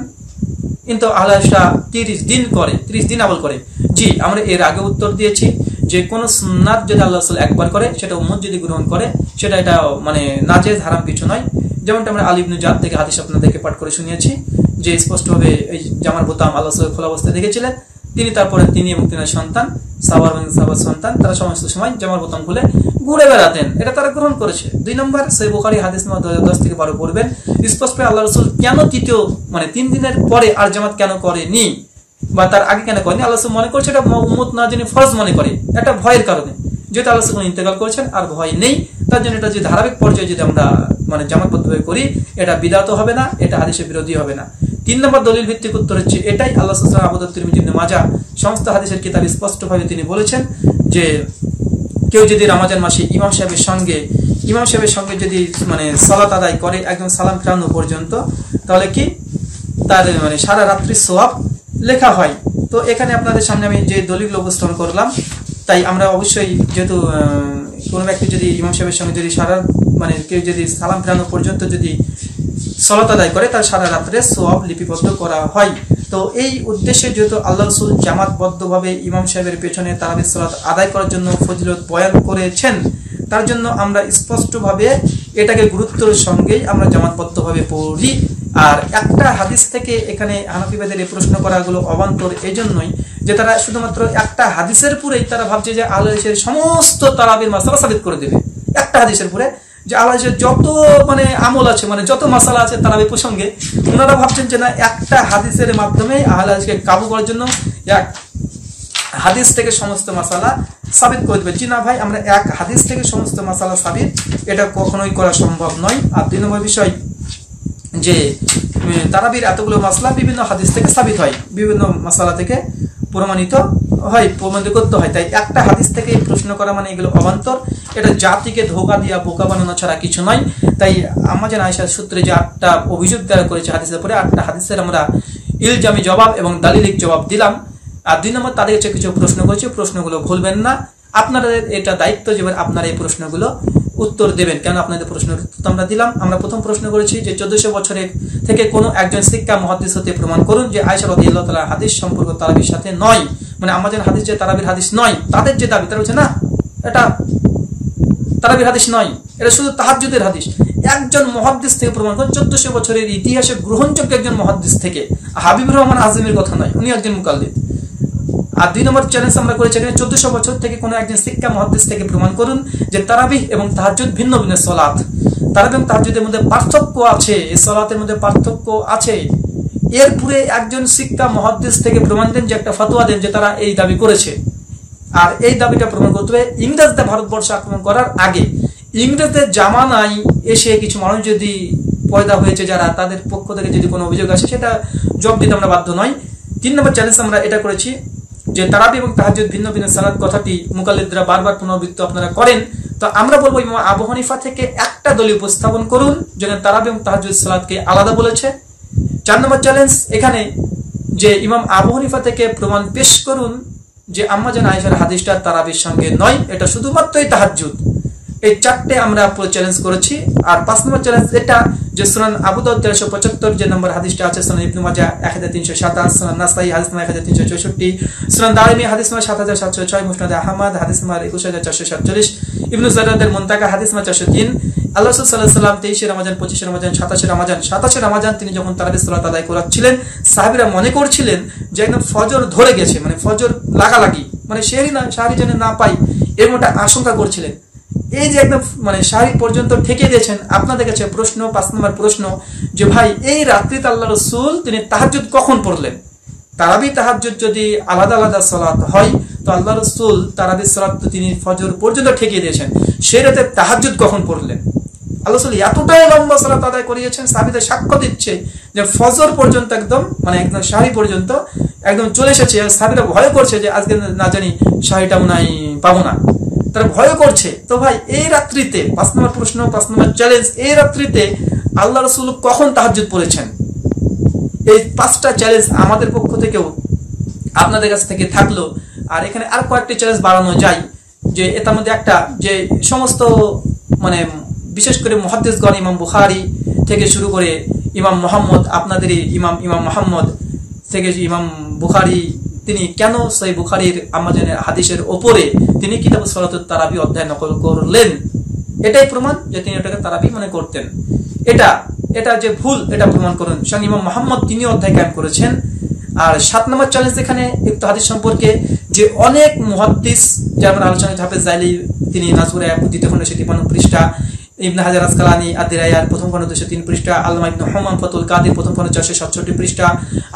কিন্তু আহলে হাদিসরা তিরিশ দিন করে, তিরিশ দিন আমল করে। জি আমরা এর আগে উত্তর দিয়েছি যে কোন সুন্নাত যদি আল্লাহ রাসূল একবার করে সেটা উম্মত যদি গ্রহণ করে সেটা এটা মানে নাজেজ, হারাম কিছু নয়। যেমনটা আমরা আলী ইবনে জাদ থেকে হাদিস আপনাদেরকে পাঠ করে শুনিয়েছি যে স্পষ্টভাবে এই জামার বোতাম আল্লাহ রাসূল খোলা অবস্থায় দেখেছিলেন, তিনি তারপরে তিনি এবং তিনার সন্তান সাওয়ার এবং সাওয়ার সন্তান তারা সমস্ত সময় জামার বোতাম খুলে ঘুরে বেড়াতেন, এটা তারা গ্রহণ করেছে। দুই নম্বর সহিহ বুখারী হাদিস নম্বর দুই হাজার দশ থেকে বারো পড়বেন, স্পষ্ট আল্লাহ রাসূল কেন তৃতীয় মানে তিন দিনের পরে আর জামাত কেন করেনি বা তার আগে কেন করেনি, আল্লাহ সুবহানাহু মনে করছে এটা উম্মত না জেনে ফরজ মনে করে, একটা ভয়ের কারণে। যেহেতু আল্লাহ সুবহানাহু ইন্তেকাল করেছেন আর ভয় নেই, তার জন্য এটা যদি ধারাবাহিক পর্যায়ে যদি আমরা মানে জামাতবদ্ধভাবে করি, এটা বিদআত হবে না, এটা হাদিসের বিরোধী হবে না। তিন নম্বর দলিল ভিত্তিক উত্তর হচ্ছে এটাই, আল্লাহ সুবহানাহু আবু দাউদ তিরমিজি ইবনে মাজাহ সমস্ত হাদিসের কিতাবে স্পষ্টভাবে তিনি বলেছেন যে কেউ যদি রমজান মাসে ইমাম সাহেবের সঙ্গে ইমাম সাহেবের সঙ্গে যদি মানে সালাত আদায় করে একদম সালাম ফেরানো পর্যন্ত, তাহলে কি তার মানে সারা রাত্রি সওয়াব লেখা হয়। তো এখানে আপনাদের সামনে আমি যে দলিল উপস্থাপন করলাম, তাই আমরা অবশ্যই যেহেতু কোনো ব্যক্তি যদি ইমাম সাহেবের সঙ্গে যদি সারা মানে কেউ যদি সালাম ফেরানো পর্যন্ত যদি সালাত আদায় করে, তার সারা রাত্রে সওয়াব লিপিবদ্ধ করা হয়। তো এই উদ্দেশ্যে যেহেতু আল্লাহ রাসূল জামাতবদ্ধভাবে ইমাম সাহেবের পেছনে তারাবিহ সালাত আদায় করার জন্য ফজিলত বয়ান করেছেন, তার জন্য আমরা স্পষ্টভাবে এটাকে গুরুত্বর সঙ্গেই আমরা জামাতবদ্ধভাবে পড়ি। আর একটা হাদিস থেকে এখানে হানাফিবাদের এই প্রশ্ন করাগুলো অবান্তর এই জন্যই যে তারা শুধুমাত্র একটা হাদিসের পরেই তারা ভাবছে যে আল্লাহর সমস্ত তারাবির মাসালা সাবিত করে দেবে। একটা হাদিসের পরে যে আল্লাহর যত মানে আমল আছে মানে যত মাসালা আছে তারাবির প্রসঙ্গে ওনারা ভাবছেন যে না, একটা হাদিসের মাধ্যমে আল্লাহকে কাবু করার জন্য এক হাদিস থেকে সমস্ত মাসালা সাবিত করে দেবে। জি না ভাই, আমরা এক হাদিস থেকে সমস্ত মাসালা সাবিত এটা কখনোই করা সম্ভব নয়। আর দুই নম্বর বিষয় যে তারাবির এতগুলো মাসলা বিভিন্ন হাদিস থেকে সাবিত হয়, বিভিন্ন মাসালা থেকে প্রমাণিত হয়, প্রমাণিত করতে হয়। তাই একটা হাদিস থেকে প্রশ্ন করা মানে এগুলো অবান্তর, এটা জাতিকে ধোকা দিয়া বোকা বানানো ছাড়া কিছু নয়। তাই আমাদের আয়েশার সূত্রে যে আটটা অভিযোগ দায়ের করেছে হাদিসের পরে, আটটা হাদিসের আমরা ইলজামি জবাব এবং দালিলিক জবাব দিলাম। আর দুই নম্বর তাদের কাছে কিছু প্রশ্ন করেছি, প্রশ্নগুলো ভুলবেন না, আপনাদের এটা দায়িত্ব যে আপনারা এই প্রশ্নগুলো উত্তর দেবেন। কেন আপনাদের প্রশ্নের উত্তর আমরা দিলাম। আমরা প্রথম প্রশ্ন করেছি যে চোদ্দশো বছরের থেকে কোনো একজন শিক্ষা মুহাদ্দিস হতে প্রমাণ করুন যে আয়েশা রাদিয়াল্লাহু তাআলার হাদিস সম্পর্ক তারাবির সাথে নয়, মানে আমাদের হাদিস যে তারাবির হাদিস নয়, তাদের যে দাবি তারা বলছে না এটা তারাবির হাদিস নয়, এটা শুধু তাহাজ্জুদের হাদিস। একজন মুহাদ্দিস থেকে প্রমাণ করুন, চোদ্দশো বছরের ইতিহাসে গ্রহণযোগ্য একজন মুহাদ্দিস থেকে, হাবিবুর রহমান আজমির কথা নয়, উনি একজন মুকাল্লিদ। আর দুই নম্বর চ্যালেঞ্জ আমরা করেছি চোদ্দশো বছর থেকে কোনো একজন শিক্ষা মুহাদ্দিস থেকে প্রমাণ করুন যে তারাবিহ এবং তাহাজ্জুদ ভিন্ন ভিন্ন সালাত, তারাবিহ এবং তাহাজ্জুদের মধ্যে পার্থক্য আছে, এই সালাতের মধ্যে পার্থক্য আছে। এরপরে একজন শিক্ষা মুহাদ্দিস থেকে প্রমাণ দেন, যে একটা ফতোয়া দেন যে তারা এই দাবি করেছে। আর এই দাবিটা প্রমাণ করতে হবে ইংরেজদের ভারতবর্ষে আক্রমণ করার আগে, ইংরেজদের জামানায় এসে কিছু মানুষ যদি পয়দা হয়েছে যারা, তাদের পক্ষ থেকে যদি কোনো অভিযোগ আসে সেটা জবাব দিতে আমরা বাধ্য নয়। তিন নম্বর চ্যালেঞ্জ আমরা এটা করেছি যে তারাবি এবং তাহাজ্জুদ ভিন্ন ভিন্ন সালাত কথাটি মুকাল্লিদরা বারবার পুনরাবৃত্তি আপনারা করেন। তো আমরা বলবো ইমাম আবু হানিফা থেকে একটা দলিল উপস্থাপন করুন যেখানে তারাবি এবং তাহাজ্জুদ সালাতকে আলাদা বলেছে। চার নম্বর চ্যালেঞ্জ এখানে যে ইমাম আবু হানিফা থেকে প্রমাণ পেশ করুন যে আম্মা জান আয়েশার হাদিসটা তারাবির সঙ্গে নয়, এটা শুধুমাত্রই তাহাজ্জুদ। এই চারটে আমরা চ্যালেঞ্জ করেছি। আর পাঁচ নম্বর চ্যালেঞ্জ এটা যে সুনান আবু দাউদ তেরোশো পঁচাত্তর যে নম্বর হাদিসটা আছে, সুনান ইবনে মাজাহ এক হাজার তিনশো সাতাশ, সুনান নাসাঈ হাদিস নম্বর এক হাজার তিনশো চৌষট্টি, সুনান দারমি হাদিস নম্বর সাত হাজার সাতশো ছয়, মুসনাদ আহমদ হাদিস নম্বর একুশ হাজার চারশো সাতচল্লিশ, ইবনু জারাদের মুনতাকা হাদিস নম্বর চারশো তিন। আল্লাহ রাসূল সাল্লাল্লাহু আলাইহি ওয়াসাল্লাম তেইশে রমজান, পঁচিশে রমজান, সাতাশে রমজান সাতাশে রমজান তিনি যখন তারাবিহ সালাত আদায় করাচ্ছিলেন, সাহাবীরা মনে করছিলেন যে একদম ফজর ধরে গেছে, মানে ফজর লাগালাগি, মানে সেহরি না সাহরি যেন না পাই এমনটা আশঙ্কা করছিলেন। এই যে একদম মানে সাহরি পর্যন্ত ঠেকে দিয়েছেন। আপনাদের কাছে প্রশ্ন, পাঁচ নম্বর প্রশ্ন যে ভাই এই রাত্রিতে আল্লাহ রাসূল তিনি তাহাজ্জুদ কখন পড়লেন? তারাবি তাহাজ্জুদ যদি আলাদা আলাদা সালাত হয়, তো আল্লাহ রাসূল তারাবি সালাত তো তিনি ফজর পর্যন্ত ঠেকে দিয়েছেন, সেই রাতে তাহাজ্জুদ কখন পড়লেন? আল্লাহ রাসূল এতটাই লম্বা সালাত আদায় করিয়েছেন, সাহাবীদের সাক্ষ্য দিচ্ছে যে ফজর পর্যন্ত একদম মানে একদম সাহরি পর্যন্ত একদম চলে এসেছে। সাহাবীরা ভয় করছে যে আজকে না জানি সাহরিটাও নাই পাবো না, তারা ভয় করছে। তো ভাই এই রাত্রিতে পাঁচ নম্বর প্রশ্ন, পাঁচ নম্বর চ্যালেঞ্জ, এই রাত্রিতে আল্লাহ রাসূল কখন তাহাজ্জুদ পড়েছেন? এই পাঁচটা চ্যালেঞ্জ আমাদের পক্ষ থেকেও আপনাদের কাছ থেকে থাকলো। আর এখানে আর কয়েকটি চ্যালেঞ্জ বাড়ানো যায়, যে এটার মধ্যে একটা যে সমস্ত মানে বিশেষ করে মুহাদ্দিসগণ ইমাম বুখারী থেকে শুরু করে ইমাম মুহাম্মদ আপনাদেরই ইমাম ইমাম মুহাম্মদ থেকে ইমাম বুখারী তিনি কেন সহি বুখারীর আমাজনের হাদিসের ওপরে তিনি কিতাব সালাতুত তারাবি অধ্যায় নকল করলেন? এটাই প্রমাণ যে তিনি ওটাকে তারাবি মনে করতেন। এটা এটা যে ভুল এটা প্রমাণ করুন। সঙ্গে ইমাম মুহাম্মদ তিনি অধ্যায় কায়েম করেছেন। আর সাত নম্বর চ্যালেঞ্জ এখানে উক্ত হাদিস সম্পর্কে যে অনেক মুহাদ্দিস, যেমন আলোচনা হাফেজ জাইলি তিনি নাজমুল আয়াত দ্বিতীয় খণ্ড তিপ্পান্ন পৃষ্ঠা, ইবনে হাজার আসকালানি আদ-দিরায়ার প্রথম খণ্ড দুইশো তিন পৃষ্ঠা, আল্লামা ইবনে হুমাম ফাতুল কাদির প্রথম খণ্ড চারশো সাতষট্টি পৃষ্ঠা,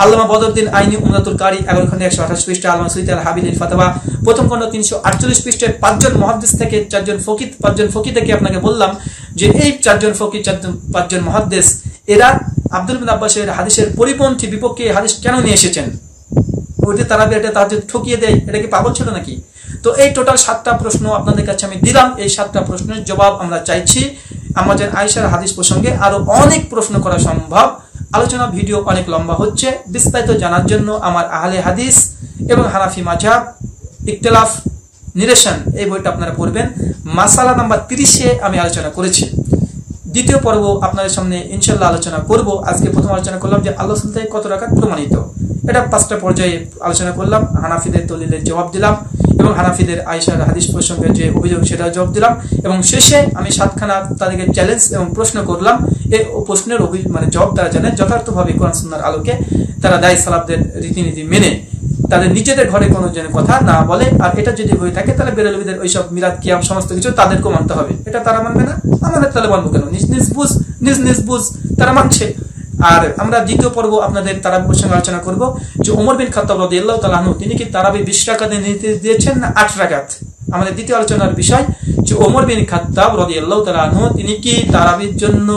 আল্লামা বদরউদ্দিন আইনি উমদাতুল কারি এগারো খণ্ড একশো আঠাশ পৃষ্ঠা, আল্লামা সুয়ুতি আল হাবিলির ফাতোয়া প্রথম খণ্ড তিনশো আটচল্লিশ পৃষ্ঠায় পাঁচজন মুহাদ্দিস থেকে চারজন ফকি পাঁচজন ফকি থেকে আপনাকে বললাম যে এই চারজন ফকি চারজন পাঁচজন মুহাদ্দিস এরা আব্দুল বিন আব্বাসের হাদিসের পরিপন্থী বিপক্ষে হাদিস কেন নিয়ে এসেছেন। ওইটি তারা এটা তাহাজ্জুদ ঠকিয়ে দেয়, এটা কি পাগল ছিল নাকি? তো এই টোটাল সাতটা প্রশ্ন আপনাদের কাছে আমি দিলাম। এই সাতটা প্রশ্নের জবাব আমরা চাইছি। আমাদের আয়েশার হাদিস প্রসঙ্গে আরো অনেক প্রশ্ন করা সম্ভব, আলোচনা ভিডিও অনেক লম্বা হচ্ছে। বিস্তারিত জানার জন্য আমার আহলে হাদিস এবং হানাফি মাযহাব ইখতিলাফ নিরসন এই বইটা আপনারা পড়বেন। মাসালা নাম্বার তিরিশে আমি আলোচনা করেছি, দ্বিতীয় পর্ব আপনাদের সামনে ইনশাল্লাহ আলোচনা করব। আজকে প্রথম আলোচনা করলাম যে আল্লাহ সুবহানাহু ওয়া তাআলা কত রাকাত প্রমাণিত, এটা পাঁচটা পর্যায়ে আলোচনা করলাম। হানাফিদের দলিলের জবাব দিলাম এবং হানাফিদের আয়েশার হাদিস প্রসঙ্গে যে অভিযোগ সেটা জবাব দিলাম, এবং শেষে আমি সাতখানা তাদেরকে চ্যালেঞ্জ এবং প্রশ্ন করলাম। এই প্রশ্নের মানে জবাব তারা জানে যথার্থভাবে কোরআন সুন্নাহর আলোকে, তারা দায়ী সালাফদের রীতিনীতি মেনে তাদের নিজেদের ঘরে কোনো যেন কথা না বলে। আর এটা যদি হয়ে থাকে তাহলে বেরেলবিদের ওইসব মিলাদ কিয়াম সমস্ত কিছু তাদেরকেও মানতে হবে, এটা তারা মানবে না, আমাদের তাহলে মানবো কেন? নিজ নিজ বুঝ নিজ নিজ বুঝ তারা মানছে। আর আমরা দ্বিতীয় পর্ব আপনাদের তারাবির সঙ্গে আলোচনা করব যে ওমর বিন খাত্তাব রাদিয়াল্লাহু তাআলা আনহু তিনি কি তারাবি বিশ রাকাতে নির্দেশ দিয়েছেন না আট রাকাত। আমাদের দ্বিতীয় আলোচনার বিষয় যে ওমর বিন খাত্তাব রাদিয়াল্লাহু তাআলা আনহু তিনি কি তারাবির জন্য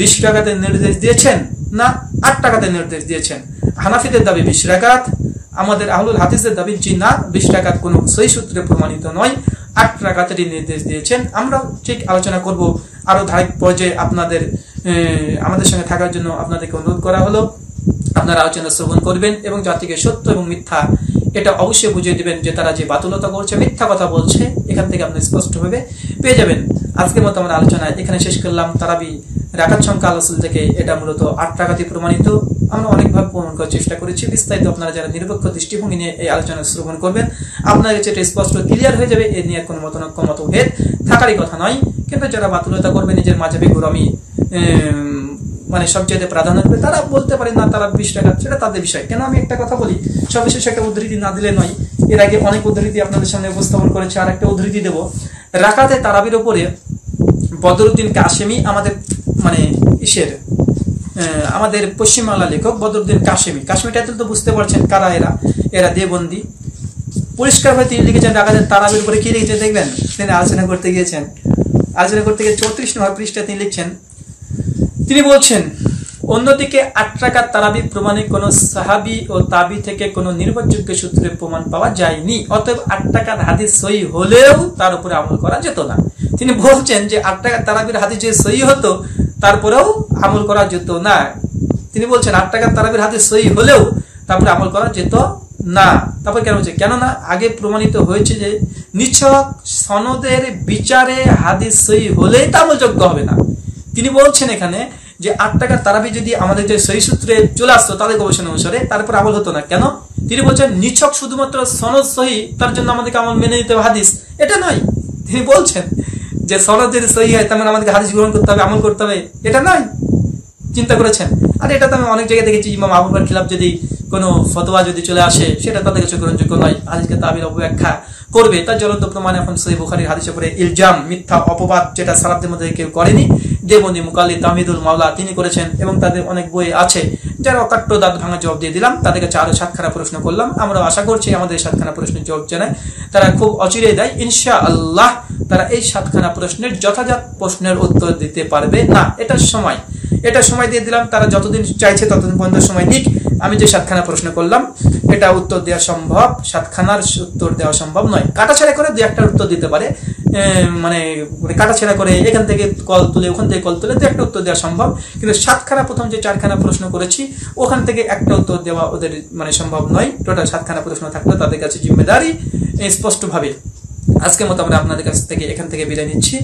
বিশ রাকাতে নির্দেশ দিয়েছেন না আট রাকাতে নির্দেশ দিয়েছেন। হানাফিদের দাবি বিশ রাকাত, আমাদের আহলুল হাদিসদের দাবি যে না বিশ রাকাত কোনো সহি সূত্রে প্রমাণিত নয়, আট রাকাতেরই নির্দেশ দিয়েছেন। আমরা ঠিক আলোচনা করব আরো ধারাবাহিক পর্যায়ে। আপনাদের আমাদের সঙ্গে থাকার জন্য আপনাদেরকে অনুরোধ করা হলো, আপনারা আলোচনা শ্রবণ করবেন এবং জাতিকে সত্য এবং মিথ্যা এটা অবশ্যই বুঝিয়ে দেবেন যে তারা যে বাতুলতা করছে মিথ্যা কথা বলছে, এখান থেকে আপনারা স্পষ্টভাবে পেয়ে যাবেন। আজকের মতো আমার আলোচনা এখানে শেষ করলাম। তারাবি রাকাত সংখ্যা আলোচনা থেকে এটা মূলত আট রাকাতই প্রমাণিত, আমরা অনেকভাবে প্রমাণ করার চেষ্টা করেছি। বিস্তারিত আপনারা যারা নিরপেক্ষ দৃষ্টিভঙ্গি নিয়ে এই আলোচনা শ্রবণ করবেন আপনার কাছে এটা স্পষ্ট ক্লিয়ার হয়ে যাবে, এ নিয়ে কোনো মতনৈক্য মতভেদ থাকারই কথা নয়। কিন্তু যারা বাতুলতা করবে নিজের মাঝাবে গোরামি মানে সবচেয়ে প্রাধান্য দেবে তারা বলতে পারে না তারা বিশ টাকা, সেটা তাদের বিষয়। কেন আমি একটা কথা বলি, সবিশেষ একটা উদ্ধৃতি না দিলে নয়, এর আগে অনেক উদ্ধৃতি আপনাদের সামনে উপস্থাপন করেছে। আর একটা উদ্ধৃতি দেব, রাকাতে তারাবির ওপরে বদরউদ্দিন কাশেমি আমাদের মানে ইসের আমাদের পশ্চিমবাংলা লেখক বদরউদ্দিন কাশেমি, কাশ্মীর টাইটেল তো বুঝতে পারছেন কারা এরা, এরা দেবন্দী। পরিষ্কারভাবে তিনি লিখেছেন রাকাতের তারাবির উপরে কি লিখেছেন দেখবেন, তিনি আলোচনা করতে গিয়েছেন, আলোচনা করতে গিয়ে চৌত্রিশ নম্বর পৃষ্ঠায় তিনি লিখছেন, তিনি বলছেন অন্যদিকে আট রাকাত তারাবি প্রমাণে কোনো সাহাবি ও তাবি থেকে কোনো নির্ভরযোগ্য সূত্রে প্রমাণ পাওয়া যায়নি, অতএব আট রাকাত হাদিস সহি হলেও তার উপরে আমল করা যেত না। তিনি বলছেন যে আট রাকাত তারাবির হাদিস যে সহি হতো তারপরেও আমল করা যেত না। তিনি বলছেন আট রাকাত তারাবির হাদিস সহি হলেও তারপরে আমল করা যেত না। তারপর কেন বলছে, কেননা আগে প্রমাণিত হয়েছে যে নিছক সনদের বিচারে হাদিস সহি হলেই তা আমলযোগ্য হবে না। তিনি বলছেন এখানে যে আট টাকার তারাবি যদি আমাদের যে সহি সূত্রে চলে আসতো তাদের গবেষণা অনুসারে তারপর আমল হতো না। কেন? তিনি বলছেন নিছক শুধুমাত্র সনদ সহি তার জন্য আমাদেরকে আমল মেনে নিতে হবে হাদিস, এটা নয়। তিনি বলছেন যে সনদ যদি সহি হয় তার মানে আমাদেরকে হাদিস গ্রহণ করতে হবে আমল করতে হবে, এটা নয়। চিন্তা করেছেন? আর এটা তো আমি অনেক জায়গায় দেখেছি ইমাম আবু বকর খিলাফ যদি কোনো ফতোয়া যদি চলে আসে সেটা তাদের কাছে গ্রহণযোগ্য নয়, হাদিসকে তাবির অপব্যাখ্যা করবে। তার জ্বলন্ত প্রমাণ এখন সহিহ বুখারীর হাদিসের উপরে ইলজাম মিথ্যা অপবাদ যেটা সালাফদের মধ্যে কেউ করেনি, দেবনী মুকাল্লিদ তাহমিদুল মাওলা তিনি করেছেন এবং তাদের অনেক বই আছে যারা অকাট্য দাঁত ভাঙা জবাব দিয়ে দিলাম। তাদের কাছে আরো সাতখানা প্রশ্ন করলাম, আমরা আশা করছি আমাদের সাতখানা প্রশ্নের জবাব জানায় তারা খুব অচিরে দেয় ইনশাআল্লাহ। তারা এই সাতখানা প্রশ্নের যথাযথ প্রশ্নের উত্তর দিতে পারবে না, এটা সময় এটা সময় দিয়ে দিলাম, তারা যতদিন চাইছে ততদিন পর্যন্ত সময় দিক। আমি যে সাতখানা প্রশ্ন করলাম এটা উত্তর দেওয়া সম্ভব, সাতখানার উত্তর দেওয়া সম্ভব নয়, কাটাছেড়া করে দু একটার উত্তর দিতে পারে, মানে কাটাছেড়া করে এখান থেকে কল তুলে ওখান থেকে কল তুলে দু একটা উত্তর দেওয়া সম্ভব। কিন্তু সাতখানা প্রথম যে চারখানা প্রশ্ন করেছি ওখান থেকে একটা উত্তর দেওয়া ওদের মানে সম্ভব নয়। টোটাল সাতখানা প্রশ্ন থাকলে তাদের কাছে জিম্মেদারি স্পষ্টভাবে। আজকের মতো আমরা আপনাদের কাছ থেকে এখান থেকে বিদায় নিচ্ছি।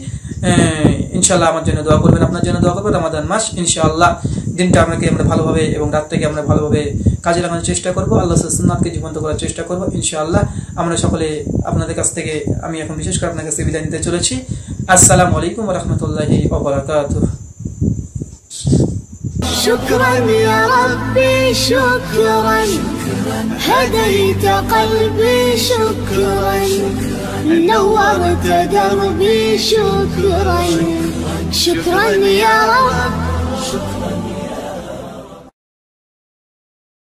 ইনশাআল্লাহ আমার জন্য দোয়া করবেন, আপনার জন্য দোয়া করবেন। রমাদান মাস ইনশাআল্লাহ দিনটা আপনাকে আমরা ভালোভাবে এবং রাতটাকে আমরা ভালোভাবে কাজে লাগানোর চেষ্টা করবো, আল্লাহ সুন্নাতকে জীবন্ত করার চেষ্টা করবো ইনশাআল্লাহ। আমরা সকলে আপনাদের কাছ থেকে আমি এখন বিশেষ করে আপনার কাছ থেকে বিদায় নিতে চলেছি। আসসালামু আলাইকুম ওয়া রাহমাতুল্লাহি ওয়া বারাকাতুহু। شكرا يا ربي شكرا هديت قلبي شكرا نورت دربي شكرا شكرا يا رب.